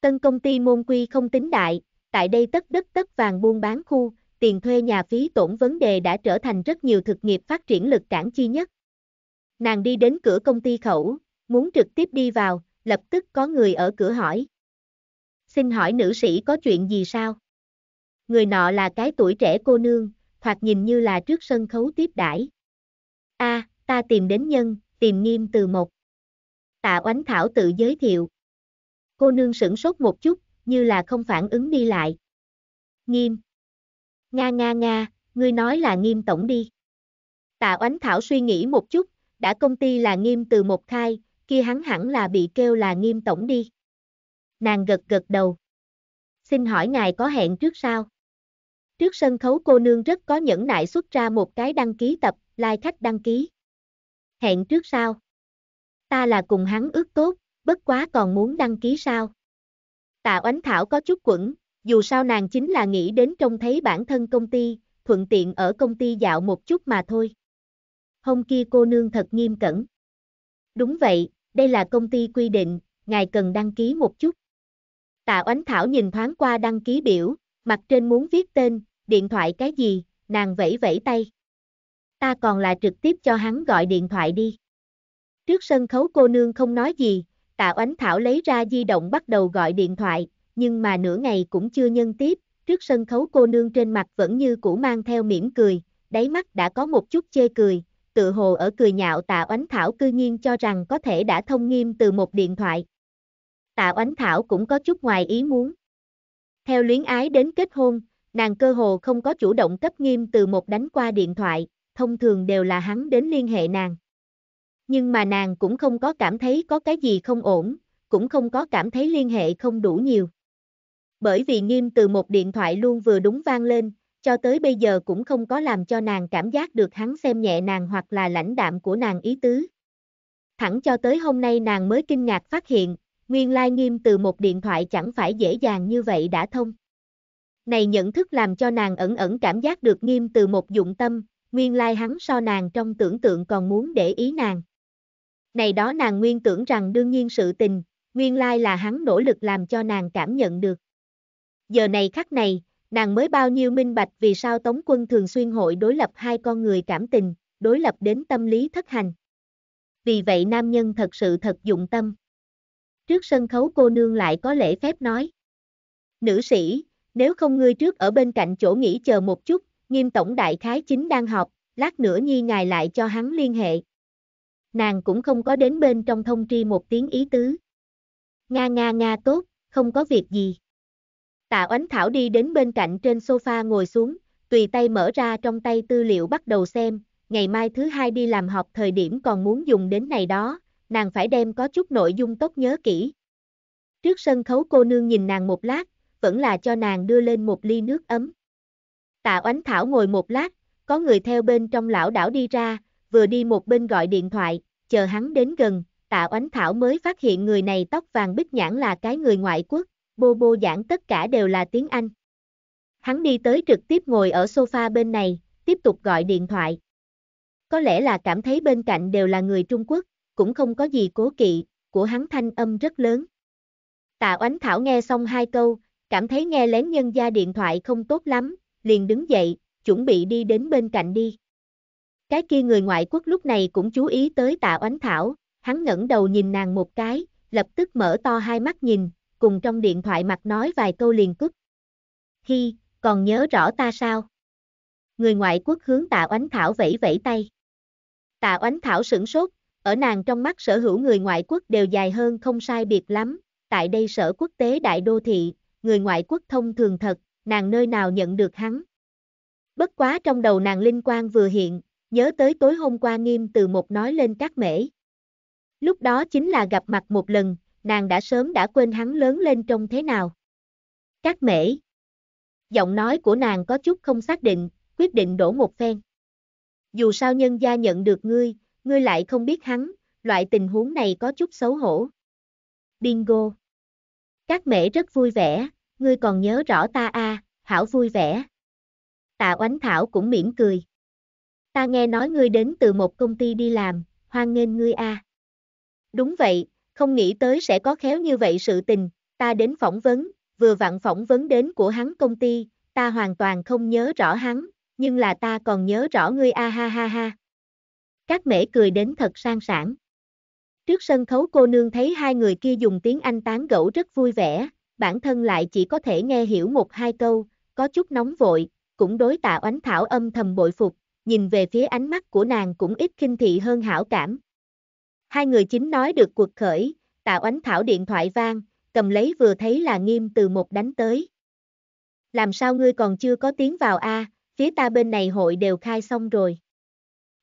Tân công ty môn quy không tính đại, tại đây tất đất tất vàng buôn bán khu, tiền thuê nhà phí tổn vấn đề đã trở thành rất nhiều thực nghiệp phát triển lực cản chi nhất. Nàng đi đến cửa công ty khẩu, muốn trực tiếp đi vào, lập tức có người ở cửa hỏi. Xin hỏi nữ sĩ có chuyện gì sao? Người nọ là cái tuổi trẻ cô nương, thoạt nhìn như là trước sân khấu tiếp đãi. A, à, ta tìm đến nhân, tìm Nghiêm Từ Mộc. Tạ Oánh Thảo tự giới thiệu. Cô nương sửng sốt một chút, như là không phản ứng đi lại. Nghiêm. Nga nga nga, ngươi nói là Nghiêm tổng đi. Tạ Oánh Thảo suy nghĩ một chút, đã công ty là Nghiêm Từ Mộc khai, kia hắn hẳn là bị kêu là Nghiêm tổng đi. Nàng gật gật đầu. Xin hỏi ngài có hẹn trước sao? Trước sân khấu cô nương rất có nhẫn nại xuất ra một cái đăng ký tập, lai khách đăng ký. Hẹn trước sao? Ta là cùng hắn ước tốt, bất quá còn muốn đăng ký sao? Tạ Oánh Thảo có chút quẫn, dù sao nàng chính là nghĩ đến trông thấy bản thân công ty, thuận tiện ở công ty dạo một chút mà thôi. Hôm kia cô nương thật nghiêm cẩn. Đúng vậy, đây là công ty quy định, ngài cần đăng ký một chút. Tạ Oánh Thảo nhìn thoáng qua đăng ký biểu, mặt trên muốn viết tên, điện thoại cái gì, nàng vẫy vẫy tay. Ta còn là trực tiếp cho hắn gọi điện thoại đi. Trước sân khấu cô nương không nói gì, Tạ Oánh Thảo lấy ra di động bắt đầu gọi điện thoại, nhưng mà nửa ngày cũng chưa nhân tiếp, trước sân khấu cô nương trên mặt vẫn như cũ mang theo mỉm cười, đáy mắt đã có một chút chê cười, tự hồ ở cười nhạo Tạ Oánh Thảo cư nhiên cho rằng có thể đã thông Nghiêm Từ Mộc điện thoại. Tạ Oánh Thảo cũng có chút ngoài ý muốn. Theo luyến ái đến kết hôn, nàng cơ hồ không có chủ động cấp Nghiêm Từ Mộc đánh qua điện thoại, thông thường đều là hắn đến liên hệ nàng. Nhưng mà nàng cũng không có cảm thấy có cái gì không ổn, cũng không có cảm thấy liên hệ không đủ nhiều. Bởi vì Nghiêm Từ Mộc điện thoại luôn vừa đúng vang lên, cho tới bây giờ cũng không có làm cho nàng cảm giác được hắn xem nhẹ nàng hoặc là lãnh đạm của nàng ý tứ. Thẳng cho tới hôm nay nàng mới kinh ngạc phát hiện, nguyên lai Nghiêm Từ Mộc điện thoại chẳng phải dễ dàng như vậy đã thông. Này nhận thức làm cho nàng ẩn ẩn cảm giác được Nghiêm Từ Mộc dụng tâm, nguyên lai hắn so nàng trong tưởng tượng còn muốn để ý nàng. Này đó nàng nguyên tưởng rằng đương nhiên sự tình, nguyên lai là hắn nỗ lực làm cho nàng cảm nhận được. Giờ này khắc này, nàng mới bao nhiêu minh bạch vì sao Tống Quân thường xuyên hội đối lập hai con người cảm tình, đối lập đến tâm lý thất hành. Vì vậy nam nhân thật sự thật dụng tâm. Trước sân khấu cô nương lại có lễ phép nói. Nữ sĩ, nếu không ngươi trước ở bên cạnh chỗ nghỉ chờ một chút, Nghiêm tổng đại khái chính đang họp, lát nữa nhi ngài lại cho hắn liên hệ. Nàng cũng không có đến bên trong thông tri một tiếng ý tứ. Nga nga nga tốt, không có việc gì. Tạ Oánh Thảo đi đến bên cạnh trên sofa ngồi xuống, tùy tay mở ra trong tay tư liệu bắt đầu xem, ngày mai thứ hai đi làm họp thời điểm còn muốn dùng đến này đó, nàng phải đem có chút nội dung tốt nhớ kỹ. Trước sân khấu cô nương nhìn nàng một lát, vẫn là cho nàng đưa lên một ly nước ấm. Tạ Oánh Thảo ngồi một lát, có người theo bên trong lão đảo đi ra, vừa đi một bên gọi điện thoại, chờ hắn đến gần, Tạ Oánh Thảo mới phát hiện người này tóc vàng bích nhãn là cái người ngoại quốc, bô bô giảng tất cả đều là tiếng Anh. Hắn đi tới trực tiếp ngồi ở sofa bên này, tiếp tục gọi điện thoại. Có lẽ là cảm thấy bên cạnh đều là người Trung Quốc, cũng không có gì cố kỵ, của hắn thanh âm rất lớn. Tạ Oánh Thảo nghe xong hai câu, cảm thấy nghe lén nhân gia điện thoại không tốt lắm, liền đứng dậy, chuẩn bị đi đến bên cạnh đi. Cái kia người ngoại quốc lúc này cũng chú ý tới Tạ Oánh Thảo, hắn ngẩng đầu nhìn nàng một cái, lập tức mở to hai mắt nhìn, cùng trong điện thoại mặt nói vài câu liền cúp. Hi, còn nhớ rõ ta sao? Người ngoại quốc hướng Tạ Oánh Thảo vẫy vẫy tay. Tạ Oánh Thảo sửng sốt, ở nàng trong mắt sở hữu người ngoại quốc đều dài hơn không sai biệt lắm, tại đây sở quốc tế đại đô thị, người ngoại quốc thông thường thật, nàng nơi nào nhận được hắn. Bất quá trong đầu nàng linh quang vừa hiện, nhớ tới tối hôm qua Nghiêm Từ Mộc nói lên Cát Mễ. Lúc đó chính là gặp mặt một lần, nàng đã sớm đã quên hắn lớn lên trông thế nào. Cát Mễ. Giọng nói của nàng có chút không xác định, quyết định đổ một phen. Dù sao nhân gia nhận được ngươi, ngươi lại không biết hắn, loại tình huống này có chút xấu hổ. Bingo. Cát Mễ rất vui vẻ, ngươi còn nhớ rõ ta à, hảo vui vẻ. Tạ Oánh Thảo cũng mỉm cười. Ta nghe nói ngươi đến từ một công ty đi làm, hoan nghênh ngươi à. Đúng vậy, không nghĩ tới sẽ có khéo như vậy sự tình, ta đến phỏng vấn, vừa vặn phỏng vấn đến của hắn công ty, ta hoàn toàn không nhớ rõ hắn, nhưng là ta còn nhớ rõ ngươi a ha ha ha. Cát Mễ cười đến thật sang sảng. Trước sân khấu cô nương thấy hai người kia dùng tiếng Anh tán gẫu rất vui vẻ, bản thân lại chỉ có thể nghe hiểu một hai câu, có chút nóng vội, cũng đối Tạ Oánh Thảo âm thầm bội phục, nhìn về phía ánh mắt của nàng cũng ít khinh thị hơn hảo cảm. Hai người chính nói được cuộc khởi, Tạ Oánh Thảo điện thoại vang, cầm lấy vừa thấy là Nghiêm Từ Mộc đánh tới. Làm sao ngươi còn chưa có tiếng vào a? À, phía ta bên này hội đều khai xong rồi.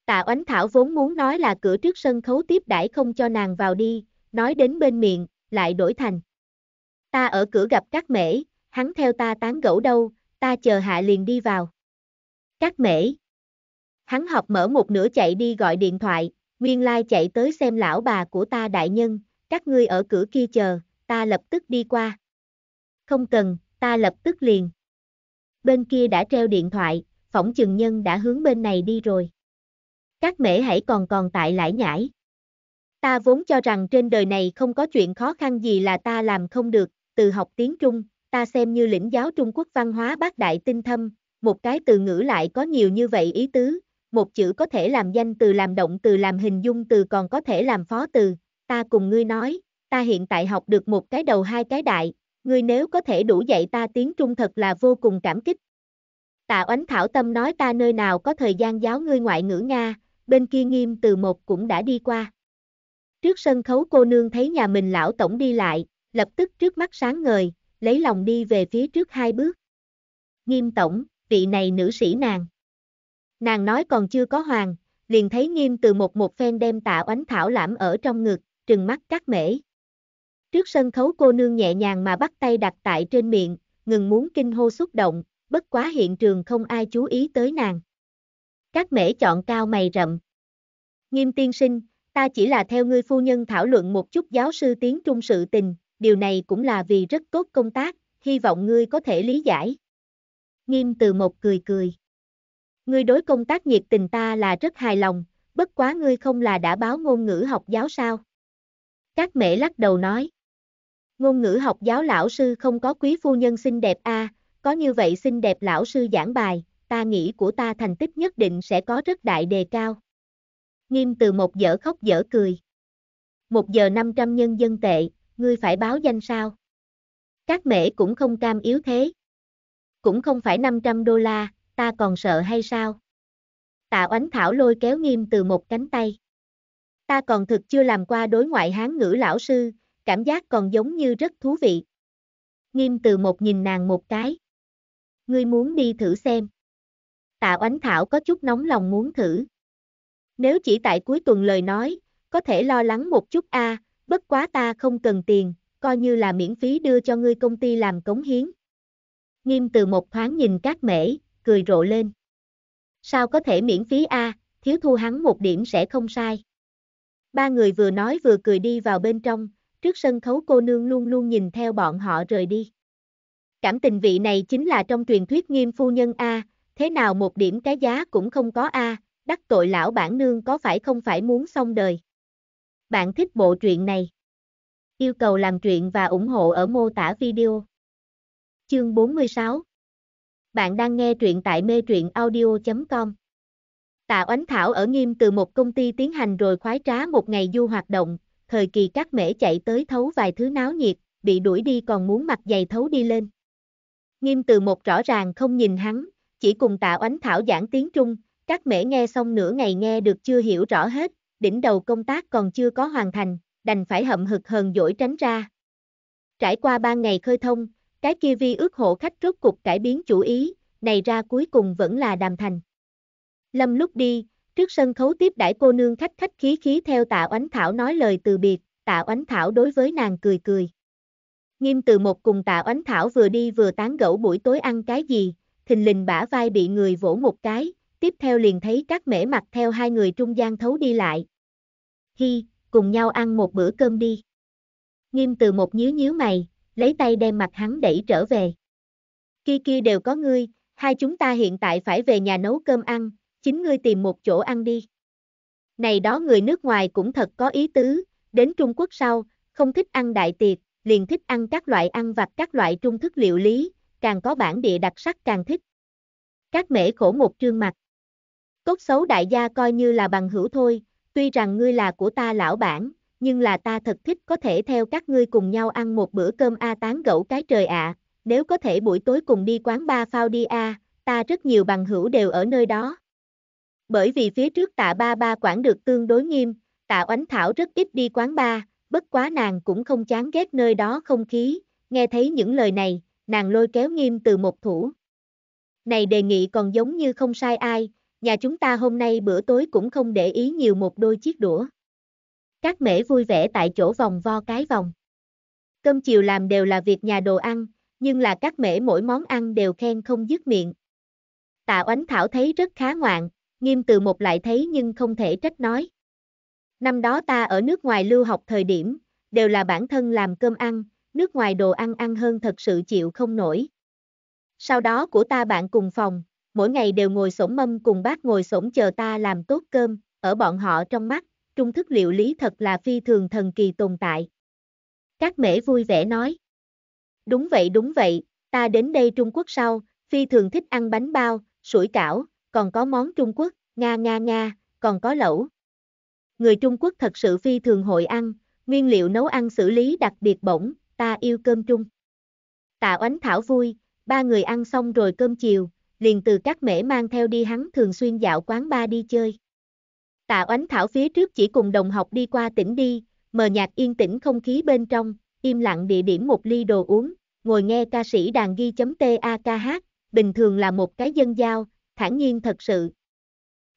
Tạ Oánh Thảo vốn muốn nói là cửa trước sân khấu tiếp đãi không cho nàng vào đi, nói đến bên miệng, lại đổi thành. Ta ở cửa gặp Cát Mễ, hắn theo ta tán gẫu đâu, ta chờ hạ liền đi vào. Cát Mễ. Hắn họp mở một nửa chạy đi gọi điện thoại, nguyên lai chạy tới xem lão bà của ta đại nhân, các ngươi ở cửa kia chờ, ta lập tức đi qua. Không cần, ta lập tức liền. Bên kia đã treo điện thoại, phỏng chừng nhân đã hướng bên này đi rồi. Cát Mễ hãy còn còn tại lải nhải. Ta vốn cho rằng trên đời này không có chuyện khó khăn gì là ta làm không được, từ học tiếng Trung, ta xem như lĩnh giáo Trung Quốc văn hóa bác đại tinh thâm, một cái từ ngữ lại có nhiều như vậy ý tứ, một chữ có thể làm danh từ làm động từ làm hình dung từ còn có thể làm phó từ, ta cùng ngươi nói, ta hiện tại học được một cái đầu hai cái đại, ngươi nếu có thể đủ dạy ta tiếng Trung thật là vô cùng cảm kích. Tạ Oánh Thảo tâm nói ta nơi nào có thời gian giáo ngươi ngoại ngữ Nga, bên kia Nghiêm Từ Mộc cũng đã đi qua. Trước sân khấu cô nương thấy nhà mình lão tổng đi lại, lập tức trước mắt sáng ngời, lấy lòng đi về phía trước hai bước. Nghiêm tổng, vị này nữ sĩ nàng. Nàng nói còn chưa có hoàn, liền thấy Nghiêm Từ Mộc một phen đem Tạ Oánh Thảo lãm ở trong ngực, trừng mắt Cát Mễ. Trước sân khấu cô nương nhẹ nhàng mà bắt tay đặt tại trên miệng, ngừng muốn kinh hô xúc động, bất quá hiện trường không ai chú ý tới nàng. Cát Mễ chọn cao mày rậm. Nghiêm tiên sinh, ta chỉ là theo ngươi phu nhân thảo luận một chút giáo sư tiếng Trung sự tình, điều này cũng là vì rất tốt công tác, hy vọng ngươi có thể lý giải. Nghiêm Từ Mộc cười cười. Ngươi đối công tác nhiệt tình ta là rất hài lòng, bất quá ngươi không là đã báo ngôn ngữ học giáo sao? Cát Mễ lắc đầu nói. Ngôn ngữ học giáo lão sư không có quý phu nhân xinh đẹp a, à, có như vậy xinh đẹp lão sư giảng bài, ta nghĩ của ta thành tích nhất định sẽ có rất đại đề cao. Nghiêm Từ Mộc dở khóc dở cười. Một giờ năm trăm nhân dân tệ, ngươi phải báo danh sao? Cát Mễ cũng không cam yếu thế. Cũng không phải năm trăm đô la, ta còn sợ hay sao? Tạ Oánh Thảo lôi kéo Nghiêm Từ Mộc cánh tay. Ta còn thực chưa làm qua đối ngoại Hán ngữ lão sư, cảm giác còn giống như rất thú vị. Nghiêm Từ Mộc nhìn nàng một cái. Ngươi muốn đi thử xem. Tạ Oánh Thảo có chút nóng lòng muốn thử. Nếu chỉ tại cuối tuần lời nói, có thể lo lắng một chút a, à, bất quá ta không cần tiền, coi như là miễn phí đưa cho ngươi công ty làm cống hiến. Nghiêm Từ Mộc thoáng nhìn Cát Mễ, cười rộ lên. Sao có thể miễn phí a, à, thiếu thu hắn một điểm sẽ không sai. Ba người vừa nói vừa cười đi vào bên trong, trước sân khấu cô nương luôn luôn nhìn theo bọn họ rời đi. Cảm tình vị này chính là trong truyền thuyết Nghiêm phu nhân a, thế nào một điểm cái giá cũng không có a, đắc tội lão bản nương có phải không phải muốn xong đời. Bạn thích bộ truyện này? Yêu cầu làm truyện và ủng hộ ở mô tả video. Chương bốn mươi sáu. Bạn đang nghe truyện tại mê truyện audio chấm com. Tạ Oánh Thảo ở Nghiêm Từ Mộc công ty tiến hành rồi khoái trá một ngày du hoạt động, thời kỳ Cát Mễ chạy tới thấu vài thứ náo nhiệt, bị đuổi đi còn muốn mặc giày thấu đi lên. Nghiêm Từ Mộc rõ ràng không nhìn hắn, chỉ cùng Tạ Oánh Thảo giảng tiếng Trung, Cát Mễ nghe xong nửa ngày nghe được chưa hiểu rõ hết, đỉnh đầu công tác còn chưa có hoàn thành, đành phải hậm hực hờn dỗi tránh ra. Trải qua ba ngày khơi thông, cái kia vi ước hộ khách rốt cục cải biến chủ ý, này ra cuối cùng vẫn là đàm thành. Lâm lúc đi, trước sân khấu tiếp đãi cô nương khách khách khí khí theo Tạ Oánh Thảo nói lời từ biệt, Tạ Oánh Thảo đối với nàng cười cười. Nghiêm Từ Mộc cùng Tạ Oánh Thảo vừa đi vừa tán gẫu buổi tối ăn cái gì, thình lình bả vai bị người vỗ một cái, tiếp theo liền thấy Cát Mễ mặt theo hai người trung gian thấu đi lại. Hi, cùng nhau ăn một bữa cơm đi. Nghiêm Từ Mộc nhíu nhíu mày, lấy tay đem mặt hắn đẩy trở về. Kia kia đều có ngươi, hai chúng ta hiện tại phải về nhà nấu cơm ăn, chính ngươi tìm một chỗ ăn đi. Này đó người nước ngoài cũng thật có ý tứ, đến Trung Quốc sau, không thích ăn đại tiệc, liền thích ăn các loại ăn vặt các loại trung thức liệu lý, càng có bản địa đặc sắc càng thích. Cát Mễ khổ một trương mặt. Tốt xấu đại gia coi như là bằng hữu thôi, tuy rằng ngươi là của ta lão bản, nhưng là ta thật thích có thể theo các ngươi cùng nhau ăn một bữa cơm a, tán gẫu cái trời ạ, à, nếu có thể buổi tối cùng đi quán ba phao đi a, à, ta rất nhiều bằng hữu đều ở nơi đó. Bởi vì phía trước Tạ ba ba quản được tương đối nghiêm, Tạ Oánh Thảo rất ít đi quán ba, bất quá nàng cũng không chán ghét nơi đó không khí, nghe thấy những lời này, nàng lôi kéo Nghiêm Từ Mộc thủ. Này đề nghị còn giống như không sai ai, nhà chúng ta hôm nay bữa tối cũng không để ý nhiều một đôi chiếc đũa. Cát Mễ vui vẻ tại chỗ vòng vo cái vòng. Cơm chiều làm đều là việc nhà đồ ăn, nhưng là Cát Mễ mỗi món ăn đều khen không dứt miệng. Tạ Oánh Thảo thấy rất khá ngoạn, Nghiêm Từ Mộc lại thấy nhưng không thể trách nói. Năm đó ta ở nước ngoài lưu học thời điểm, đều là bản thân làm cơm ăn, nước ngoài đồ ăn ăn hơn thật sự chịu không nổi. Sau đó của ta bạn cùng phòng, mỗi ngày đều ngồi xổm mâm cùng bác ngồi xổm chờ ta làm tốt cơm, ở bọn họ trong mắt, trung thức liệu lý thật là phi thường thần kỳ tồn tại. Cát Mễ vui vẻ nói. Đúng vậy đúng vậy, ta đến đây Trung Quốc sau, phi thường thích ăn bánh bao, sủi cảo, còn có món Trung Quốc, nga nga nga, còn có lẩu. Người Trung Quốc thật sự phi thường hội ăn, nguyên liệu nấu ăn xử lý đặc biệt bổng, ta yêu cơm Trung. Tạ Oánh Thảo vui, ba người ăn xong rồi cơm chiều, liền từ Cát Mễ mang theo đi hắn thường xuyên dạo quán bar đi chơi. Tạ Oánh Thảo phía trước chỉ cùng đồng học đi qua tỉnh đi, mờ nhạt yên tĩnh không khí bên trong, im lặng địa điểm một ly đồ uống, ngồi nghe ca sĩ đàn ghi chấm hát, bình thường là một cái dân giao, thản nhiên thật sự.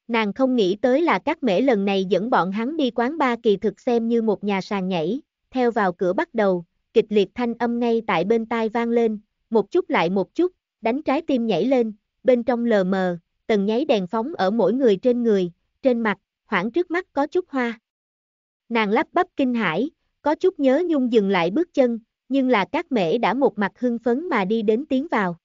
Nàng không nghĩ tới là Cát Mễ lần này dẫn bọn hắn đi quán bar kỳ thực xem như một nhà sàn nhảy, theo vào cửa bắt đầu, kịch liệt thanh âm ngay tại bên tai vang lên, một chút lại một chút, đánh trái tim nhảy lên, bên trong lờ mờ, từng nháy đèn phóng ở mỗi người trên người, trên mặt, hoảng trước mắt có chút hoa. Nàng lắp bắp kinh hãi, có chút nhớ nhung dừng lại bước chân, nhưng là Cát Mễ đã một mặt hưng phấn mà đi đến tiến vào.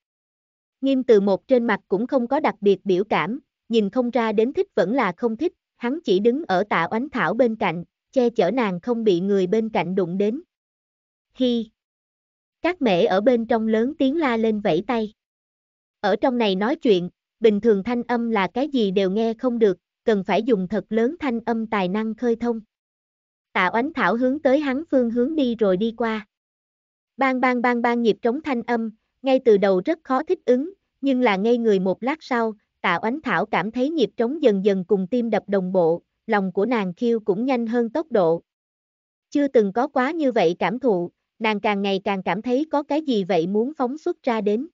Nghiêm Từ Mộc trên mặt cũng không có đặc biệt biểu cảm, nhìn không ra đến thích vẫn là không thích, hắn chỉ đứng ở Tạ Oánh Thảo bên cạnh, che chở nàng không bị người bên cạnh đụng đến. Hi! Cát Mễ ở bên trong lớn tiếng la lên vẫy tay. Ở trong này nói chuyện, bình thường thanh âm là cái gì đều nghe không được, cần phải dùng thật lớn thanh âm tài năng khơi thông. Tạ Oánh Thảo hướng tới hắn phương hướng đi rồi đi qua. Bang bang bang bang nhịp trống thanh âm, ngay từ đầu rất khó thích ứng, nhưng là ngay người một lát sau, Tạ Oánh Thảo cảm thấy nhịp trống dần dần cùng tim đập đồng bộ, lòng của nàng khiêu cũng nhanh hơn tốc độ. Chưa từng có quá như vậy cảm thụ, nàng càng ngày càng cảm thấy có cái gì vậy muốn phóng xuất ra đến.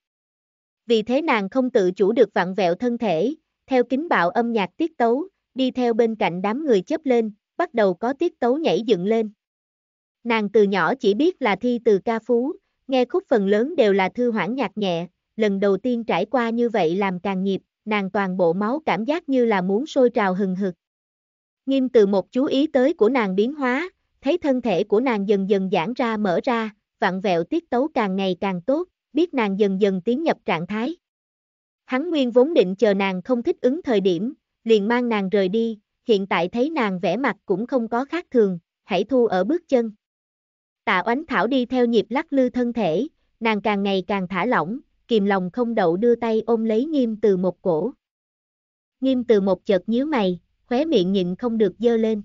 Vì thế nàng không tự chủ được vặn vẹo thân thể, theo kính bạo âm nhạc tiết tấu, đi theo bên cạnh đám người chớp lên, bắt đầu có tiết tấu nhảy dựng lên. Nàng từ nhỏ chỉ biết là thi từ ca phú, nghe khúc phần lớn đều là thư hoãn nhạc nhẹ, lần đầu tiên trải qua như vậy làm càng nhịp, nàng toàn bộ máu cảm giác như là muốn sôi trào hừng hực. Nghiêm Từ Mộc chú ý tới của nàng biến hóa, thấy thân thể của nàng dần dần giãn ra mở ra, vặn vẹo tiết tấu càng ngày càng tốt, biết nàng dần dần tiến nhập trạng thái. Hắn nguyên vốn định chờ nàng không thích ứng thời điểm, liền mang nàng rời đi, hiện tại thấy nàng vẻ mặt cũng không có khác thường, hãy thu ở bước chân. Tạ Oánh Thảo đi theo nhịp lắc lư thân thể, nàng càng ngày càng thả lỏng, kìm lòng không đậu đưa tay ôm lấy Nghiêm Từ Mộc cổ. Nghiêm Từ Mộc chợt nhíu mày, khóe miệng nhịn không được dơ lên.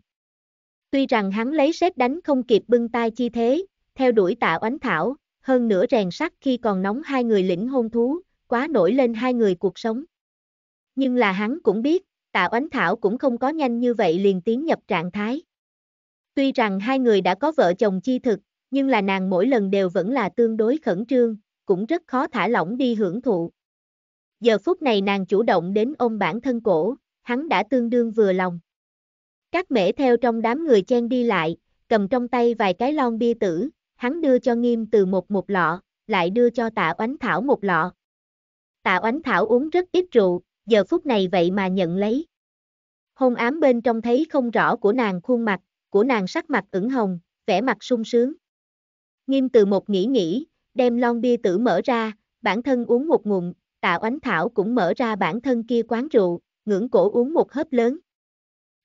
Tuy rằng hắn lấy sét đánh không kịp bưng tay chi thế, theo đuổi Tạ Oánh Thảo, hơn nữa rèn sắt khi còn nóng hai người lĩnh hôn thú, quá nổi lên hai người cuộc sống. Nhưng là hắn cũng biết, Tạ Oánh Thảo cũng không có nhanh như vậy liền tiến nhập trạng thái. Tuy rằng hai người đã có vợ chồng chi thực, nhưng là nàng mỗi lần đều vẫn là tương đối khẩn trương, cũng rất khó thả lỏng đi hưởng thụ. Giờ phút này nàng chủ động đến ôm bản thân cổ, hắn đã tương đương vừa lòng. Cát Mễ theo trong đám người chen đi lại, cầm trong tay vài cái lon bia tử, hắn đưa cho Nghiêm Từ Mộc một lọ, lại đưa cho Tạ Oánh Thảo một lọ. Tạ Oánh Thảo uống rất ít rượu, giờ phút này vậy mà nhận lấy. Hôn ám bên trong thấy không rõ của nàng khuôn mặt, của nàng sắc mặt ửng hồng, vẻ mặt sung sướng. Nghiêm Từ Mộc nghĩ nghĩ, đem lon bia tử mở ra, bản thân uống một ngụm, Tạ Oánh Thảo cũng mở ra bản thân kia quán rượu, ngưỡng cổ uống một hớp lớn.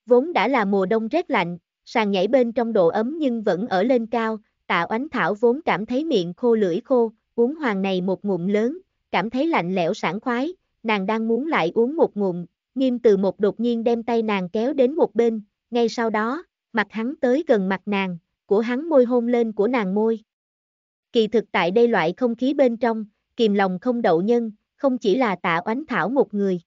Vốn đã là mùa đông rét lạnh, sàn nhảy bên trong độ ấm nhưng vẫn ở lên cao, Tạ Oánh Thảo vốn cảm thấy miệng khô lưỡi khô, uống hoàng này một ngụm lớn, cảm thấy lạnh lẽo sảng khoái, nàng đang muốn lại uống một ngụm, Nghiêm Từ Mộc đột nhiên đem tay nàng kéo đến một bên, ngay sau đó, mặt hắn tới gần mặt nàng, của hắn môi hôn lên của nàng môi. Kỳ thực tại đây loại không khí bên trong, kìm lòng không đậu nhân, không chỉ là Tạ Oánh Thảo một người.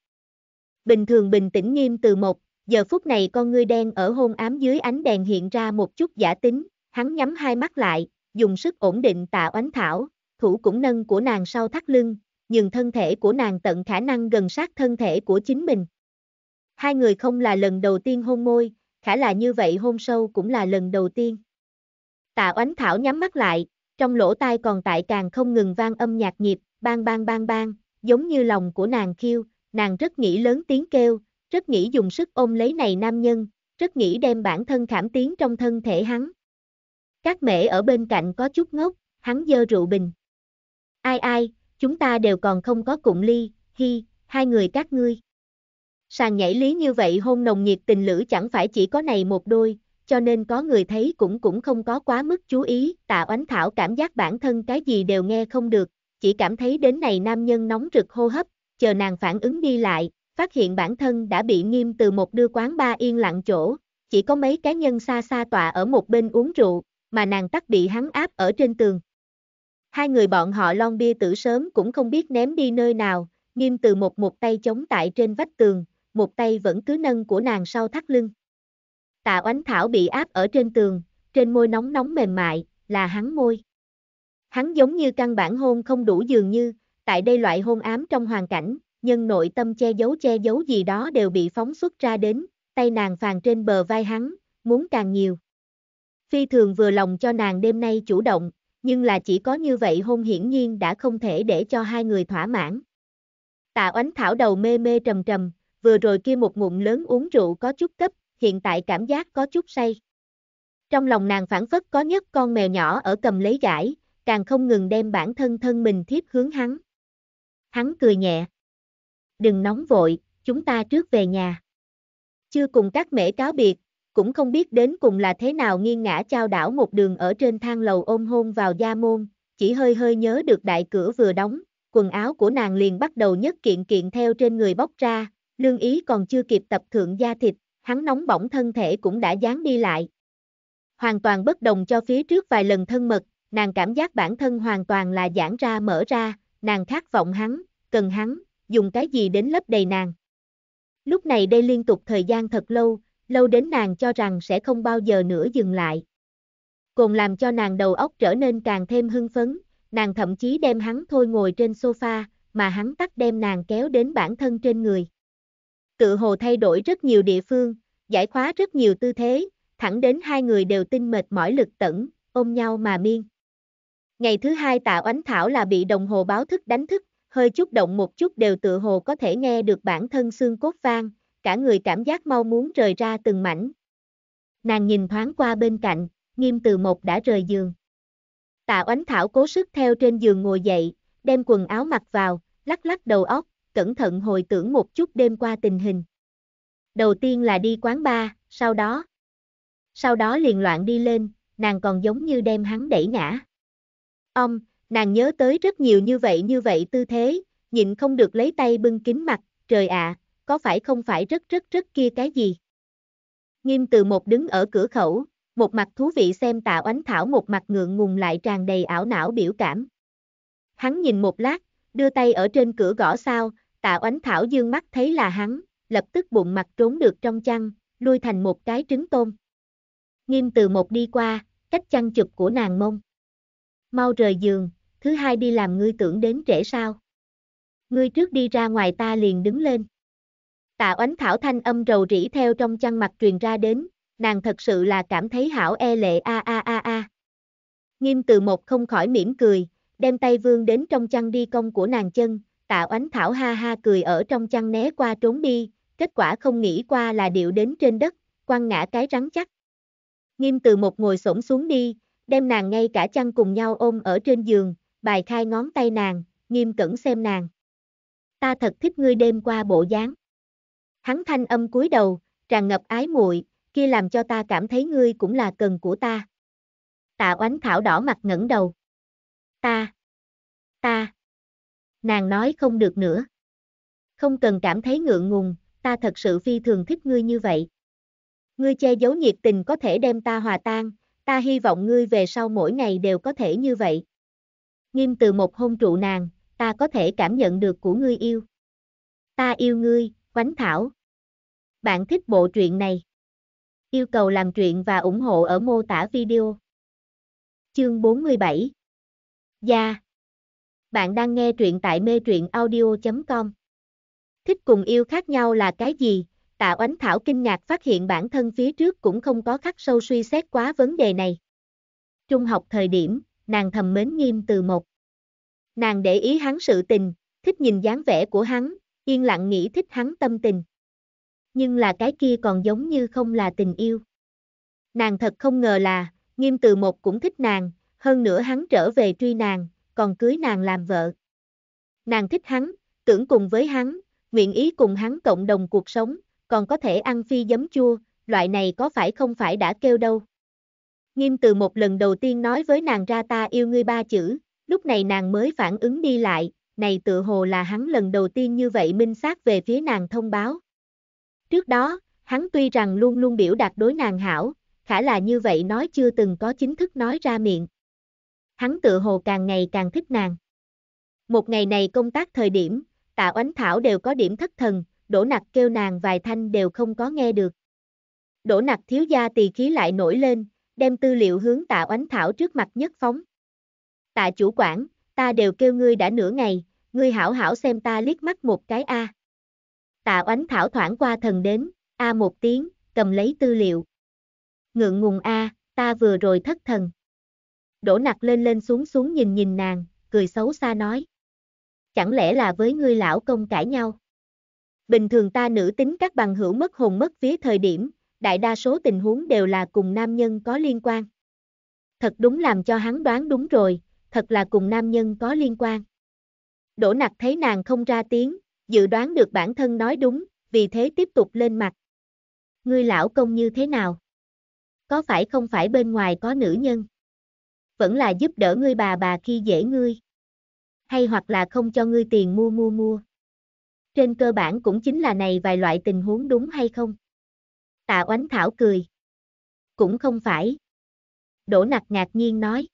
Bình thường bình tĩnh Nghiêm Từ Mộc, giờ phút này con ngươi đen ở hôn ám dưới ánh đèn hiện ra một chút giả tính, hắn nhắm hai mắt lại, dùng sức ổn định Tạ Oánh Thảo, thủ cũng nâng của nàng sau thắt lưng, nhưng thân thể của nàng tận khả năng gần sát thân thể của chính mình. Hai người không là lần đầu tiên hôn môi, khả là như vậy hôn sâu cũng là lần đầu tiên. Tạ Oánh Thảo nhắm mắt lại, trong lỗ tai còn tại càng không ngừng vang âm nhạc nhịp, bang bang bang bang, giống như lòng của nàng khiêu, nàng rất nghĩ lớn tiếng kêu, rất nghĩ dùng sức ôm lấy này nam nhân, rất nghĩ đem bản thân khảm tiến trong thân thể hắn. Cát Mễ ở bên cạnh có chút ngốc, hắn giơ rượu bình. Ai ai, chúng ta đều còn không có cụng ly, hi, hai người các ngươi. Sàn nhảy lý như vậy hôn nồng nhiệt tình lữ chẳng phải chỉ có này một đôi, cho nên có người thấy cũng cũng không có quá mức chú ý. Tạ Oánh Thảo cảm giác bản thân cái gì đều nghe không được, chỉ cảm thấy đến này nam nhân nóng rực hô hấp, chờ nàng phản ứng đi lại, phát hiện bản thân đã bị Nghiêm Từ Mộc đưa quán bar yên lặng chỗ, chỉ có mấy cá nhân xa xa tọa ở một bên uống rượu, mà nàng tắc bị hắn áp ở trên tường. Hai người bọn họ lon bia tử sớm cũng không biết ném đi nơi nào, Nghiêm Từ Mộc một tay chống tại trên vách tường, một tay vẫn cứ nâng của nàng sau thắt lưng. Tạ Oánh Thảo bị áp ở trên tường, trên môi nóng nóng mềm mại, là hắn môi. Hắn giống như căn bản hôn không đủ dường như, tại đây loại hôn ám trong hoàn cảnh, nhân nội tâm che giấu che giấu gì đó đều bị phóng xuất ra đến, tay nàng phàn trên bờ vai hắn, muốn càng nhiều. Phi thường vừa lòng cho nàng đêm nay chủ động, nhưng là chỉ có như vậy hôn hiển nhiên đã không thể để cho hai người thỏa mãn. Tạ Oánh Thảo đầu mê mê trầm trầm, vừa rồi kia một ngụm lớn uống rượu có chút cấp, hiện tại cảm giác có chút say. Trong lòng nàng phảng phất có nhất con mèo nhỏ ở cầm lấy gãi, càng không ngừng đem bản thân thân mình thiếp hướng hắn. Hắn cười nhẹ. Đừng nóng vội, chúng ta trước về nhà. Chưa cùng Cát Mễ cáo biệt, cũng không biết đến cùng là thế nào nghiêng ngã chao đảo một đường ở trên thang lầu ôm hôn vào gia môn, chỉ hơi hơi nhớ được đại cửa vừa đóng, quần áo của nàng liền bắt đầu nhất kiện kiện theo trên người bóc ra, lương ý còn chưa kịp tập thượng da thịt, hắn nóng bỏng thân thể cũng đã dán đi lại. Hoàn toàn bất đồng cho phía trước vài lần thân mật, nàng cảm giác bản thân hoàn toàn là giãn ra mở ra, nàng khát vọng hắn, cần hắn, dùng cái gì đến lấp đầy nàng. Lúc này đây liên tục thời gian thật lâu, lâu đến nàng cho rằng sẽ không bao giờ nữa dừng lại. cùng làm cho nàng đầu óc trở nên càng thêm hưng phấn, nàng thậm chí đem hắn thôi ngồi trên sofa, mà hắn tắt đem nàng kéo đến bản thân trên người. Tự hồ thay đổi rất nhiều địa phương, giải khóa rất nhiều tư thế, thẳng đến hai người đều tinh mệt mỏi lực tận, ôm nhau mà miên. Ngày thứ hai Tạ Oánh Thảo là bị đồng hồ báo thức đánh thức, hơi chút động một chút đều tự hồ có thể nghe được bản thân xương cốt vang, cả người cảm giác mau muốn rời ra từng mảnh. Nàng nhìn thoáng qua bên cạnh, Nghiêm Từ Mộc đã rời giường. Tạ Oánh Thảo cố sức theo trên giường ngồi dậy, đem quần áo mặc vào, lắc lắc đầu óc, cẩn thận hồi tưởng một chút đêm qua tình hình. Đầu tiên là đi quán bar, sau đó. Sau đó liền loạn đi lên, nàng còn giống như đem hắn đẩy ngã. Ông, nàng nhớ tới rất nhiều như vậy như vậy tư thế, nhịn không được lấy tay bưng kín mặt, trời ạ, à, có phải không phải rất rất rất kia cái gì? Nghiêm Từ Mộc đứng ở cửa khẩu, một mặt thú vị xem Tạ Oánh Thảo, một mặt ngượng ngùng lại tràn đầy ảo não biểu cảm. Hắn nhìn một lát, đưa tay ở trên cửa gõ sao, Tạ Oánh Thảo dương mắt thấy là hắn, lập tức bụng mặt trốn được trong chăn, lui thành một cái trứng tôm. Nghiêm Từ Mộc đi qua, cách chăn chụp của nàng mông. Mau rời giường, thứ hai đi làm ngươi tưởng đến trễ sao? Ngươi trước đi ra ngoài ta liền đứng lên. Tạ Oánh Thảo thanh âm rầu rĩ theo trong chăn mặt truyền ra đến, nàng thật sự là cảm thấy hảo e lệ a a a a. Nghiêm Từ Mộc không khỏi mỉm cười, đem tay vươn đến trong chăn đi cong của nàng chân, Tạ Oánh Thảo ha ha cười ở trong chăn né qua trốn đi, kết quả không nghĩ qua là điệu đến trên đất, quăng ngã cái rắn chắc. Nghiêm Từ Mộc ngồi xổm xuống đi, đem nàng ngay cả chăn cùng nhau ôm ở trên giường, bài khai ngón tay nàng, nghiêm cẩn xem nàng. Ta thật thích ngươi đêm qua bộ dáng. Hắn thanh âm cúi đầu, tràn ngập ái muội, kia làm cho ta cảm thấy ngươi cũng là cần của ta. Tạ Oánh Thảo đỏ mặt ngẩng đầu. Ta. Ta. Nàng nói không được nữa. Không cần cảm thấy ngượng ngùng, ta thật sự phi thường thích ngươi như vậy. Ngươi che giấu nhiệt tình có thể đem ta hòa tan, ta hy vọng ngươi về sau mỗi ngày đều có thể như vậy. Nghiêm Từ Mộc hôn trụ nàng, ta có thể cảm nhận được của ngươi yêu. Ta yêu ngươi, Oánh Thảo. Bạn thích bộ truyện này? Yêu cầu làm truyện và ủng hộ ở mô tả video. Chương bốn mươi bảy. Gia. Bạn đang nghe truyện tại mê truyện audio chấm com. Thích cùng yêu khác nhau là cái gì? Tạ Oánh Thảo kinh ngạc phát hiện bản thân phía trước cũng không có khắc sâu suy xét quá vấn đề này. Trung học thời điểm, nàng thầm mến Nghiêm Từ Mộc. Nàng để ý hắn sự tình, thích nhìn dáng vẻ của hắn, yên lặng nghĩ thích hắn tâm tình. Nhưng là cái kia còn giống như không là tình yêu. Nàng thật không ngờ là, Nghiêm Từ Mộc cũng thích nàng, hơn nữa hắn trở về truy nàng, còn cưới nàng làm vợ. Nàng thích hắn, tưởng cùng với hắn, nguyện ý cùng hắn cộng đồng cuộc sống, còn có thể ăn phi giấm chua, loại này có phải không phải đã kêu đâu. Nghiêm Từ Mộc lần đầu tiên nói với nàng ra ta yêu ngươi ba chữ, lúc này nàng mới phản ứng đi lại, này tựa hồ là hắn lần đầu tiên như vậy minh xác về phía nàng thông báo. Trước đó, hắn tuy rằng luôn luôn biểu đạt đối nàng hảo, khả là như vậy nói chưa từng có chính thức nói ra miệng. Hắn tựa hồ càng ngày càng thích nàng. Một ngày này công tác thời điểm, Tạ Oánh Thảo đều có điểm thất thần, Đỗ Nặc kêu nàng vài thanh đều không có nghe được. Đỗ Nặc thiếu gia tỳ khí lại nổi lên, đem tư liệu hướng Tạ Oánh Thảo trước mặt nhất phóng. Tạ chủ quản, ta đều kêu ngươi đã nửa ngày, ngươi hảo hảo xem ta liếc mắt một cái a. Tạ Oánh Thảo thoảng qua thần đến, a một tiếng, cầm lấy tư liệu. Ngượng ngùng a, ta vừa rồi thất thần. Đỗ Nặc lên lên xuống xuống nhìn nhìn nàng, cười xấu xa nói. Chẳng lẽ là với ngươi lão công cãi nhau? Bình thường ta nữ tính các bằng hữu mất hồn mất vía thời điểm, đại đa số tình huống đều là cùng nam nhân có liên quan. Thật đúng làm cho hắn đoán đúng rồi, thật là cùng nam nhân có liên quan. Đỗ Nặc thấy nàng không ra tiếng, dự đoán được bản thân nói đúng, vì thế tiếp tục lên mặt. Ngươi lão công như thế nào? Có phải không phải bên ngoài có nữ nhân? Vẫn là giúp đỡ ngươi bà bà khi dễ ngươi? Hay hoặc là không cho ngươi tiền mua mua mua? Trên cơ bản cũng chính là này vài loại tình huống đúng hay không? Tạ Oánh Thảo cười. Cũng không phải. Đỗ Nặc ngạc nhiên nói.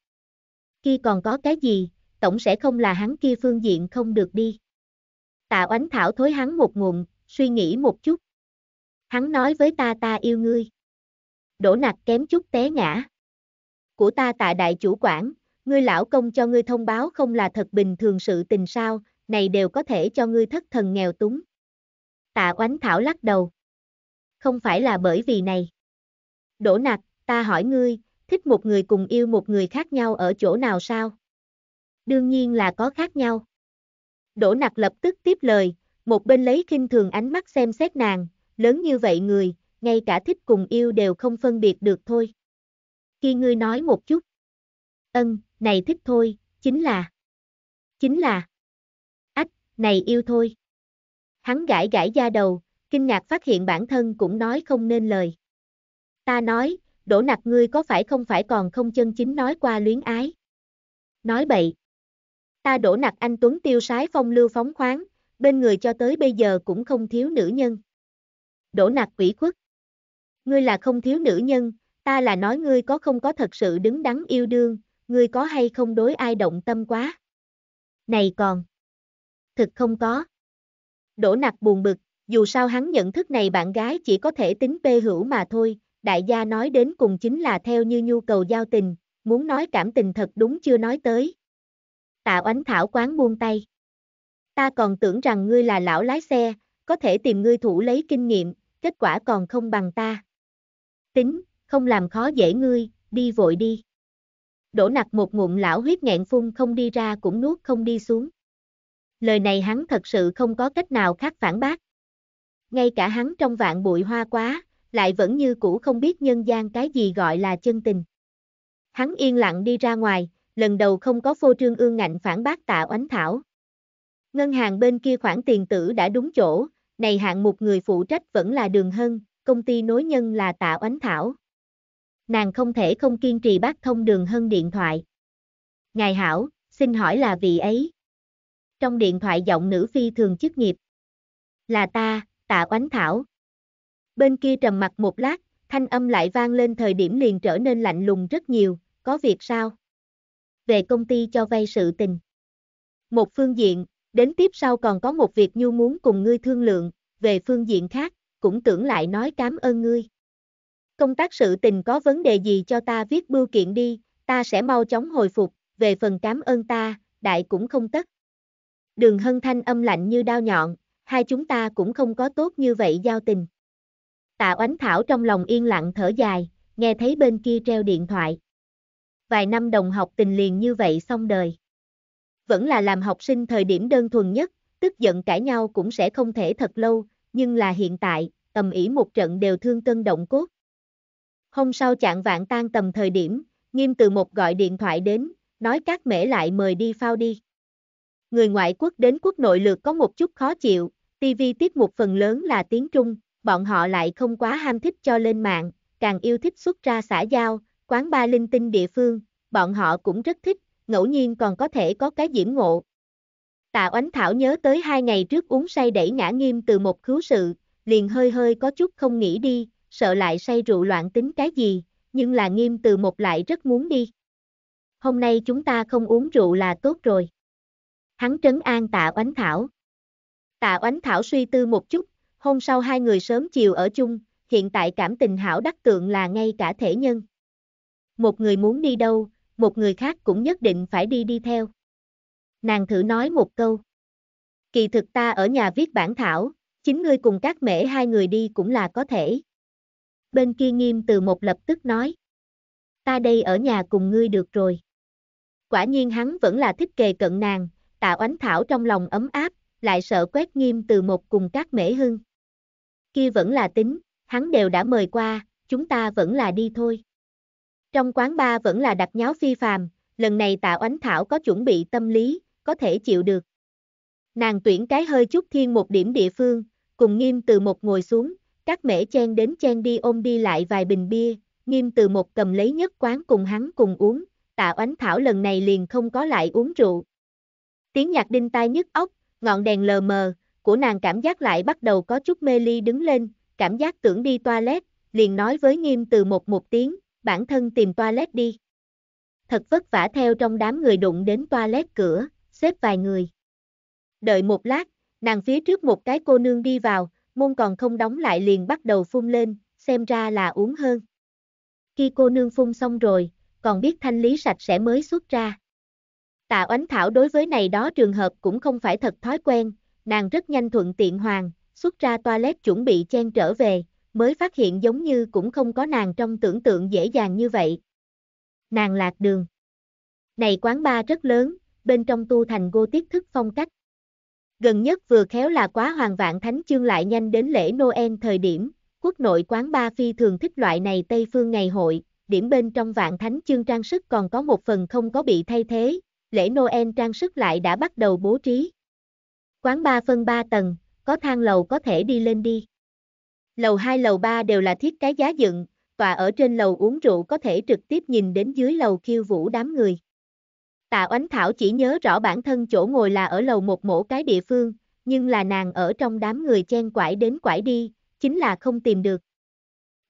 Khi còn có cái gì, tổng sẽ không là hắn kia phương diện không được đi. Tạ Oánh Thảo thối hắn một ngụm, suy nghĩ một chút. Hắn nói với ta ta yêu ngươi. Đỗ Nặc kém chút té ngã. của ta Tạ đại chủ quản, ngươi lão công cho ngươi thông báo không là thật bình thường sự tình sao, này đều có thể cho ngươi thất thần nghèo túng. Tạ Oánh Thảo lắc đầu. Không phải là bởi vì này. Đỗ Nặc, ta hỏi ngươi, thích một người cùng yêu một người khác nhau ở chỗ nào sao? Đương nhiên là có khác nhau. Đỗ Nặc lập tức tiếp lời, một bên lấy khinh thường ánh mắt xem xét nàng, lớn như vậy người, ngay cả thích cùng yêu đều không phân biệt được thôi. Khi ngươi nói một chút. Ân, này thích thôi, chính là. Chính là. Ách, này yêu thôi. Hắn gãi gãi da đầu, kinh ngạc phát hiện bản thân cũng nói không nên lời. Ta nói, Đỗ Nặc ngươi có phải không phải còn không chân chính nói qua luyến ái. Nói bậy. Ta Đỗ Nặc anh tuấn tiêu sái phong lưu phóng khoáng, bên người cho tới bây giờ cũng không thiếu nữ nhân. Đỗ Nặc ủy khuất. Ngươi là không thiếu nữ nhân, ta là nói ngươi có không có thật sự đứng đắn yêu đương, ngươi có hay không đối ai động tâm quá. Này còn. Thực không có. Đỗ Nặc buồn bực, dù sao hắn nhận thức này bạn gái chỉ có thể tính bê hữu mà thôi, đại gia nói đến cùng chính là theo như nhu cầu giao tình, muốn nói cảm tình thật đúng chưa nói tới. Tạ Oánh Thảo quán buông tay. Ta còn tưởng rằng ngươi là lão lái xe, có thể tìm ngươi thủ lấy kinh nghiệm, kết quả còn không bằng ta. Tính, không làm khó dễ ngươi, đi vội đi. Đỗ Nặc một ngụm lão huyết nghẹn phun không đi ra cũng nuốt không đi xuống. Lời này hắn thật sự không có cách nào khác phản bác. Ngay cả hắn trong vạn bụi hoa quá, lại vẫn như cũ không biết nhân gian cái gì gọi là chân tình. Hắn yên lặng đi ra ngoài, lần đầu không có phô trương ương ngạnh phản bác Tạ Oánh Thảo. Ngân hàng bên kia khoản tiền tử đã đúng chỗ, này hạng một người phụ trách vẫn là Đường Hân, công ty nối nhân là Tạ Oánh Thảo. Nàng không thể không kiên trì bắt thông Đường Hân điện thoại. Ngài hảo, xin hỏi là vị ấy. Trong điện thoại giọng nữ phi thường chức nghiệp. Là ta, Tạ Oánh Thảo. Bên kia trầm mặc một lát, thanh âm lại vang lên thời điểm liền trở nên lạnh lùng rất nhiều, có việc sao? Về công ty cho vay sự tình. Một phương diện, đến tiếp sau còn có một việc nhu muốn cùng ngươi thương lượng, về phương diện khác, cũng tưởng lại nói cảm ơn ngươi. Công tác sự tình có vấn đề gì cho ta viết bưu kiện đi, ta sẽ mau chóng hồi phục, về phần cảm ơn ta, đại cũng không tất. Đường Hân thanh âm lạnh như đao nhọn, hai chúng ta cũng không có tốt như vậy giao tình. Tạ Oánh Thảo trong lòng yên lặng thở dài, nghe thấy bên kia treo điện thoại. Vài năm đồng học tình liền như vậy xong đời. Vẫn là làm học sinh thời điểm đơn thuần nhất, tức giận cãi nhau cũng sẽ không thể thật lâu, nhưng là hiện tại, ầm ĩ một trận đều thương cân động cốt. Hôm sau chạng vạn tan tầm thời điểm, Nghiêm Từ Mộc gọi điện thoại đến, nói Cát Mễ lại mời đi phao đi. Người ngoại quốc đến quốc nội lược có một chút khó chịu, ti vi tiết mục phần lớn là tiếng Trung, bọn họ lại không quá ham thích cho lên mạng, càng yêu thích xuất ra xã giao, quán bar linh tinh địa phương, bọn họ cũng rất thích, ngẫu nhiên còn có thể có cái diễm ngộ. Tạ Oánh Thảo nhớ tới hai ngày trước uống say đẩy ngã Nghiêm Từ Mộc khứu sự, liền hơi hơi có chút không nghĩ đi, sợ lại say rượu loạn tính cái gì, nhưng là Nghiêm Từ Mộc lại rất muốn đi. Hôm nay chúng ta không uống rượu là tốt rồi. Hắn trấn an Tạ Oánh Thảo. Tạ Oánh Thảo suy tư một chút, hôm sau hai người sớm chiều ở chung, hiện tại cảm tình hảo đắc tượng là ngay cả thể nhân. Một người muốn đi đâu, một người khác cũng nhất định phải đi đi theo. Nàng thử nói một câu. Kỳ thực ta ở nhà viết bản thảo, chính ngươi cùng Cát Mễ hai người đi cũng là có thể. Bên kia Nghiêm Từ Mộc lập tức nói. Ta đây ở nhà cùng ngươi được rồi. Quả nhiên hắn vẫn là thích kề cận nàng, Tạ Oánh Thảo trong lòng ấm áp, lại sợ quét Nghiêm Từ Mộc cùng Cát Mễ hưng. Kia vẫn là tính, hắn đều đã mời qua, chúng ta vẫn là đi thôi. Trong quán bar vẫn là đặc nháo phi phàm, lần này Tạ Oánh Thảo có chuẩn bị tâm lý, có thể chịu được. Nàng tuyển cái hơi chút thiên một điểm địa phương, cùng Nghiêm Từ Mộc ngồi xuống, Cát Mễ chen đến chen đi ôm đi lại vài bình bia, Nghiêm Từ Mộc cầm lấy nhất quán cùng hắn cùng uống, Tạ Oánh Thảo lần này liền không có lại uống rượu. Tiếng nhạc đinh tai nhức óc, ngọn đèn lờ mờ, của nàng cảm giác lại bắt đầu có chút mê ly đứng lên, cảm giác tưởng đi toilet, liền nói với Nghiêm Từ Mộc một tiếng, bản thân tìm toilet đi. Thật vất vả theo trong đám người đụng đến toilet cửa, xếp vài người. Đợi một lát, nàng phía trước một cái cô nương đi vào, môn còn không đóng lại liền bắt đầu phun lên, xem ra là uống hơn. Khi cô nương phun xong rồi, còn biết thanh lý sạch sẽ mới xuất ra. Tạ Oánh Thảo đối với này đó trường hợp cũng không phải thật thói quen, nàng rất nhanh thuận tiện hoàng, xuất ra toilet chuẩn bị chen trở về, mới phát hiện giống như cũng không có nàng trong tưởng tượng dễ dàng như vậy. Nàng lạc đường. Này quán bar rất lớn, bên trong tu thành gô tiếp thức phong cách. Gần nhất vừa khéo là quá hoàng vạn thánh chương lại nhanh đến lễ Noel thời điểm, quốc nội quán bar phi thường thích loại này Tây Phương ngày hội, điểm bên trong vạn thánh chương trang sức còn có một phần không có bị thay thế, lễ Noel trang sức lại đã bắt đầu bố trí. Quán bar phân ba tầng, có thang lầu có thể đi lên đi. Lầu hai lầu ba đều là thiết cái giá dựng, tòa ở trên lầu uống rượu có thể trực tiếp nhìn đến dưới lầu khiêu vũ đám người. Tạ Oánh Thảo chỉ nhớ rõ bản thân chỗ ngồi là ở lầu một mỗ cái địa phương, nhưng là nàng ở trong đám người chen quải đến quải đi, chính là không tìm được.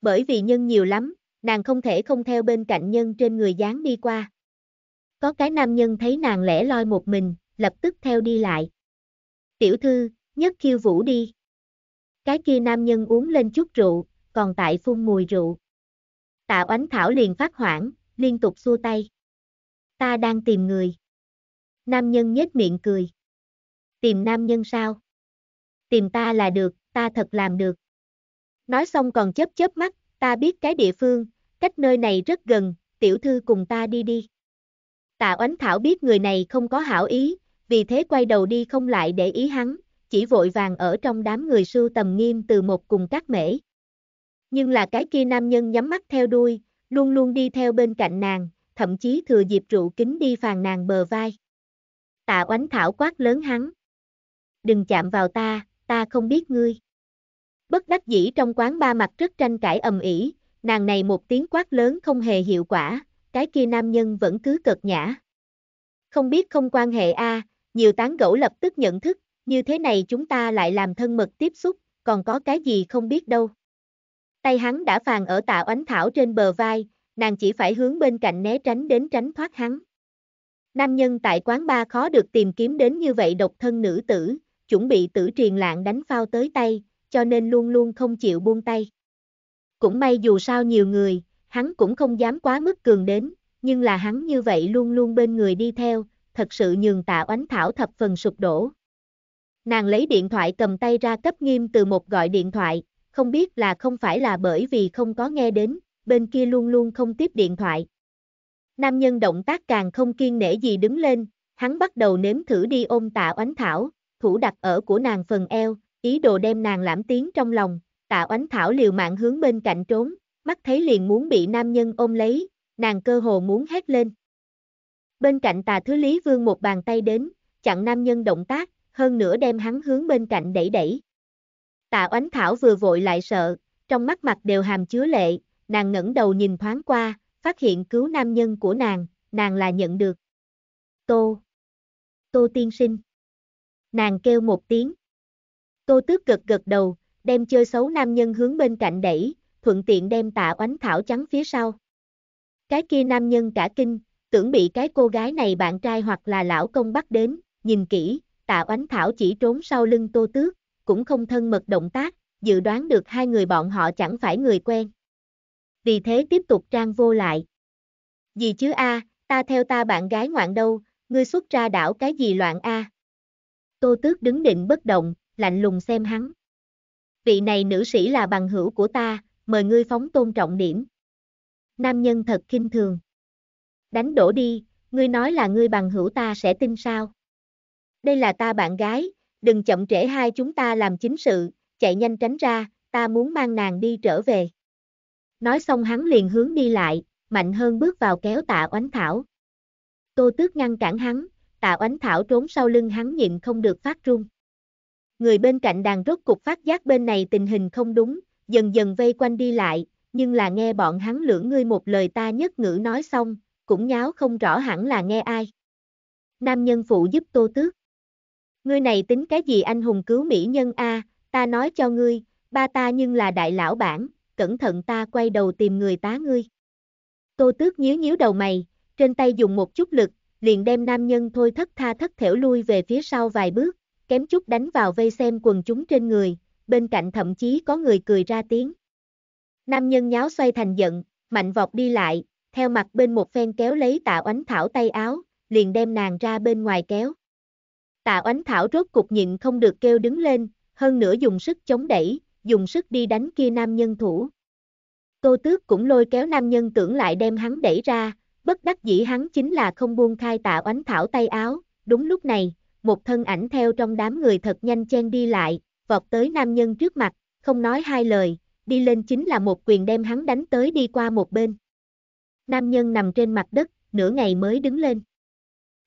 Bởi vì nhân nhiều lắm, nàng không thể không theo bên cạnh nhân trên người dán đi qua. Có cái nam nhân thấy nàng lẻ loi một mình, lập tức theo đi lại. Tiểu thư, nhất khiêu vũ đi. Cái kia nam nhân uống lên chút rượu, còn tại phun mùi rượu. Tạ Oánh Thảo liền phát hoảng, liên tục xua tay. Ta đang tìm người. Nam nhân nhếch miệng cười. Tìm nam nhân sao? Tìm ta là được, ta thật làm được. Nói xong còn chớp chớp mắt, ta biết cái địa phương, cách nơi này rất gần, tiểu thư cùng ta đi đi. Tạ Oánh Thảo biết người này không có hảo ý, vì thế quay đầu đi không lại để ý hắn, chỉ vội vàng ở trong đám người sưu tầm Nghiêm Từ Mộc cùng Cát Mễ. Nhưng là cái kia nam nhân nhắm mắt theo đuôi, luôn luôn đi theo bên cạnh nàng, thậm chí thừa dịp rượu kính đi phàn nàng bờ vai. Tạ Oánh Thảo quát lớn hắn. Đừng chạm vào ta, ta không biết ngươi. Bất đắc dĩ trong quán ba mặt rất tranh cãi ầm ĩ, nàng này một tiếng quát lớn không hề hiệu quả, cái kia nam nhân vẫn cứ cợt nhã. Không biết không quan hệ a, à, nhiều tán gẫu lập tức nhận thức, như thế này chúng ta lại làm thân mật tiếp xúc, còn có cái gì không biết đâu. Tay hắn đã phàn ở Tạ Oánh Thảo trên bờ vai, nàng chỉ phải hướng bên cạnh né tránh đến tránh thoát hắn. Nam nhân tại quán bar khó được tìm kiếm đến như vậy độc thân nữ tử, chuẩn bị tử triền lạng đánh phao tới tay, cho nên luôn luôn không chịu buông tay. Cũng may dù sao nhiều người, hắn cũng không dám quá mức cường đến, nhưng là hắn như vậy luôn luôn bên người đi theo, thật sự nhường Tạ Oánh Thảo thập phần sụp đổ. Nàng lấy điện thoại cầm tay ra cấp Nghiêm Từ Mộc gọi điện thoại, không biết là không phải là bởi vì không có nghe đến, bên kia luôn luôn không tiếp điện thoại. Nam nhân động tác càng không kiêng nể gì đứng lên, hắn bắt đầu nếm thử đi ôm Tạ Oánh Thảo, thủ đặt ở của nàng phần eo, ý đồ đem nàng lãm tiếng trong lòng. Tạ Oánh Thảo liều mạng hướng bên cạnh trốn, mắt thấy liền muốn bị nam nhân ôm lấy, nàng cơ hồ muốn hét lên. Bên cạnh Tà Thứ Lý Vương một bàn tay đến, chặn nam nhân động tác, hơn nữa đem hắn hướng bên cạnh đẩy đẩy. Tạ Oánh Thảo vừa vội lại sợ, trong mắt mặt đều hàm chứa lệ. Nàng ngẩng đầu nhìn thoáng qua, phát hiện cứu nam nhân của nàng, nàng là nhận được. Tô. Tô tiên sinh. Nàng kêu một tiếng. Tô Tước gật gật đầu, đem chơi xấu nam nhân hướng bên cạnh đẩy, thuận tiện đem Tạ Oánh Thảo chắn phía sau. Cái kia nam nhân cả kinh, tưởng bị cái cô gái này bạn trai hoặc là lão công bắt đến, nhìn kỹ, Tạ Oánh Thảo chỉ trốn sau lưng Tô Tước, cũng không thân mật động tác, dự đoán được hai người bọn họ chẳng phải người quen. Vì thế tiếp tục trang vô lại. Gì chứ a, à, ta theo ta bạn gái ngoạn đâu, ngươi xuất ra đảo cái gì loạn a. À. Tô Tước đứng định bất động, lạnh lùng xem hắn. Vị này nữ sĩ là bằng hữu của ta, mời ngươi phóng tôn trọng điểm. Nam nhân thật khinh thường. Đánh đổ đi, ngươi nói là ngươi bằng hữu ta sẽ tin sao? Đây là ta bạn gái, đừng chậm trễ hai chúng ta làm chính sự, chạy nhanh tránh ra, ta muốn mang nàng đi trở về. Nói xong hắn liền hướng đi lại, mạnh hơn bước vào kéo Tạ Oánh Thảo. Tô Tước ngăn cản hắn, Tạ Oánh Thảo trốn sau lưng hắn nhịn không được phát run. Người bên cạnh đàn rốt cục phát giác bên này tình hình không đúng, dần dần vây quanh đi lại, nhưng là nghe bọn hắn lưỡng ngươi một lời ta nhất ngữ nói xong, cũng nháo không rõ hẳn là nghe ai. Nam nhân phụ giúp Tô Tước. Ngươi này tính cái gì anh hùng cứu mỹ nhân a, ta nói cho ngươi, ba ta nhưng là đại lão bản. Cẩn thận ta quay đầu tìm người tá ngươi. Tô Tước nhíu nhíu đầu mày, trên tay dùng một chút lực, liền đem nam nhân thôi thất tha thất thểu lui về phía sau vài bước, kém chút đánh vào vây xem quần chúng trên người, bên cạnh thậm chí có người cười ra tiếng. Nam nhân nháo xoay thành giận, mạnh vọt đi lại, theo mặt bên một phen kéo lấy Tạ Oánh Thảo tay áo, liền đem nàng ra bên ngoài kéo. Tạ Oánh Thảo rốt cục nhịn không được kêu đứng lên, hơn nữa dùng sức chống đẩy, dùng sức đi đánh kia nam nhân thủ. Tô Tước cũng lôi kéo nam nhân tưởng lại đem hắn đẩy ra, bất đắc dĩ hắn chính là không buông khai Tạ Oánh Thảo tay áo. Đúng lúc này, một thân ảnh theo trong đám người thật nhanh chen đi lại, vọt tới nam nhân trước mặt, không nói hai lời, đi lên chính là một quyền đem hắn đánh tới đi qua một bên. Nam nhân nằm trên mặt đất, nửa ngày mới đứng lên.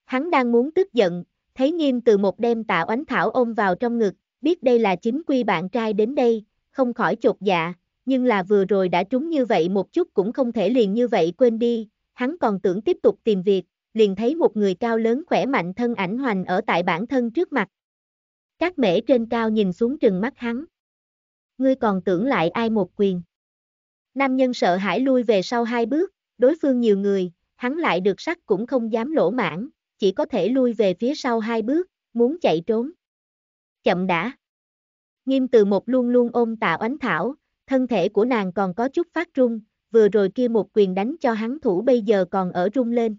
Hắn đang muốn tức giận, thấy Nghiêm Từ Mộc đem Tạ Oánh Thảo ôm vào trong ngực, biết đây là chính quy bạn trai đến đây, không khỏi chột dạ, nhưng là vừa rồi đã trúng như vậy một chút cũng không thể liền như vậy quên đi, hắn còn tưởng tiếp tục tìm việc, liền thấy một người cao lớn khỏe mạnh thân ảnh hoành ở tại bản thân trước mặt. Cát Mễ trên cao nhìn xuống trừng mắt hắn. Ngươi còn tưởng lại ai một quyền? Nam nhân sợ hãi lui về sau hai bước, đối phương nhiều người, hắn lại được sắc cũng không dám lỗ mãng, chỉ có thể lui về phía sau hai bước, muốn chạy trốn. Chậm đã. Nghiêm Từ Mộc luôn luôn ôm Tạ Oánh Thảo, thân thể của nàng còn có chút phát run, vừa rồi kia một quyền đánh cho hắn thủ bây giờ còn ở run lên.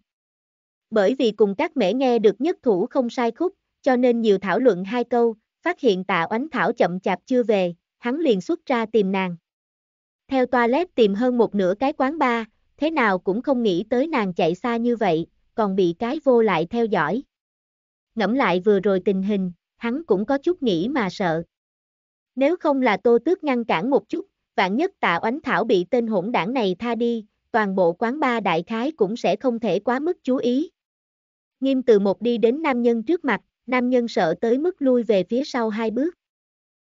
Bởi vì cùng Cát Mễ nghe được nhất thủ không sai khúc, cho nên nhiều thảo luận hai câu, phát hiện Tạ Oánh Thảo chậm chạp chưa về, hắn liền xuất ra tìm nàng. Theo toilet tìm hơn một nửa cái quán bar, thế nào cũng không nghĩ tới nàng chạy xa như vậy, còn bị cái vô lại theo dõi. Ngẫm lại vừa rồi tình hình, hắn cũng có chút nghĩ mà sợ. Nếu không là Tô Tước ngăn cản một chút, vạn nhất Tạ Oánh Thảo bị tên hỗn đảng này tha đi, toàn bộ quán bar đại khái cũng sẽ không thể quá mức chú ý. Nghiêm Từ Mộc đi đến nam nhân trước mặt, nam nhân sợ tới mức lui về phía sau hai bước.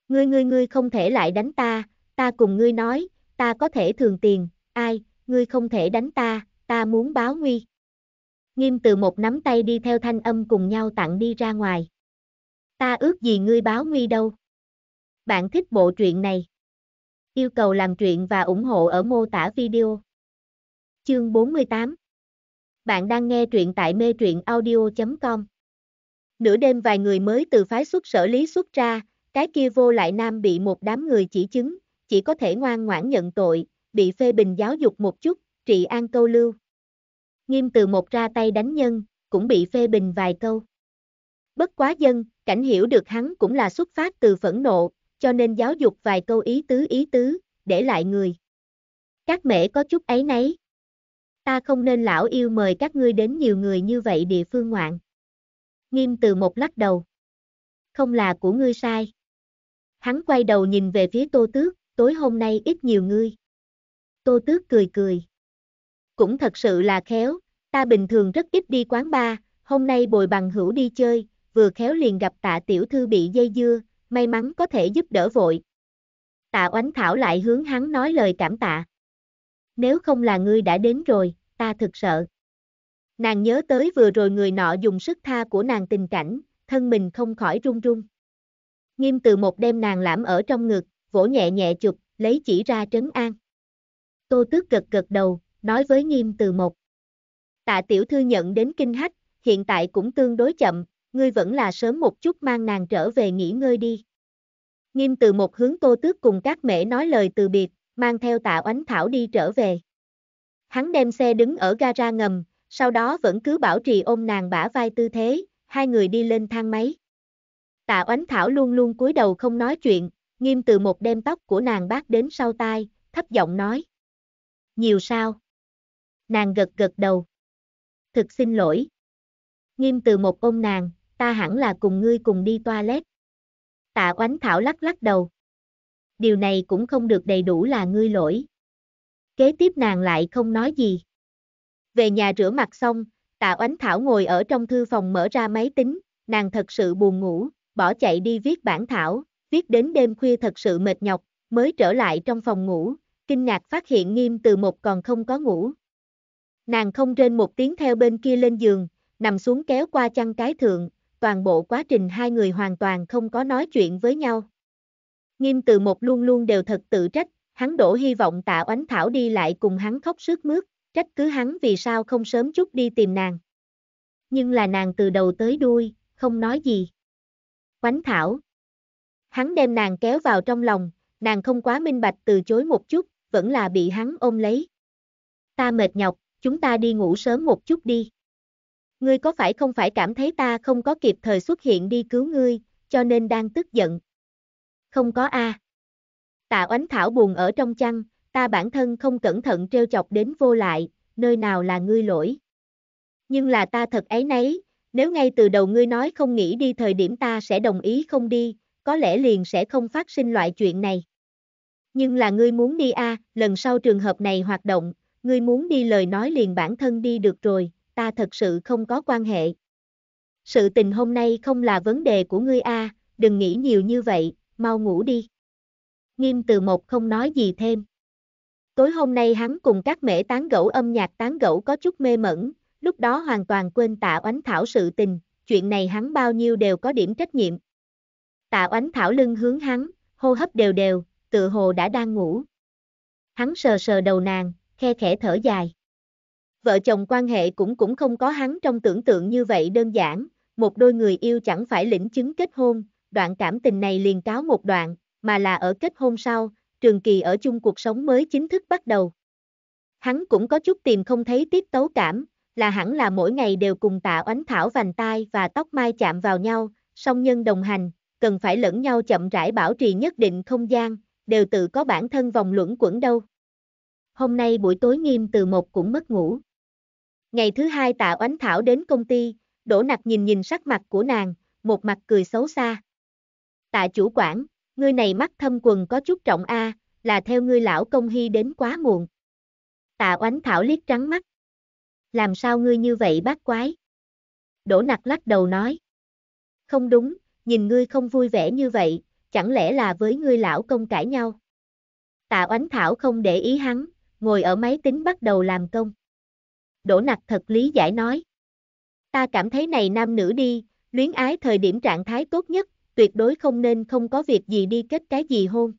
Ngươi ngươi ngươi không thể lại đánh ta, ta cùng ngươi nói, ta có thể thường tiền, ai, ngươi không thể đánh ta, ta muốn báo nguy. Nghiêm Từ Mộc nắm tay đi theo thanh âm cùng nhau tặng đi ra ngoài. Ta ước gì ngươi báo nguy đâu. Bạn thích bộ truyện này. Yêu cầu làm truyện và ủng hộ ở mô tả video. Chương bốn mươi tám. Bạn đang nghe truyện tại mê truyện audio chấm com. Nửa đêm vài người mới từ phái xuất sở lý xuất ra, cái kia vô lại nam bị một đám người chỉ chứng, chỉ có thể ngoan ngoãn nhận tội, bị phê bình giáo dục một chút, trị an câu lưu. Nghiêm Từ Mộc ra tay đánh nhân, cũng bị phê bình vài câu. Bất quá dân, cảnh hiểu được hắn cũng là xuất phát từ phẫn nộ, cho nên giáo dục vài câu ý tứ ý tứ, để lại người. Các mẹ có chút áy náy. Ta không nên lão yêu mời các ngươi đến nhiều người như vậy địa phương ngoạn. Nghiêm Từ Mộc lắc đầu. Không là của ngươi sai. Hắn quay đầu nhìn về phía Tô Tước, tối hôm nay ít nhiều ngươi. Tô Tước cười cười. Cũng thật sự là khéo, ta bình thường rất ít đi quán bar, hôm nay bồi bằng hữu đi chơi, vừa khéo liền gặp Tạ tiểu thư bị dây dưa, may mắn có thể giúp đỡ vội. Tạ Oánh Thảo lại hướng hắn nói lời cảm tạ. Nếu không là ngươi đã đến rồi, ta thực sợ. Nàng nhớ tới vừa rồi người nọ dùng sức tha của nàng tình cảnh, thân mình không khỏi run run. Nghiêm Từ Mộc đem nàng lãm ở trong ngực, vỗ nhẹ nhẹ chụp, lấy chỉ ra trấn an. Tô Tước gật gật đầu, nói với Nghiêm Từ Mộc. Tạ tiểu thư nhận đến kinh hách, hiện tại cũng tương đối chậm, ngươi vẫn là sớm một chút mang nàng trở về nghỉ ngơi đi. Nghiêm Từ Mộc hướng Tô Tước cùng Cát Mễ nói lời từ biệt, mang theo Tạ Oánh Thảo đi trở về. Hắn đem xe đứng ở gara ngầm, sau đó vẫn cứ bảo trì ôm nàng bả vai tư thế, hai người đi lên thang máy. Tạ Oánh Thảo luôn luôn cúi đầu không nói chuyện, Nghiêm Từ Mộc đem tóc của nàng bát đến sau tai, thấp giọng nói. Nhiều sao? Nàng gật gật đầu. Thực xin lỗi. Nghiêm Từ Mộc ôm nàng, ta hẳn là cùng ngươi cùng đi toilet. Tạ Oánh Thảo lắc lắc đầu. Điều này cũng không được đầy đủ là ngươi lỗi. Kế tiếp nàng lại không nói gì. Về nhà rửa mặt xong, Tạ Oánh Thảo ngồi ở trong thư phòng mở ra máy tính, nàng thật sự buồn ngủ, bỏ chạy đi viết bản thảo, viết đến đêm khuya thật sự mệt nhọc, mới trở lại trong phòng ngủ, kinh ngạc phát hiện Nghiêm Từ Mộc còn không có ngủ. Nàng không rên một tiếng theo bên kia lên giường, nằm xuống kéo qua chăn cái thượng, toàn bộ quá trình hai người hoàn toàn không có nói chuyện với nhau. Nghiêm Từ Mộc luôn luôn đều thật tự trách, hắn đổ hy vọng Tạ Oánh Thảo đi lại cùng hắn khóc sướt mướt, trách cứ hắn vì sao không sớm chút đi tìm nàng. Nhưng là nàng từ đầu tới đuôi, không nói gì. Oánh Thảo. Hắn đem nàng kéo vào trong lòng, nàng không quá minh bạch từ chối một chút, vẫn là bị hắn ôm lấy. Ta mệt nhọc, chúng ta đi ngủ sớm một chút đi. Ngươi có phải không phải cảm thấy ta không có kịp thời xuất hiện đi cứu ngươi, cho nên đang tức giận? Không có a. À. Tạ Oánh Thảo buồn ở trong chăn, ta bản thân không cẩn thận trêu chọc đến vô lại, nơi nào là ngươi lỗi. Nhưng là ta thật áy náy, nếu ngay từ đầu ngươi nói không nghĩ đi thời điểm ta sẽ đồng ý không đi, có lẽ liền sẽ không phát sinh loại chuyện này. Nhưng là ngươi muốn đi a, à, lần sau trường hợp này hoạt động, ngươi muốn đi lời nói liền bản thân đi được rồi, ta thật sự không có quan hệ. Sự tình hôm nay không là vấn đề của ngươi a, à, đừng nghĩ nhiều như vậy, mau ngủ đi. Nghiêm Từ Mộc không nói gì thêm. Tối hôm nay hắn cùng Cát Mễ tán gẫu âm nhạc tán gẫu có chút mê mẩn, lúc đó hoàn toàn quên Tạ Oánh Thảo sự tình, chuyện này hắn bao nhiêu đều có điểm trách nhiệm. Tạ Oánh Thảo lưng hướng hắn, hô hấp đều đều, tựa hồ đã đang ngủ. Hắn sờ sờ đầu nàng, khe khẽ thở dài. Vợ chồng quan hệ cũng cũng không có hắn trong tưởng tượng như vậy đơn giản, một đôi người yêu chẳng phải lĩnh chứng kết hôn, đoạn cảm tình này liền cáo một đoạn, mà là ở kết hôn sau, trường kỳ ở chung cuộc sống mới chính thức bắt đầu. Hắn cũng có chút tìm không thấy tiết tấu cảm, là hẳn là mỗi ngày đều cùng Tạ Oánh Thảo vành tai và tóc mai chạm vào nhau, song nhân đồng hành, cần phải lẫn nhau chậm rãi bảo trì nhất định không gian, đều tự có bản thân vòng luẩn quẩn đâu. Hôm nay buổi tối Nghiêm Từ Mộc cũng mất ngủ. Ngày thứ hai Tạ Oánh Thảo đến công ty, Đỗ Nặc nhìn nhìn sắc mặt của nàng, một mặt cười xấu xa. Tạ chủ quản, ngươi này mắt thâm quần có chút trọng a, à, là theo ngươi lão công hy đến quá muộn. Tạ Oánh Thảo liếc trắng mắt. Làm sao ngươi như vậy bác quái? Đỗ Nặc lắc đầu nói. Không đúng, nhìn ngươi không vui vẻ như vậy, chẳng lẽ là với ngươi lão công cãi nhau? Tạ Oánh Thảo không để ý hắn, ngồi ở máy tính bắt đầu làm công. Đỗ Nặc thật lý giải nói. Ta cảm thấy này nam nữ đi, luyến ái thời điểm trạng thái tốt nhất, tuyệt đối không nên không có việc gì đi kết cái gì hôn.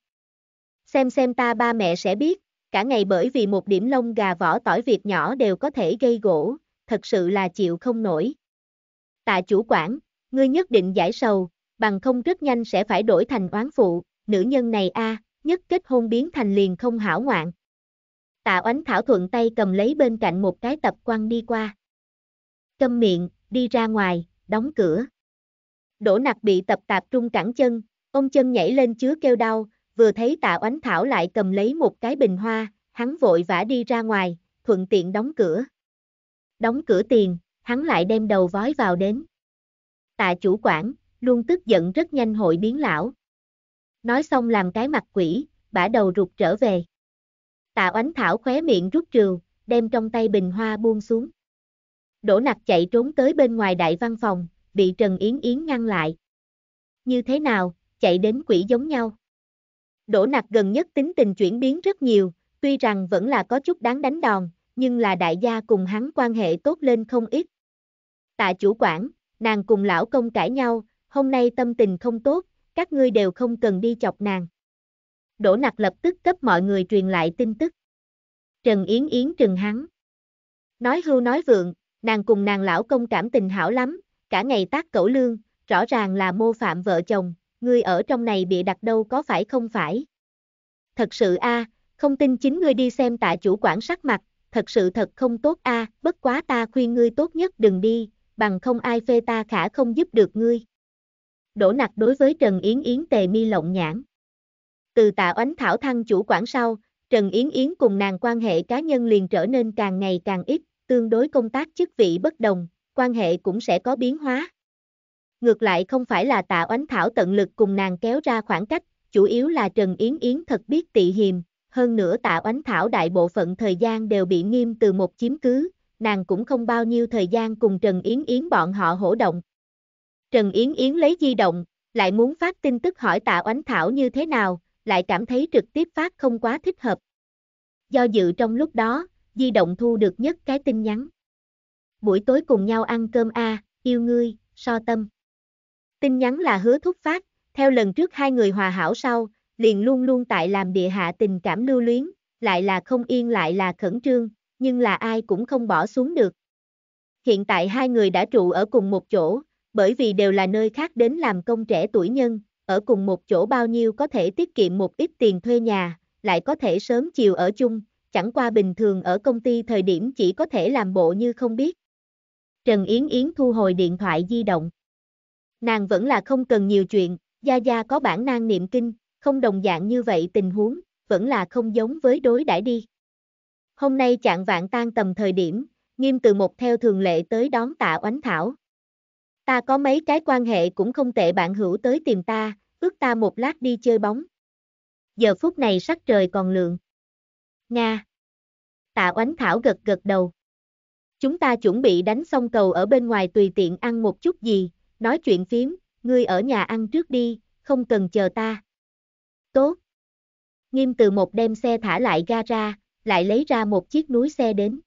Xem xem ta ba mẹ sẽ biết, cả ngày bởi vì một điểm lông gà vỏ tỏi việc nhỏ đều có thể gây gổ, thật sự là chịu không nổi. Tạ chủ quản, ngươi nhất định giải sầu, bằng không rất nhanh sẽ phải đổi thành oán phụ, nữ nhân này a, à, nhất kết hôn biến thành liền không hảo ngoạn. Tạ Oánh Thảo thuận tay cầm lấy bên cạnh một cái tập quăng đi qua. Câm miệng, đi ra ngoài, đóng cửa. Đỗ Nặc bị tập tạp trung cẳng chân, ông chân nhảy lên chứa kêu đau, vừa thấy Tạ Oánh Thảo lại cầm lấy một cái bình hoa, hắn vội vã đi ra ngoài, thuận tiện đóng cửa. Đóng cửa tiền, hắn lại đem đầu vói vào đến. Tạ chủ quản, luôn tức giận rất nhanh hội biến lão. Nói xong làm cái mặt quỷ, bả đầu rụt trở về. Tạ Oánh Thảo khóe miệng rút trừ, đem trong tay bình hoa buông xuống. Đỗ Nặc chạy trốn tới bên ngoài đại văn phòng, bị Trần Yến Yến ngăn lại. Như thế nào, chạy đến quỷ giống nhau. Đỗ Nặc gần nhất tính tình chuyển biến rất nhiều, tuy rằng vẫn là có chút đáng đánh đòn, nhưng là đại gia cùng hắn quan hệ tốt lên không ít. Tạ chủ quản, nàng cùng lão công cãi nhau, hôm nay tâm tình không tốt, các ngươi đều không cần đi chọc nàng. Đỗ Nặc lập tức cấp mọi người truyền lại tin tức. Trần Yến Yến trừng hắn. Nói hưu nói vượng, nàng cùng nàng lão công cảm tình hảo lắm, cả ngày tác cẩu lương, rõ ràng là mô phạm vợ chồng, ngươi ở trong này bịa đặt đâu có phải không phải. Thật sự a, à, không tin chính ngươi đi xem Tạ chủ quản sắc mặt, thật sự thật không tốt a, à, bất quá ta khuyên ngươi tốt nhất đừng đi, bằng không ai phê ta khả không giúp được ngươi. Đỗ Nặc đối với Trần Yến Yến tề mi lộng nhãn. Từ Tạ Oánh Thảo thăng chủ quản sau, Trần Yến Yến cùng nàng quan hệ cá nhân liền trở nên càng ngày càng ít, tương đối công tác chức vị bất đồng, quan hệ cũng sẽ có biến hóa. Ngược lại không phải là Tạ Oánh Thảo tận lực cùng nàng kéo ra khoảng cách, chủ yếu là Trần Yến Yến thật biết tị hiềm, hơn nữa Tạ Oánh Thảo đại bộ phận thời gian đều bị Nghiêm Từ Mộc chiếm cứ, nàng cũng không bao nhiêu thời gian cùng Trần Yến Yến bọn họ hỗ động. Trần Yến Yến lấy di động, lại muốn phát tin tức hỏi Tạ Oánh Thảo như thế nào, lại cảm thấy trực tiếp phát không quá thích hợp. Do dự trong lúc đó, di động thu được nhất cái tin nhắn. Buổi tối cùng nhau ăn cơm a, yêu ngươi, so tâm. Tin nhắn là Hứa Thúc phát, theo lần trước hai người hòa hảo sau, liền luôn luôn tại làm địa hạ tình cảm lưu luyến, lại là không yên lại là khẩn trương, nhưng là ai cũng không bỏ xuống được. Hiện tại hai người đã trụ ở cùng một chỗ, bởi vì đều là nơi khác đến làm công trẻ tuổi nhân, ở cùng một chỗ bao nhiêu có thể tiết kiệm một ít tiền thuê nhà, lại có thể sớm chiều ở chung, chẳng qua bình thường ở công ty thời điểm chỉ có thể làm bộ như không biết. Trần Yến Yến thu hồi điện thoại di động. Nàng vẫn là không cần nhiều chuyện, Gia Gia có bản năng niệm kinh, không đồng dạng như vậy tình huống, vẫn là không giống với đối đãi đi. Hôm nay chạng vạn tan tầm thời điểm, Nghiêm Từ Mộc theo thường lệ tới đón Tạ Oánh Thảo. Ta có mấy cái quan hệ cũng không tệ bạn hữu tới tìm ta, ước ta một lát đi chơi bóng. Giờ phút này sắc trời còn lượng. Nga. Tạ Oánh Thảo gật gật đầu. Chúng ta chuẩn bị đánh xong cầu ở bên ngoài tùy tiện ăn một chút gì, nói chuyện phím, ngươi ở nhà ăn trước đi, không cần chờ ta. Tốt. Nghiêm Từ Mộc đem xe thả lại ga ra, lại lấy ra một chiếc núi xe đến.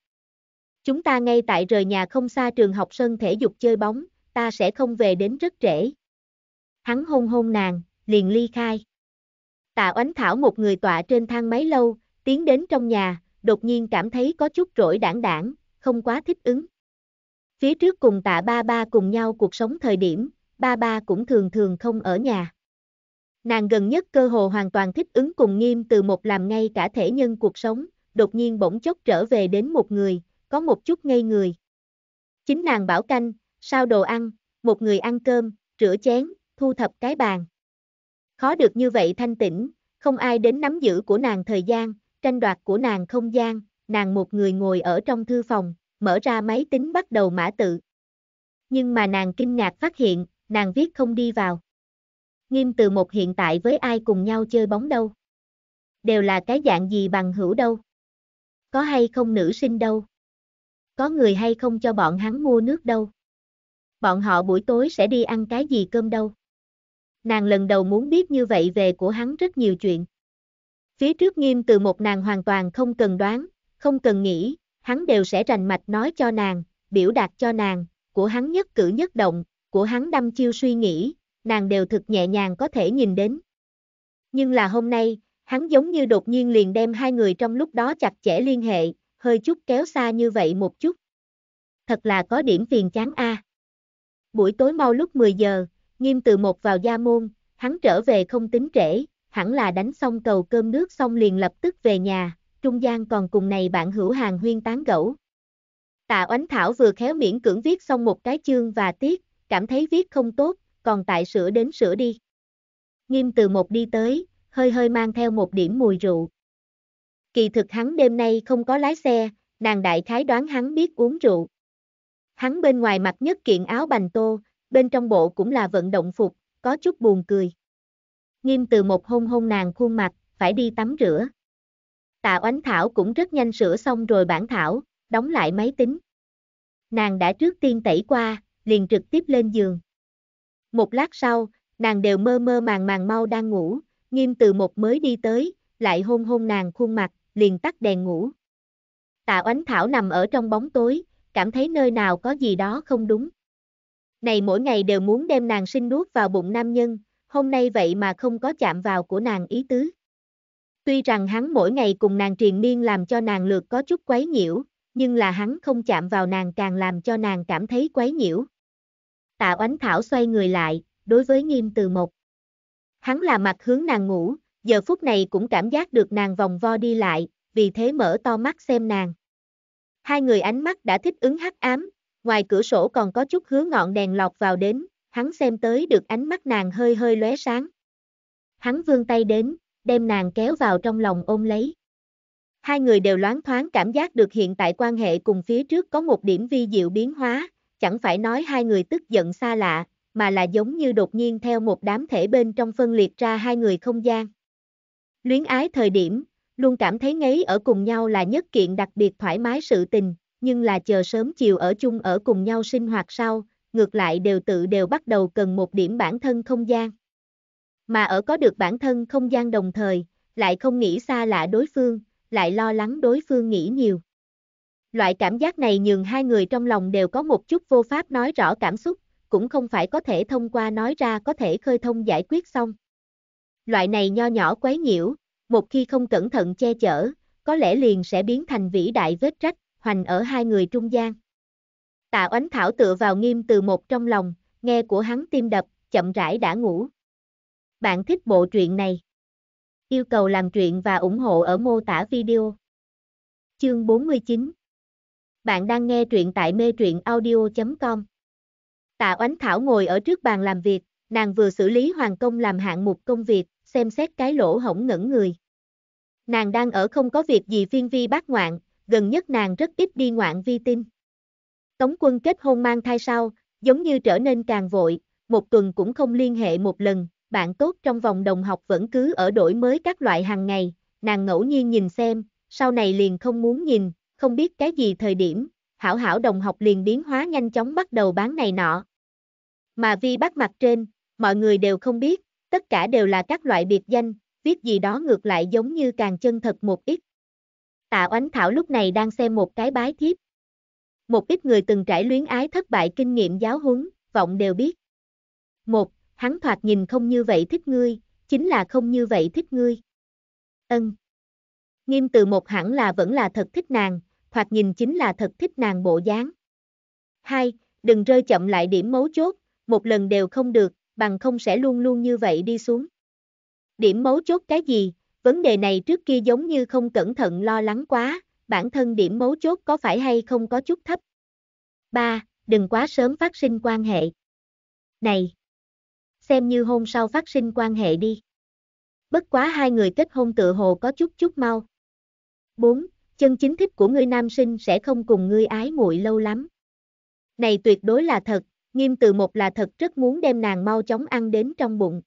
Chúng ta ngay tại rời nhà không xa trường học sân thể dục chơi bóng, ta sẽ không về đến rất trễ. Hắn hôn hôn nàng, liền ly khai. Tạ Oánh Thảo một người tọa trên thang máy lâu, tiến đến trong nhà, đột nhiên cảm thấy có chút rỗi đảng đảng, không quá thích ứng. Phía trước cùng Tạ ba ba cùng nhau cuộc sống thời điểm, ba ba cũng thường thường không ở nhà. Nàng gần nhất cơ hồ hoàn toàn thích ứng cùng Nghiêm Từ Mộc làm ngay cả thể nhân cuộc sống, đột nhiên bỗng chốc trở về đến một người, có một chút ngây người. Chính nàng bảo canh, sao đồ ăn, một người ăn cơm, rửa chén, thu thập cái bàn. Khó được như vậy thanh tĩnh, không ai đến nắm giữ của nàng thời gian, tranh đoạt của nàng không gian, nàng một người ngồi ở trong thư phòng, mở ra máy tính bắt đầu mã tự. Nhưng mà nàng kinh ngạc phát hiện, nàng viết không đi vào. Nghiêm Từ Mộc hiện tại với ai cùng nhau chơi bóng đâu? Đều là cái dạng gì bằng hữu đâu? Có hay không nữ sinh đâu? Có người hay không cho bọn hắn mua nước đâu? Bọn họ buổi tối sẽ đi ăn cái gì cơm đâu? Nàng lần đầu muốn biết như vậy về của hắn rất nhiều chuyện. Phía trước Nghiêm Từ Mộc nàng hoàn toàn không cần đoán, không cần nghĩ, hắn đều sẽ rành mạch nói cho nàng, biểu đạt cho nàng, của hắn nhất cử nhất động, của hắn đăm chiêu suy nghĩ, nàng đều thực nhẹ nhàng có thể nhìn đến. Nhưng là hôm nay, hắn giống như đột nhiên liền đem hai người trong lúc đó chặt chẽ liên hệ, hơi chút kéo xa như vậy một chút. Thật là có điểm phiền chán a. À. Buổi tối mau lúc mười giờ, Nghiêm Từ Mộc vào gia môn, hắn trở về không tính trễ, hẳn là đánh xong cầu cơm nước xong liền lập tức về nhà, trung gian còn cùng này bạn hữu hàng huyên tán gẫu. Tạ Oánh Thảo vừa khéo miễn cưỡng viết xong một cái chương và tiết, cảm thấy viết không tốt, còn tại sửa đến sửa đi. Nghiêm Từ Mộc đi tới, hơi hơi mang theo một điểm mùi rượu. Kỳ thực hắn đêm nay không có lái xe, nàng đại khái đoán hắn biết uống rượu. Hắn bên ngoài mặc nhất kiện áo bành tô, bên trong bộ cũng là vận động phục, có chút buồn cười. Nghiêm Từ Mộc hôn hôn nàng khuôn mặt, phải đi tắm rửa. Tạ Oánh Thảo cũng rất nhanh sửa xong rồi bản thảo, đóng lại máy tính. Nàng đã trước tiên tẩy qua, liền trực tiếp lên giường. Một lát sau, nàng đều mơ mơ màng màng mau đang ngủ, Nghiêm Từ Mộc mới đi tới, lại hôn hôn nàng khuôn mặt, liền tắt đèn ngủ. Tạ Oánh Thảo nằm ở trong bóng tối, cảm thấy nơi nào có gì đó không đúng. Này mỗi ngày đều muốn đem nàng sinh nuốt vào bụng nam nhân, hôm nay vậy mà không có chạm vào của nàng ý tứ. Tuy rằng hắn mỗi ngày cùng nàng triền miên làm cho nàng lược có chút quấy nhiễu, nhưng là hắn không chạm vào nàng càng làm cho nàng cảm thấy quấy nhiễu. Tạ Oánh Thảo xoay người lại, đối với Nghiêm Từ Mộc. Hắn là mặt hướng nàng ngủ, giờ phút này cũng cảm giác được nàng vòng vo đi lại, vì thế mở to mắt xem nàng. Hai người ánh mắt đã thích ứng hắc ám, ngoài cửa sổ còn có chút hướng ngọn đèn lọt vào đến, hắn xem tới được ánh mắt nàng hơi hơi lóe sáng. Hắn vươn tay đến, đem nàng kéo vào trong lòng ôm lấy. Hai người đều loáng thoáng cảm giác được hiện tại quan hệ cùng phía trước có một điểm vi diệu biến hóa, chẳng phải nói hai người tức giận xa lạ, mà là giống như đột nhiên theo một đám thể bên trong phân liệt ra hai người không gian. Luyến ái thời điểm, luôn cảm thấy ngấy ở cùng nhau là nhất kiện đặc biệt thoải mái sự tình, nhưng là chờ sớm chiều ở chung ở cùng nhau sinh hoạt sau, ngược lại đều tự đều bắt đầu cần một điểm bản thân không gian. Mà ở có được bản thân không gian đồng thời, lại không nghĩ xa lạ đối phương, lại lo lắng đối phương nghĩ nhiều. Loại cảm giác này nhường hai người trong lòng đều có một chút vô pháp nói rõ cảm xúc, cũng không phải có thể thông qua nói ra có thể khơi thông giải quyết xong. Loại này nho nhỏ quấy nhiễu, một khi không cẩn thận che chở, có lẽ liền sẽ biến thành vĩ đại vết rách, hoành ở hai người trung gian. Tạ Oánh Thảo tựa vào Nghiêm Từ Mộc trong lòng, nghe của hắn tim đập, chậm rãi đã ngủ. Bạn thích bộ truyện này? Yêu cầu làm truyện và ủng hộ ở mô tả video. Chương bốn mươi chín. Bạn đang nghe truyện tại mê truyện audio chấm com. Tạ Oánh Thảo ngồi ở trước bàn làm việc, nàng vừa xử lý Hoàng Công làm hạng mục công việc, xem xét cái lỗ hổng ngẩn người. Nàng đang ở không có việc gì phiên vi bác ngoạn, gần nhất nàng rất ít đi ngoạn vi tinh. Tống Quân kết hôn mang thai sau, giống như trở nên càng vội, một tuần cũng không liên hệ một lần, bạn tốt trong vòng đồng học vẫn cứ ở đổi mới các loại hàng ngày, nàng ngẫu nhiên nhìn xem, sau này liền không muốn nhìn, không biết cái gì thời điểm, hảo hảo đồng học liền biến hóa nhanh chóng bắt đầu bán này nọ. Mà vi bắt mặt trên, mọi người đều không biết, tất cả đều là các loại biệt danh, viết gì đó ngược lại giống như càng chân thật một ít. Tạ Oánh Thảo lúc này đang xem một cái bái thiếp. Một ít người từng trải luyến ái thất bại kinh nghiệm giáo huấn, vọng đều biết. Một, hắn thoạt nhìn không như vậy thích ngươi, chính là không như vậy thích ngươi. Ân. Nghiêm Từ Mộc hẳn là vẫn là thật thích nàng, thoạt nhìn chính là thật thích nàng bộ dáng. Hai, đừng rơi chậm lại điểm mấu chốt, một lần đều không được, bằng không sẽ luôn luôn như vậy đi xuống. Điểm mấu chốt cái gì, vấn đề này trước kia giống như không cẩn thận lo lắng quá, bản thân điểm mấu chốt có phải hay không có chút thấp. Ba, đừng quá sớm phát sinh quan hệ. Này, xem như hôm sau phát sinh quan hệ đi. Bất quá hai người kết hôn tựa hồ có chút chút mau. Bốn, chân chính thích của ngươi nam sinh sẽ không cùng ngươi ái muội lâu lắm. Này tuyệt đối là thật, Nghiêm Từ Mộc là thật rất muốn đem nàng mau chóng ăn đến trong bụng.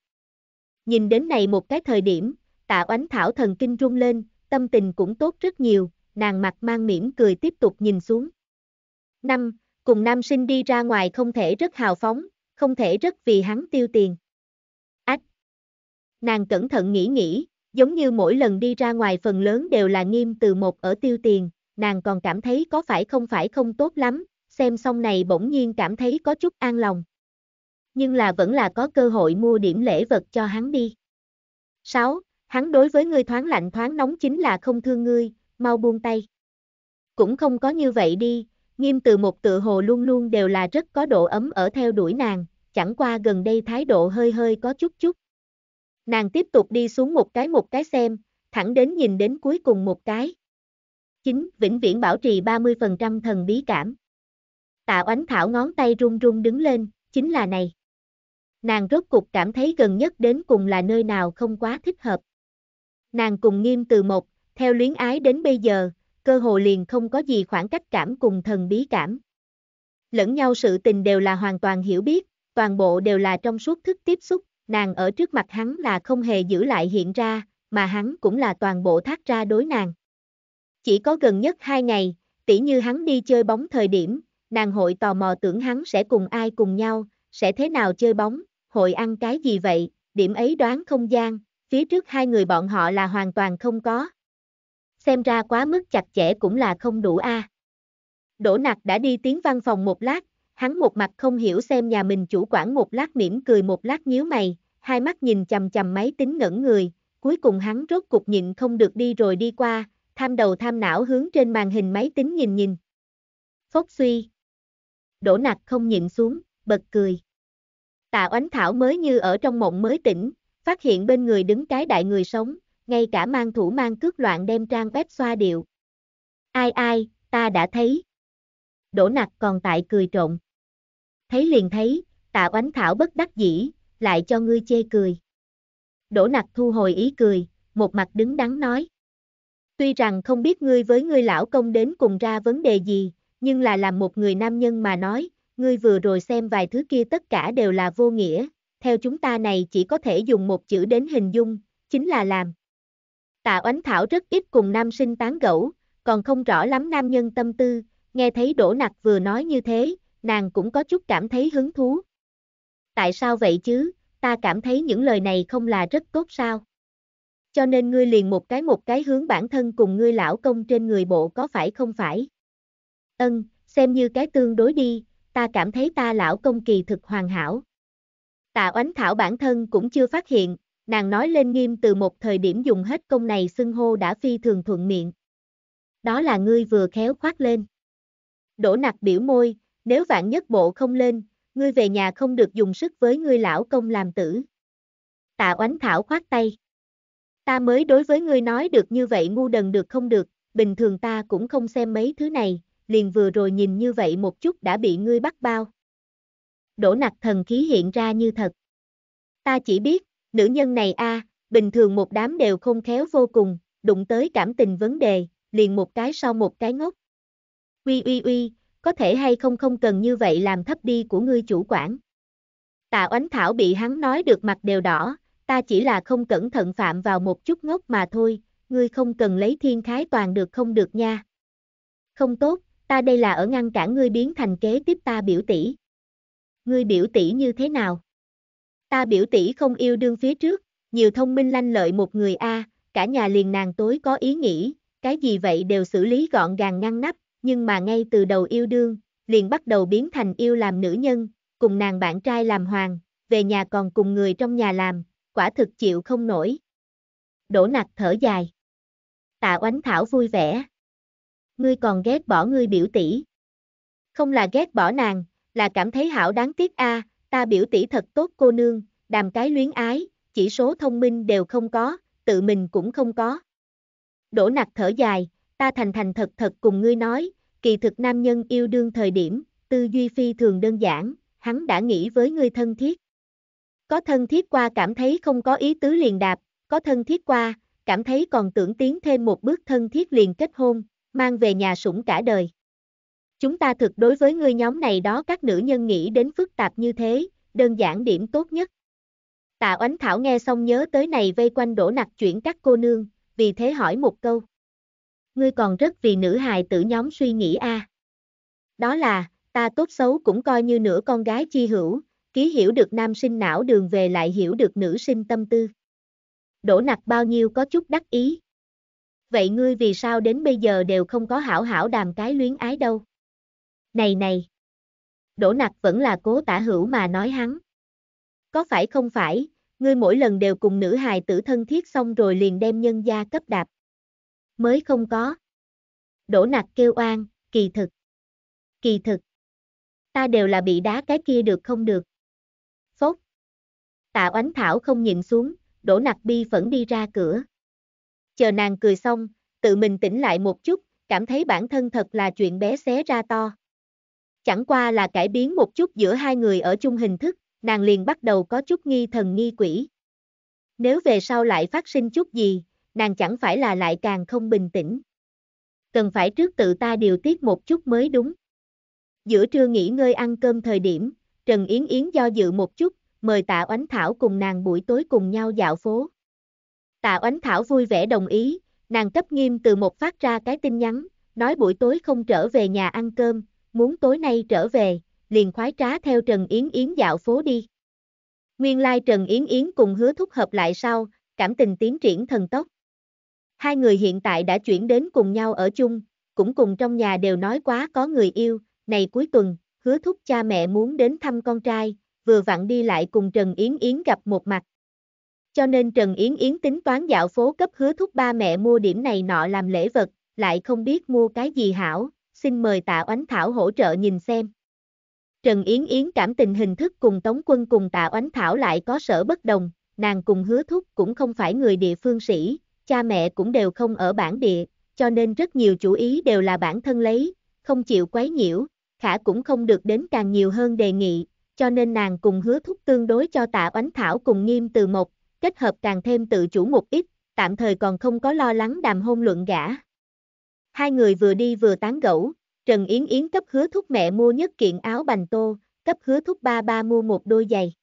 Nhìn đến này một cái thời điểm, Tạ Oánh Thảo thần kinh rung lên, tâm tình cũng tốt rất nhiều, nàng mặt mang mỉm cười tiếp tục nhìn xuống. Năm, cùng nam sinh đi ra ngoài không thể rất hào phóng, không thể rất vì hắn tiêu tiền. Nàng cẩn thận nghĩ nghĩ, giống như mỗi lần đi ra ngoài phần lớn đều là Nghiêm Từ Mộc ở tiêu tiền, nàng còn cảm thấy có phải không phải không tốt lắm, xem xong này bỗng nhiên cảm thấy có chút an lòng. Nhưng là vẫn là có cơ hội mua điểm lễ vật cho hắn đi. Sáu, hắn đối với ngươi thoáng lạnh thoáng nóng chính là không thương ngươi, mau buông tay. Cũng không có như vậy đi, Nghiêm Từ Mộc tựa hồ luôn luôn đều là rất có độ ấm ở theo đuổi nàng, chẳng qua gần đây thái độ hơi hơi có chút chút. Nàng tiếp tục đi xuống một cái một cái xem, thẳng đến nhìn đến cuối cùng một cái. Chín, vĩnh viễn bảo trì ba mươi phần trăm thần bí cảm. Tạ Oánh Thảo ngón tay run run đứng lên, chính là này. Nàng rốt cục cảm thấy gần nhất đến cùng là nơi nào không quá thích hợp. Nàng cùng Nghiêm Từ Mộc, theo luyến ái đến bây giờ, cơ hồ liền không có gì khoảng cách cảm cùng thần bí cảm. Lẫn nhau sự tình đều là hoàn toàn hiểu biết, toàn bộ đều là trong suốt thức tiếp xúc. Nàng ở trước mặt hắn là không hề giữ lại hiện ra, mà hắn cũng là toàn bộ thác ra đối nàng. Chỉ có gần nhất hai ngày, tỉ như hắn đi chơi bóng thời điểm, nàng hội tò mò tưởng hắn sẽ cùng ai cùng nhau, sẽ thế nào chơi bóng, hội ăn cái gì vậy, điểm ấy đoán không gian, phía trước hai người bọn họ là hoàn toàn không có. Xem ra quá mức chặt chẽ cũng là không đủ a. À. Đỗ Nặc đã đi tiến văn phòng một lát, hắn một mặt không hiểu xem nhà mình chủ quản một lát mỉm cười một lát nhíu mày, hai mắt nhìn chằm chằm máy tính ngẩn người, cuối cùng hắn rốt cục nhịn không được đi rồi đi qua, tham đầu tham não hướng trên màn hình máy tính nhìn nhìn. Phốc suy. Đỗ Nặc không nhịn xuống, bật cười. Tạ Oánh Thảo mới như ở trong mộng mới tỉnh, phát hiện bên người đứng cái đại người sống, ngay cả mang thủ mang cước loạn đem trang web xoa điệu. Ai ai, ta đã thấy. Đỗ Nặc còn tại cười trộn. Thấy liền thấy, Tạ Oánh Thảo bất đắc dĩ, lại cho ngươi chê cười. Đỗ Nặc thu hồi ý cười, một mặt đứng đắn nói. Tuy rằng không biết ngươi với ngươi lão công đến cùng ra vấn đề gì, nhưng là làm một người nam nhân mà nói, ngươi vừa rồi xem vài thứ kia tất cả đều là vô nghĩa, theo chúng ta này chỉ có thể dùng một chữ đến hình dung, chính là làm. Tạ Oánh Thảo rất ít cùng nam sinh tán gẫu, còn không rõ lắm nam nhân tâm tư, nghe thấy Đỗ Nặc vừa nói như thế, nàng cũng có chút cảm thấy hứng thú. Tại sao vậy chứ, ta cảm thấy những lời này không là rất tốt sao? Cho nên ngươi liền một cái một cái hướng bản thân cùng ngươi lão công trên người bộ có phải không phải? Ân, xem như cái tương đối đi, ta cảm thấy ta lão công kỳ thực hoàn hảo. Tạ Oánh Thảo bản thân cũng chưa phát hiện, nàng nói lên Nghiêm Từ một thời điểm dùng hết công này xưng hô đã phi thường thuận miệng. Đó là ngươi vừa khéo khoác lên. Đỗ Nặc biểu môi, nếu vạn nhất bộ không lên, ngươi về nhà không được dùng sức với ngươi lão công làm tử. Tạ Oánh Thảo khoát tay. Ta mới đối với ngươi nói được như vậy ngu đần được không được, bình thường ta cũng không xem mấy thứ này, liền vừa rồi nhìn như vậy một chút đã bị ngươi bắt bao. Đỗ Nặc thần khí hiện ra như thật. Ta chỉ biết, nữ nhân này a, à, bình thường một đám đều không khéo vô cùng, đụng tới cảm tình vấn đề, liền một cái sau một cái ngốc. Uy uy uy, có thể hay không không cần như vậy làm thấp đi của ngươi chủ quản. Tạ Oánh Thảo bị hắn nói được mặt đều đỏ, ta chỉ là không cẩn thận phạm vào một chút ngốc mà thôi, ngươi không cần lấy thiên khái toàn được không được nha. Không tốt, ta đây là ở ngăn cản ngươi biến thành kế tiếp ta biểu tỷ. Ngươi biểu tỷ như thế nào? Ta biểu tỷ không yêu đương phía trước, nhiều thông minh lanh lợi một người a, à, cả nhà liền nàng tối có ý nghĩ, cái gì vậy đều xử lý gọn gàng ngăn nắp, nhưng mà ngay từ đầu yêu đương, liền bắt đầu biến thành yêu làm nữ nhân, cùng nàng bạn trai làm hoàng, về nhà còn cùng người trong nhà làm, quả thực chịu không nổi. Đỗ Nặc thở dài. Tạ Oánh Thảo vui vẻ. Ngươi còn ghét bỏ ngươi biểu tỷ? Không là ghét bỏ nàng, là cảm thấy hảo đáng tiếc a, à, ta biểu tỷ thật tốt cô nương, đàm cái luyến ái, chỉ số thông minh đều không có, tự mình cũng không có. Đỗ Nặc thở dài, ta thành thành thật thật cùng ngươi nói, kỳ thực nam nhân yêu đương thời điểm, tư duy phi thường đơn giản, hắn đã nghĩ với ngươi thân thiết. Có thân thiết qua cảm thấy không có ý tứ liền đạp, có thân thiết qua, cảm thấy còn tưởng tiến thêm một bước thân thiết liền kết hôn, mang về nhà sủng cả đời. Chúng ta thực đối với ngươi nhóm này đó các nữ nhân nghĩ đến phức tạp như thế, đơn giản điểm tốt nhất. Tạ Oánh Thảo nghe xong nhớ tới này vây quanh Đỗ Nặc chuyển các cô nương, vì thế hỏi một câu. Ngươi còn rất vì nữ hài tử nhóm suy nghĩ a. À. Đó là, ta tốt xấu cũng coi như nửa con gái chi hữu, ký hiểu được nam sinh não đường về lại hiểu được nữ sinh tâm tư. Đỗ Nặc bao nhiêu có chút đắc ý. Vậy ngươi vì sao đến bây giờ đều không có hảo hảo đàm cái luyến ái đâu? Này này. Đỗ Nặc vẫn là cố tả hữu mà nói hắn. Có phải không phải, ngươi mỗi lần đều cùng nữ hài tử thân thiết xong rồi liền đem nhân gia cấp đạp. Mới không có. Đỗ Nặc kêu oan, kỳ thực. Kỳ thực. Ta đều là bị đá cái kia được không được. Phốc. Tạ Oánh Thảo không nhịn xuống, Đỗ Nặc bi phẫn đi ra cửa. Chờ nàng cười xong, tự mình tỉnh lại một chút, cảm thấy bản thân thật là chuyện bé xé ra to. Chẳng qua là cải biến một chút giữa hai người ở chung hình thức, nàng liền bắt đầu có chút nghi thần nghi quỷ. Nếu về sau lại phát sinh chút gì, nàng chẳng phải là lại càng không bình tĩnh. Cần phải trước tự ta điều tiết một chút mới đúng. Giữa trưa nghỉ ngơi ăn cơm thời điểm, Trần Yến Yến do dự một chút, mời Tạ Oánh Thảo cùng nàng buổi tối cùng nhau dạo phố. Tạ Oánh Thảo vui vẻ đồng ý, nàng cấp Nghiêm Từ Mộc phát ra cái tin nhắn, nói buổi tối không trở về nhà ăn cơm, muốn tối nay trở về, liền khoái trá theo Trần Yến Yến dạo phố đi. Nguyên lai Trần Yến Yến cùng Hứa Thúc hợp lại sau, cảm tình tiến triển thần tốc. Hai người hiện tại đã chuyển đến cùng nhau ở chung, cũng cùng trong nhà đều nói quá có người yêu, này cuối tuần, Hứa Thúc cha mẹ muốn đến thăm con trai, vừa vặn đi lại cùng Trần Yến Yến gặp một mặt. Cho nên Trần Yến Yến tính toán dạo phố cấp Hứa Thúc ba mẹ mua điểm này nọ làm lễ vật, lại không biết mua cái gì hảo, xin mời Tạ Oánh Thảo hỗ trợ nhìn xem. Trần Yến Yến cảm tình hình thức cùng Tống Quân cùng Tạ Oánh Thảo lại có sở bất đồng, nàng cùng Hứa Thúc cũng không phải người địa phương sĩ, cha mẹ cũng đều không ở bản địa, cho nên rất nhiều chủ ý đều là bản thân lấy, không chịu quấy nhiễu, khả cũng không được đến càng nhiều hơn đề nghị, cho nên nàng cùng Hứa Thúc tương đối cho Tạ Oánh Thảo cùng Nghiêm Từ Mộc, kết hợp càng thêm tự chủ một ít, tạm thời còn không có lo lắng đàm hôn luận gả. Hai người vừa đi vừa tán gẫu, Trần Yến Yến cấp Hứa Thúc mẹ mua nhất kiện áo bành tô, cấp Hứa Thúc ba ba mua một đôi giày.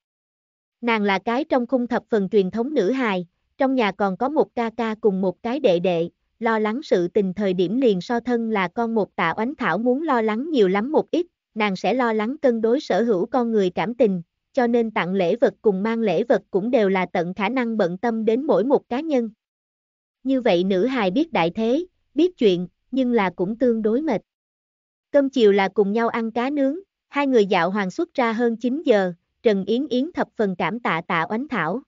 Nàng là cái trong khung thập phần truyền thống nữ hài, trong nhà còn có một ca ca cùng một cái đệ đệ, lo lắng sự tình thời điểm liền so thân là con một Tạ Oánh Thảo muốn lo lắng nhiều lắm một ít, nàng sẽ lo lắng cân đối sở hữu con người cảm tình, cho nên tặng lễ vật cùng mang lễ vật cũng đều là tận khả năng bận tâm đến mỗi một cá nhân. Như vậy nữ hài biết đại thế, biết chuyện, nhưng là cũng tương đối mệt. Cơm chiều là cùng nhau ăn cá nướng, hai người dạo hoàng xuất ra hơn chín giờ, Trần Yến Yến thập phần cảm tạ Tạ Oánh Thảo.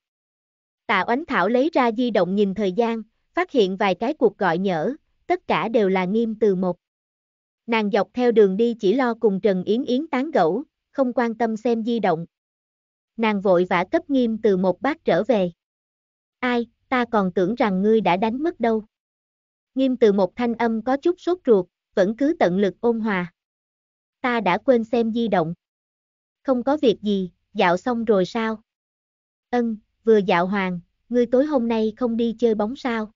Tạ Oánh Thảo lấy ra di động nhìn thời gian, phát hiện vài cái cuộc gọi nhỡ, tất cả đều là Nghiêm Từ Mộc. Nàng dọc theo đường đi chỉ lo cùng Trần Yến Yến tán gẫu, không quan tâm xem di động. Nàng vội vã cấp Nghiêm Từ Mộc bát trở về. Ai, ta còn tưởng rằng ngươi đã đánh mất đâu. Nghiêm Từ Mộc thanh âm có chút sốt ruột, vẫn cứ tận lực ôn hòa. Ta đã quên xem di động. Không có việc gì, dạo xong rồi sao? Ân, vừa dạo hoàn, ngươi tối hôm nay không đi chơi bóng sao?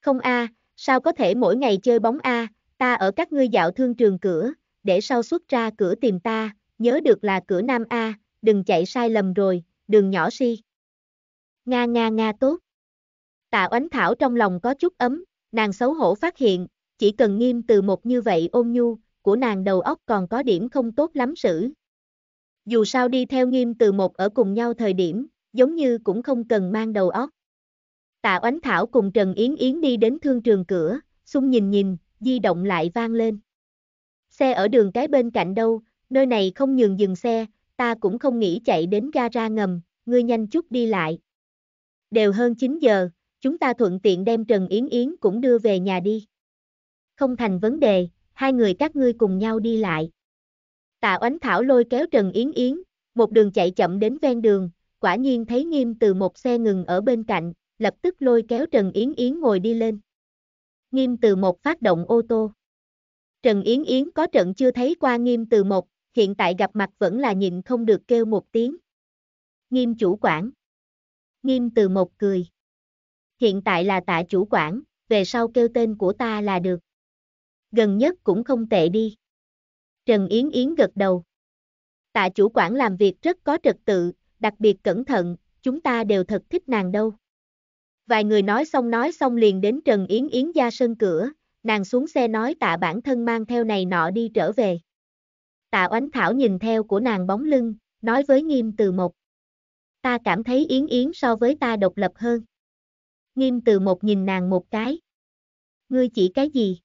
Không a, à, sao có thể mỗi ngày chơi bóng a, à, ta ở các ngươi dạo thương trường cửa, để sau xuất ra cửa tìm ta, nhớ được là cửa nam a, à, đừng chạy sai lầm rồi, đường nhỏ si. Nga nga nga tốt. Tạ Oánh Thảo trong lòng có chút ấm, nàng xấu hổ phát hiện, chỉ cần Nghiêm Từ Mộc như vậy ôn nhu, của nàng đầu óc còn có điểm không tốt lắm xử. Dù sao đi theo Nghiêm Từ Mộc ở cùng nhau thời điểm, giống như cũng không cần mang đầu óc. Tạ Oánh Thảo cùng Trần Yến Yến đi đến thương trường cửa, xung nhìn nhìn, di động lại vang lên. Xe ở đường cái bên cạnh đâu, nơi này không nhường dừng xe, ta cũng không nghĩ chạy đến gara ngầm, ngươi nhanh chút đi lại. Đều hơn chín giờ, chúng ta thuận tiện đem Trần Yến Yến cũng đưa về nhà đi. Không thành vấn đề, hai người các ngươi cùng nhau đi lại. Tạ Oánh Thảo lôi kéo Trần Yến Yến, một đường chạy chậm đến ven đường, quả nhiên thấy Nghiêm Từ Mộc xe ngừng ở bên cạnh, lập tức lôi kéo Trần Yến Yến ngồi đi lên. Nghiêm Từ Mộc phát động ô tô. Trần Yến Yến có trận chưa thấy qua Nghiêm Từ Mộc, hiện tại gặp mặt vẫn là nhịn không được kêu một tiếng. Nghiêm chủ quản. Nghiêm Từ Mộc cười. Hiện tại là Tạ chủ quản, về sau kêu tên của ta là được. Gần nhất cũng không tệ đi. Trần Yến Yến gật đầu. Tạ chủ quản làm việc rất có trật tự, đặc biệt cẩn thận, chúng ta đều thật thích nàng đâu. Vài người nói xong nói xong liền đến Trần Yến Yến ra sân cửa, nàng xuống xe nói Tạ bản thân mang theo này nọ đi trở về. Tạ Oánh Thảo nhìn theo của nàng bóng lưng, nói với Nghiêm Từ Mộc. Ta cảm thấy Yến Yến so với ta độc lập hơn. Nghiêm Từ Mộc nhìn nàng một cái. Ngươi chỉ cái gì?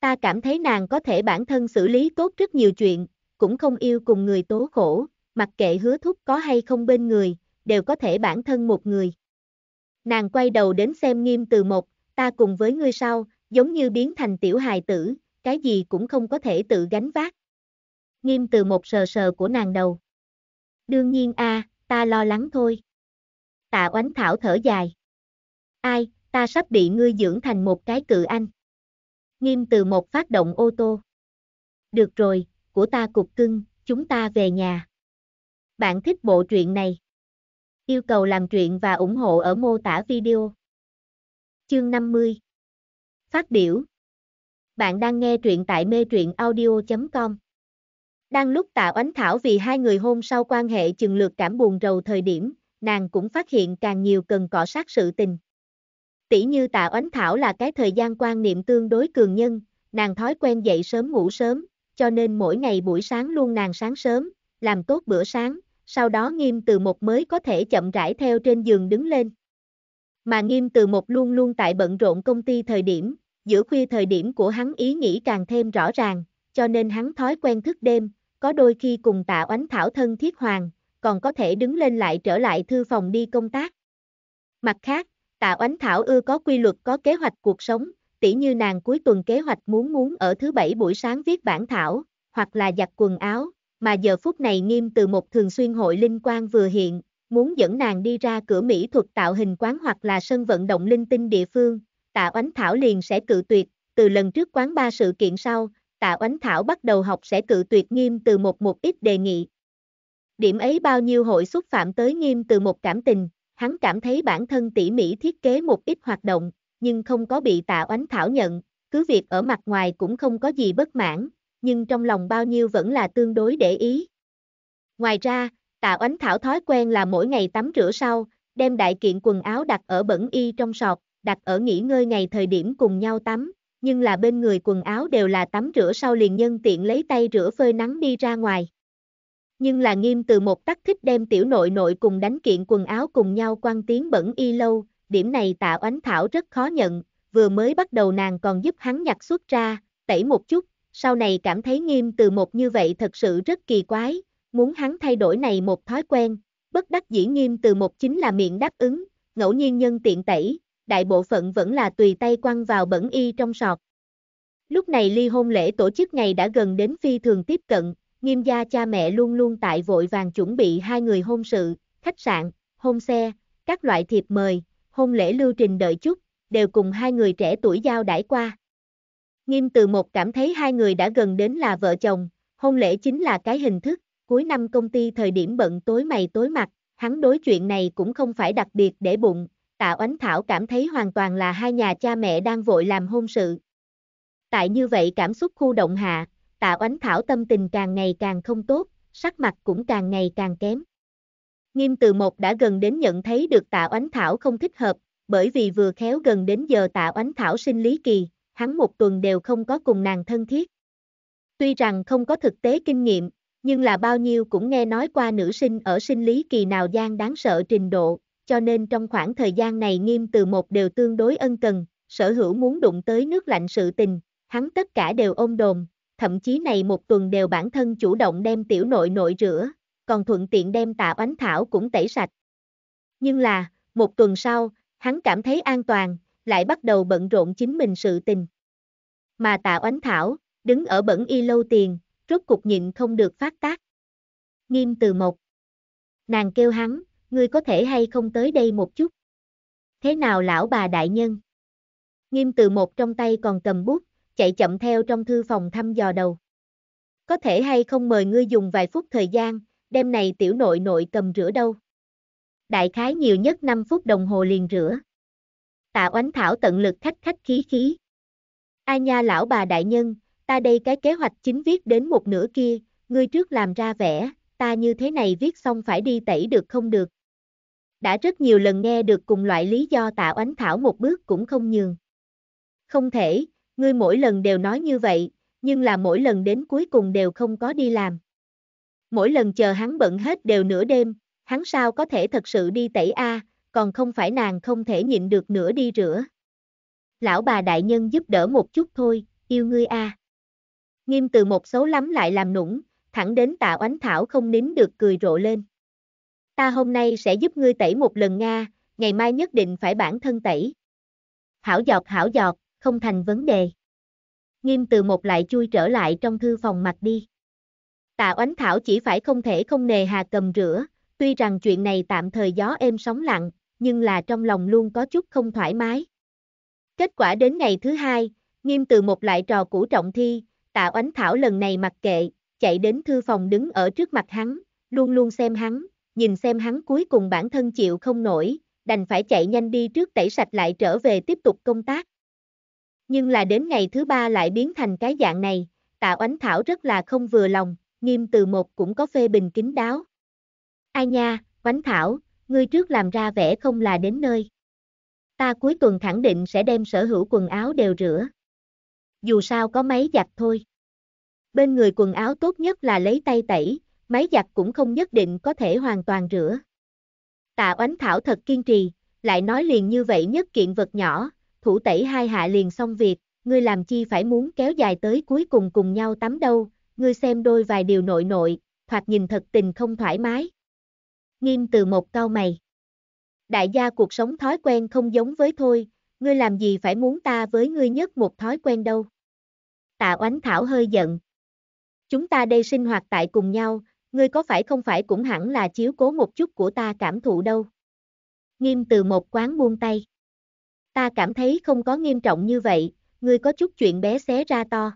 Ta cảm thấy nàng có thể bản thân xử lý tốt rất nhiều chuyện, cũng không yêu cùng người tố khổ, mặc kệ Hứa Thúc có hay không bên người, đều có thể bản thân một người. Nàng quay đầu đến xem Nghiêm Từ Mộc, ta cùng với ngươi sau, giống như biến thành tiểu hài tử, cái gì cũng không có thể tự gánh vác. Nghiêm Từ Mộc sờ sờ của nàng đầu. Đương nhiên a, à, ta lo lắng thôi. Tạ Oánh Thảo thở dài. Ai, ta sắp bị ngươi dưỡng thành một cái cự anh. Nghiêm Từ Mộc phát động ô tô. Được rồi, của ta cục cưng, chúng ta về nhà. Bạn thích bộ truyện này? Yêu cầu làm truyện và ủng hộ ở mô tả video. Chương năm mươi. Phát biểu. Bạn đang nghe truyện tại mê truyện audio chấm com. Đang lúc Tạ Oánh Thảo vì hai người hôm sau quan hệ chừng lược cảm buồn rầu thời điểm, nàng cũng phát hiện càng nhiều cần cọ sát sự tình. Tỷ như Tạ Oánh Thảo là cái thời gian quan niệm tương đối cường nhân, nàng thói quen dậy sớm ngủ sớm, cho nên mỗi ngày buổi sáng luôn nàng sáng sớm, làm tốt bữa sáng, sau đó Nghiêm Từ Mộc mới có thể chậm rãi theo trên giường đứng lên. Mà Nghiêm Từ Mộc luôn luôn tại bận rộn công ty thời điểm, giữa khuya thời điểm của hắn ý nghĩ càng thêm rõ ràng, cho nên hắn thói quen thức đêm, có đôi khi cùng Tạ Oánh Thảo thân thiết hoàng, còn có thể đứng lên lại trở lại thư phòng đi công tác. Mặt khác, Tạ Oánh Thảo ưa có quy luật có kế hoạch cuộc sống, tỉ như nàng cuối tuần kế hoạch muốn muốn ở thứ bảy buổi sáng viết bản thảo, hoặc là giặt quần áo, mà giờ phút này Nghiêm Từ Mộc thường xuyên hội linh quang vừa hiện, muốn dẫn nàng đi ra cửa mỹ thuật tạo hình quán hoặc là sân vận động linh tinh địa phương, Tạ Oánh Thảo liền sẽ cự tuyệt, từ lần trước quán ba sự kiện sau, Tạ Oánh Thảo bắt đầu học sẽ cự tuyệt Nghiêm Từ Mộc một ít đề nghị. Điểm ấy bao nhiêu hội xúc phạm tới Nghiêm Từ Mộc cảm tình. Hắn cảm thấy bản thân tỉ mỉ thiết kế một ít hoạt động, nhưng không có bị Tạ Oánh Thảo nhận, cứ việc ở mặt ngoài cũng không có gì bất mãn, nhưng trong lòng bao nhiêu vẫn là tương đối để ý. Ngoài ra, Tạ Oánh Thảo thói quen là mỗi ngày tắm rửa sau, đem đại kiện quần áo đặt ở bẩn y trong sọt, đặt ở nghỉ ngơi ngày thời điểm cùng nhau tắm, nhưng là bên người quần áo đều là tắm rửa sau liền nhân tiện lấy tay rửa phơi nắng đi ra ngoài. Nhưng là Nghiêm Từ Mộc tắc thích đem tiểu nội nội cùng đánh kiện quần áo cùng nhau quăng tiếng bẩn y lâu, điểm này Tạ Oánh Thảo rất khó nhận, vừa mới bắt đầu nàng còn giúp hắn nhặt xuất ra, tẩy một chút, sau này cảm thấy Nghiêm Từ Mộc như vậy thật sự rất kỳ quái, muốn hắn thay đổi này một thói quen, bất đắc dĩ Nghiêm Từ Mộc chính là miệng đáp ứng, ngẫu nhiên nhân tiện tẩy, đại bộ phận vẫn là tùy tay quăng vào bẩn y trong sọt. Lúc này ly hôn lễ tổ chức ngày đã gần đến phi thường tiếp cận. Nghiêm gia cha mẹ luôn luôn tại vội vàng chuẩn bị hai người hôn sự, khách sạn, hôn xe, các loại thiệp mời, hôn lễ lưu trình đợi chút, đều cùng hai người trẻ tuổi giao đãi qua. Nghiêm Từ Mộc cảm thấy hai người đã gần đến là vợ chồng, hôn lễ chính là cái hình thức, cuối năm công ty thời điểm bận tối mày tối mặt, hắn đối chuyện này cũng không phải đặc biệt để bụng. Tạ Oánh Thảo cảm thấy hoàn toàn là hai nhà cha mẹ đang vội làm hôn sự. Tại như vậy cảm xúc khu động hạ, Tạ Oánh Thảo tâm tình càng ngày càng không tốt, sắc mặt cũng càng ngày càng kém. Nghiêm Từ Mộc đã gần đến nhận thấy được Tạ Oánh Thảo không thích hợp, bởi vì vừa khéo gần đến giờ Tạ Oánh Thảo sinh lý kỳ, hắn một tuần đều không có cùng nàng thân thiết. Tuy rằng không có thực tế kinh nghiệm, nhưng là bao nhiêu cũng nghe nói qua nữ sinh ở sinh lý kỳ nào gian đáng sợ trình độ, cho nên trong khoảng thời gian này Nghiêm Từ Mộc đều tương đối ân cần, sở hữu muốn đụng tới nước lạnh sự tình, hắn tất cả đều ôm đồm, thậm chí này một tuần đều bản thân chủ động đem tiểu nội nội rửa, còn thuận tiện đem Tạ Oánh Thảo cũng tẩy sạch. Nhưng là, một tuần sau, hắn cảm thấy an toàn, lại bắt đầu bận rộn chính mình sự tình. Mà Tạ Oánh Thảo, đứng ở bẩn y lâu tiền, rốt cục nhịn không được phát tác. Nghiêm Từ Mộc. Nàng kêu hắn, ngươi có thể hay không tới đây một chút? Thế nào lão bà đại nhân? Nghiêm Từ Mộc trong tay còn cầm bút, chạy chậm theo trong thư phòng thăm dò đầu. Có thể hay không mời ngươi dùng vài phút thời gian, đêm này tiểu nội nội cầm rửa đâu? Đại khái nhiều nhất năm phút đồng hồ liền rửa. Tạ Oánh Thảo tận lực khách khách khí khí. Ai nha lão bà đại nhân, ta đây cái kế hoạch chính viết đến một nửa kia, ngươi trước làm ra vẽ, ta như thế này viết xong phải đi tẩy được không được? Đã rất nhiều lần nghe được cùng loại lý do Tạ Oánh Thảo một bước cũng không nhường. Không thể, ngươi mỗi lần đều nói như vậy, nhưng là mỗi lần đến cuối cùng đều không có đi làm. Mỗi lần chờ hắn bận hết đều nửa đêm, hắn sao có thể thật sự đi tẩy a, còn không phải nàng không thể nhịn được nữa đi rửa. Lão bà đại nhân giúp đỡ một chút thôi, yêu ngươi a. Nghiêm Từ Mộc xấu lắm lại làm nũng, thẳng đến Tạ Oánh Thảo không nín được cười rộ lên. Ta hôm nay sẽ giúp ngươi tẩy một lần nga, ngày mai nhất định phải bản thân tẩy. Hảo giọt hảo giọt, không thành vấn đề. Nghiêm Từ Mộc lại chui trở lại trong thư phòng mặt đi. Tạ Oánh Thảo chỉ phải không thể không nề hà cầm rửa, tuy rằng chuyện này tạm thời gió êm sóng lặng, nhưng là trong lòng luôn có chút không thoải mái. Kết quả đến ngày thứ hai, Nghiêm Từ Mộc lại trò cũ trọng thi, Tạ Oánh Thảo lần này mặc kệ, chạy đến thư phòng đứng ở trước mặt hắn, luôn luôn xem hắn, nhìn xem hắn cuối cùng bản thân chịu không nổi, đành phải chạy nhanh đi trước tẩy sạch lại trở về tiếp tục công tác. Nhưng là đến ngày thứ ba lại biến thành cái dạng này, Tạ Oánh Thảo rất là không vừa lòng, Nghiêm Từ Mộc cũng có phê bình kín đáo. Ai nha, Oánh Thảo, ngươi trước làm ra vẽ không là đến nơi. Ta cuối tuần khẳng định sẽ đem sở hữu quần áo đều rửa. Dù sao có máy giặt thôi. Bên người quần áo tốt nhất là lấy tay tẩy, máy giặt cũng không nhất định có thể hoàn toàn rửa. Tạ Oánh Thảo thật kiên trì, lại nói liền như vậy nhất kiện vật nhỏ, thủ tẩy hai hạ liền xong việc, ngươi làm chi phải muốn kéo dài tới cuối cùng cùng nhau tắm đâu, ngươi xem đôi vài điều nội nội, thoạt nhìn thật tình không thoải mái. Nghiêm Từ Mộc cau mày. Đại gia cuộc sống thói quen không giống với thôi, ngươi làm gì phải muốn ta với ngươi nhất một thói quen đâu. Tạ Oánh Thảo hơi giận. Chúng ta đây sinh hoạt tại cùng nhau, ngươi có phải không phải cũng hẳn là chiếu cố một chút của ta cảm thụ đâu. Nghiêm Từ Mộc quán buông tay. Ta cảm thấy không có nghiêm trọng như vậy, ngươi có chút chuyện bé xé ra to.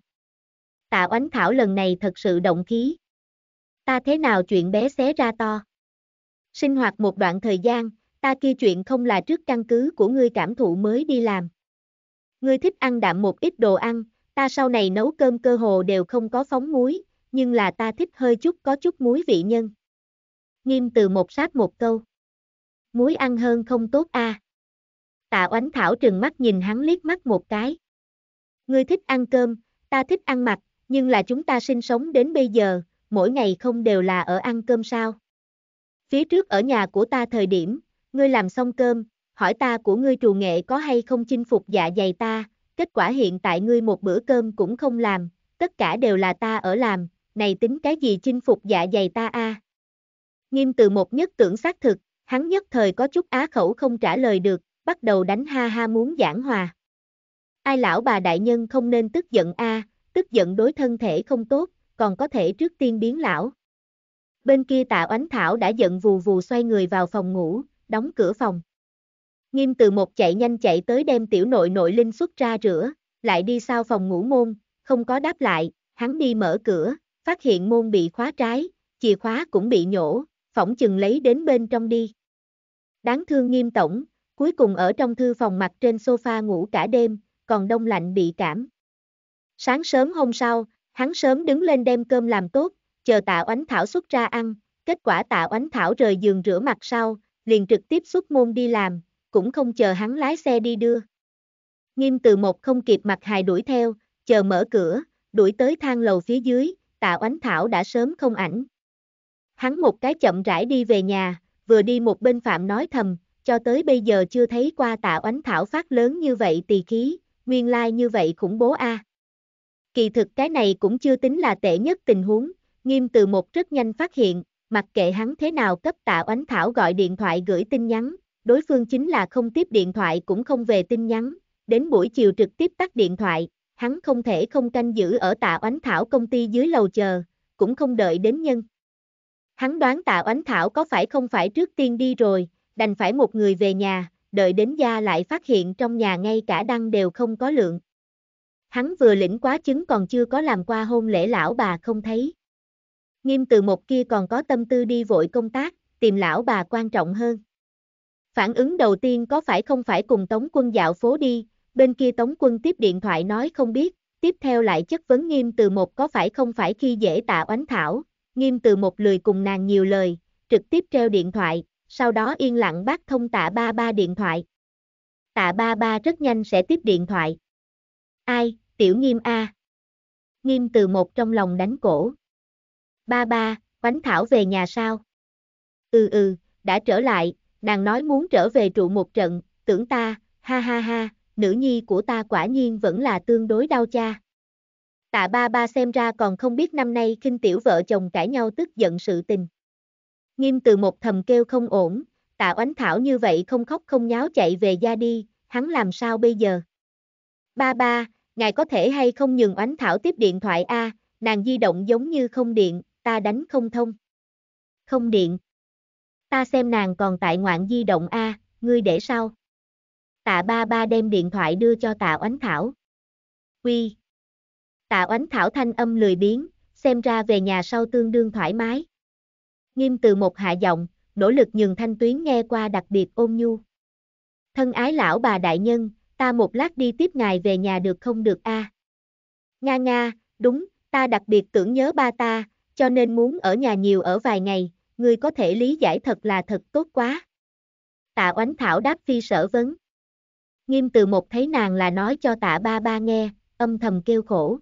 Tạ Oánh Thảo lần này thật sự động khí. Ta thế nào chuyện bé xé ra to? Sinh hoạt một đoạn thời gian, ta kia chuyện không là trước căn cứ của ngươi cảm thụ mới đi làm. Ngươi thích ăn đạm một ít đồ ăn, ta sau này nấu cơm cơ hồ đều không có phóng muối, nhưng là ta thích hơi chút có chút muối vị nhân. Nghiêm Từ Mộc sát một câu. Muối ăn hơn không tốt a. À. Tạ Oánh Thảo trừng mắt nhìn hắn liếc mắt một cái. Ngươi thích ăn cơm, ta thích ăn mạch, nhưng là chúng ta sinh sống đến bây giờ, mỗi ngày không đều là ở ăn cơm sao? Phía trước ở nhà của ta thời điểm, ngươi làm xong cơm, hỏi ta của ngươi trù nghệ có hay không chinh phục dạ dày ta, kết quả hiện tại ngươi một bữa cơm cũng không làm, tất cả đều là ta ở làm, này tính cái gì chinh phục dạ dày ta a? À? Nghiêm Từ Mộc nhất tưởng xác thực, hắn nhất thời có chút á khẩu không trả lời được, bắt đầu đánh ha ha muốn giảng hòa. Ai lão bà đại nhân không nên tức giận a, à, tức giận đối thân thể không tốt, còn có thể trước tiên biến lão. Bên kia Tạ Oánh Thảo đã giận vù vù xoay người vào phòng ngủ, đóng cửa phòng. Nghiêm Từ Mộc chạy nhanh chạy tới đem tiểu nội nội linh xuất ra rửa, lại đi sau phòng ngủ môn, không có đáp lại, hắn đi mở cửa, phát hiện môn bị khóa trái, chìa khóa cũng bị nhổ, phỏng chừng lấy đến bên trong đi. Đáng thương Nghiêm tổng, cuối cùng ở trong thư phòng mặt trên sofa ngủ cả đêm, còn đông lạnh bị cảm. Sáng sớm hôm sau, hắn sớm đứng lên đem cơm làm tốt, chờ Tạ Oánh Thảo xuất ra ăn, kết quả Tạ Oánh Thảo rời giường rửa mặt sau, liền trực tiếp xuất môn đi làm, cũng không chờ hắn lái xe đi đưa. Nghiêm Từ Mộc không kịp mặt hài đuổi theo, chờ mở cửa, đuổi tới thang lầu phía dưới, Tạ Oánh Thảo đã sớm không ảnh. Hắn một cái chậm rãi đi về nhà, vừa đi một bên phạm nói thầm, cho tới bây giờ chưa thấy qua Tạ Oánh Thảo phát lớn như vậy tỳ khí, nguyên lai như vậy khủng bố a. À. Kỳ thực cái này cũng chưa tính là tệ nhất tình huống, Nghiêm Từ Mộc rất nhanh phát hiện, mặc kệ hắn thế nào cấp Tạ Oánh Thảo gọi điện thoại gửi tin nhắn, đối phương chính là không tiếp điện thoại cũng không về tin nhắn, đến buổi chiều trực tiếp tắt điện thoại, hắn không thể không canh giữ ở Tạ Oánh Thảo công ty dưới lầu chờ, cũng không đợi đến nhân. Hắn đoán Tạ Oánh Thảo có phải không phải trước tiên đi rồi, đành phải một người về nhà, đợi đến gia lại phát hiện trong nhà ngay cả đăng đều không có lượng. Hắn vừa lĩnh quá chứng còn chưa có làm qua hôn lễ lão bà không thấy. Nghiêm Từ Mộc kia còn có tâm tư đi vội công tác, tìm lão bà quan trọng hơn. Phản ứng đầu tiên có phải không phải cùng Tống Quân dạo phố đi, bên kia Tống Quân tiếp điện thoại nói không biết, tiếp theo lại chất vấn Nghiêm Từ Mộc có phải không phải khi dễ Tạ Oánh Thảo. Nghiêm Từ Mộc lười cùng nàng nhiều lời, trực tiếp treo điện thoại, sau đó yên lặng bắt thông Tạ Ba Ba điện thoại. Tạ Ba Ba rất nhanh sẽ tiếp điện thoại. Ai, tiểu Nghiêm a. Nghiêm Từ Mộc trong lòng đánh cổ. Ba ba, Oánh Thảo về nhà sao? Ừ ừ, đã trở lại, nàng nói muốn trở về trụ một trận, tưởng ta, ha ha ha, nữ nhi của ta quả nhiên vẫn là tương đối đau cha. Tạ Ba Ba xem ra còn không biết năm nay khinh tiểu vợ chồng cãi nhau tức giận sự tình. Nghiêm Từ Mộc thầm kêu không ổn, Tạ Oánh Thảo như vậy không khóc không nháo chạy về gia đi, hắn làm sao bây giờ? Ba ba, ngài có thể hay không nhường Oánh Thảo tiếp điện thoại a, nàng di động giống như không điện, ta đánh không thông. Không điện. Ta xem nàng còn tại ngoạn di động a, ngươi để sau. Tạ Ba Ba đem điện thoại đưa cho Tạ Oánh Thảo. Uy. Tạ Oánh Thảo thanh âm lười biếng, xem ra về nhà sau tương đương thoải mái. Nghiêm Từ Mộc hạ giọng, nỗ lực nhường thanh tuyến nghe qua đặc biệt ôn nhu. Thân ái lão bà đại nhân, ta một lát đi tiếp ngài về nhà được không được a? À? Nga nga, đúng, ta đặc biệt tưởng nhớ ba ta, cho nên muốn ở nhà nhiều ở vài ngày, ngươi có thể lý giải thật là thật tốt quá. Tạ Oánh Thảo đáp phi sở vấn. Nghiêm Từ Mộc thấy nàng là nói cho Tạ Ba Ba nghe, âm thầm kêu khổ.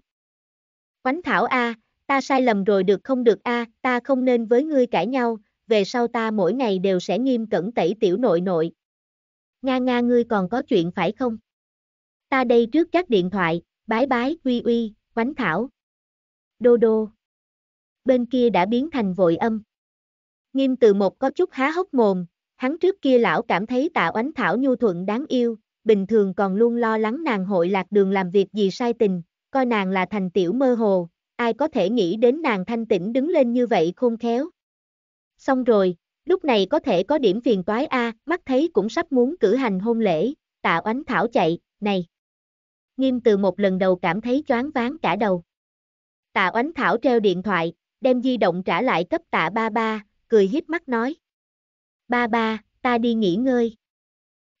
Oánh Thảo a, ta sai lầm rồi được không được a, ta không nên với ngươi cãi nhau, về sau ta mỗi ngày đều sẽ nghiêm cẩn tẩy tiểu nội nội. Nga nga ngươi còn có chuyện phải không? Ta đây trước các điện thoại, bái bái, uy uy, Oánh Thảo. Đô đô. Bên kia đã biến thành vội âm. Nghiêm Từ Mộc có chút há hốc mồm, hắn trước kia lão cảm thấy Tạ Oánh Thảo nhu thuận đáng yêu, bình thường còn luôn lo lắng nàng hội lạc đường làm việc gì sai tình, coi nàng là thành tiểu mơ hồ, ai có thể nghĩ đến nàng thanh tĩnh đứng lên như vậy khôn khéo. Xong rồi, lúc này có thể có điểm phiền toái a, mắt thấy cũng sắp muốn cử hành hôn lễ, Tạ Oánh Thảo chạy, này. Nghiêm Từ Mộc lần đầu cảm thấy choáng váng cả đầu. Tạ Oánh Thảo treo điện thoại, đem di động trả lại cấp Tạ Ba Ba, cười híp mắt nói. Ba ba, ta đi nghỉ ngơi.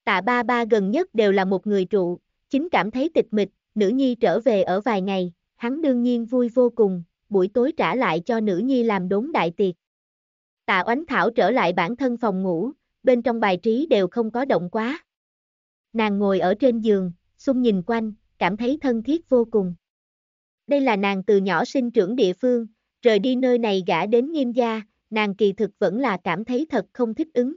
Tạ Ba Ba gần nhất đều là một người trụ, chính cảm thấy tịch mịch, nữ nhi trở về ở vài ngày, hắn đương nhiên vui vô cùng, buổi tối trả lại cho nữ nhi làm đốn đại tiệc. Tạ Oánh Thảo trở lại bản thân phòng ngủ, bên trong bài trí đều không có động quá. Nàng ngồi ở trên giường, xung nhìn quanh, cảm thấy thân thiết vô cùng. Đây là nàng từ nhỏ sinh trưởng địa phương, rời đi nơi này gả đến Nghiêm gia, nàng kỳ thực vẫn là cảm thấy thật không thích ứng.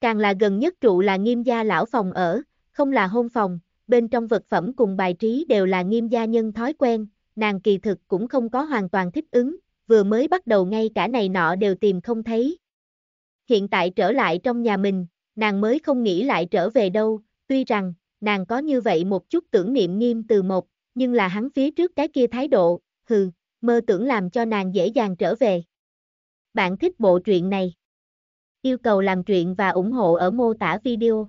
Càng là gần nhất trụ là Nghiêm gia lão phòng ở, không là hôn phòng, bên trong vật phẩm cùng bài trí đều là Nghiêm gia nhân thói quen, nàng kỳ thực cũng không có hoàn toàn thích ứng, vừa mới bắt đầu ngay cả này nọ đều tìm không thấy. Hiện tại trở lại trong nhà mình, nàng mới không nghĩ lại trở về đâu, tuy rằng, nàng có như vậy một chút tưởng niệm Nghiêm Từ Mộc, nhưng là hắn phía trước cái kia thái độ, hừ, mơ tưởng làm cho nàng dễ dàng trở về. Bạn thích bộ truyện này? Yêu cầu làm truyện và ủng hộ ở mô tả video.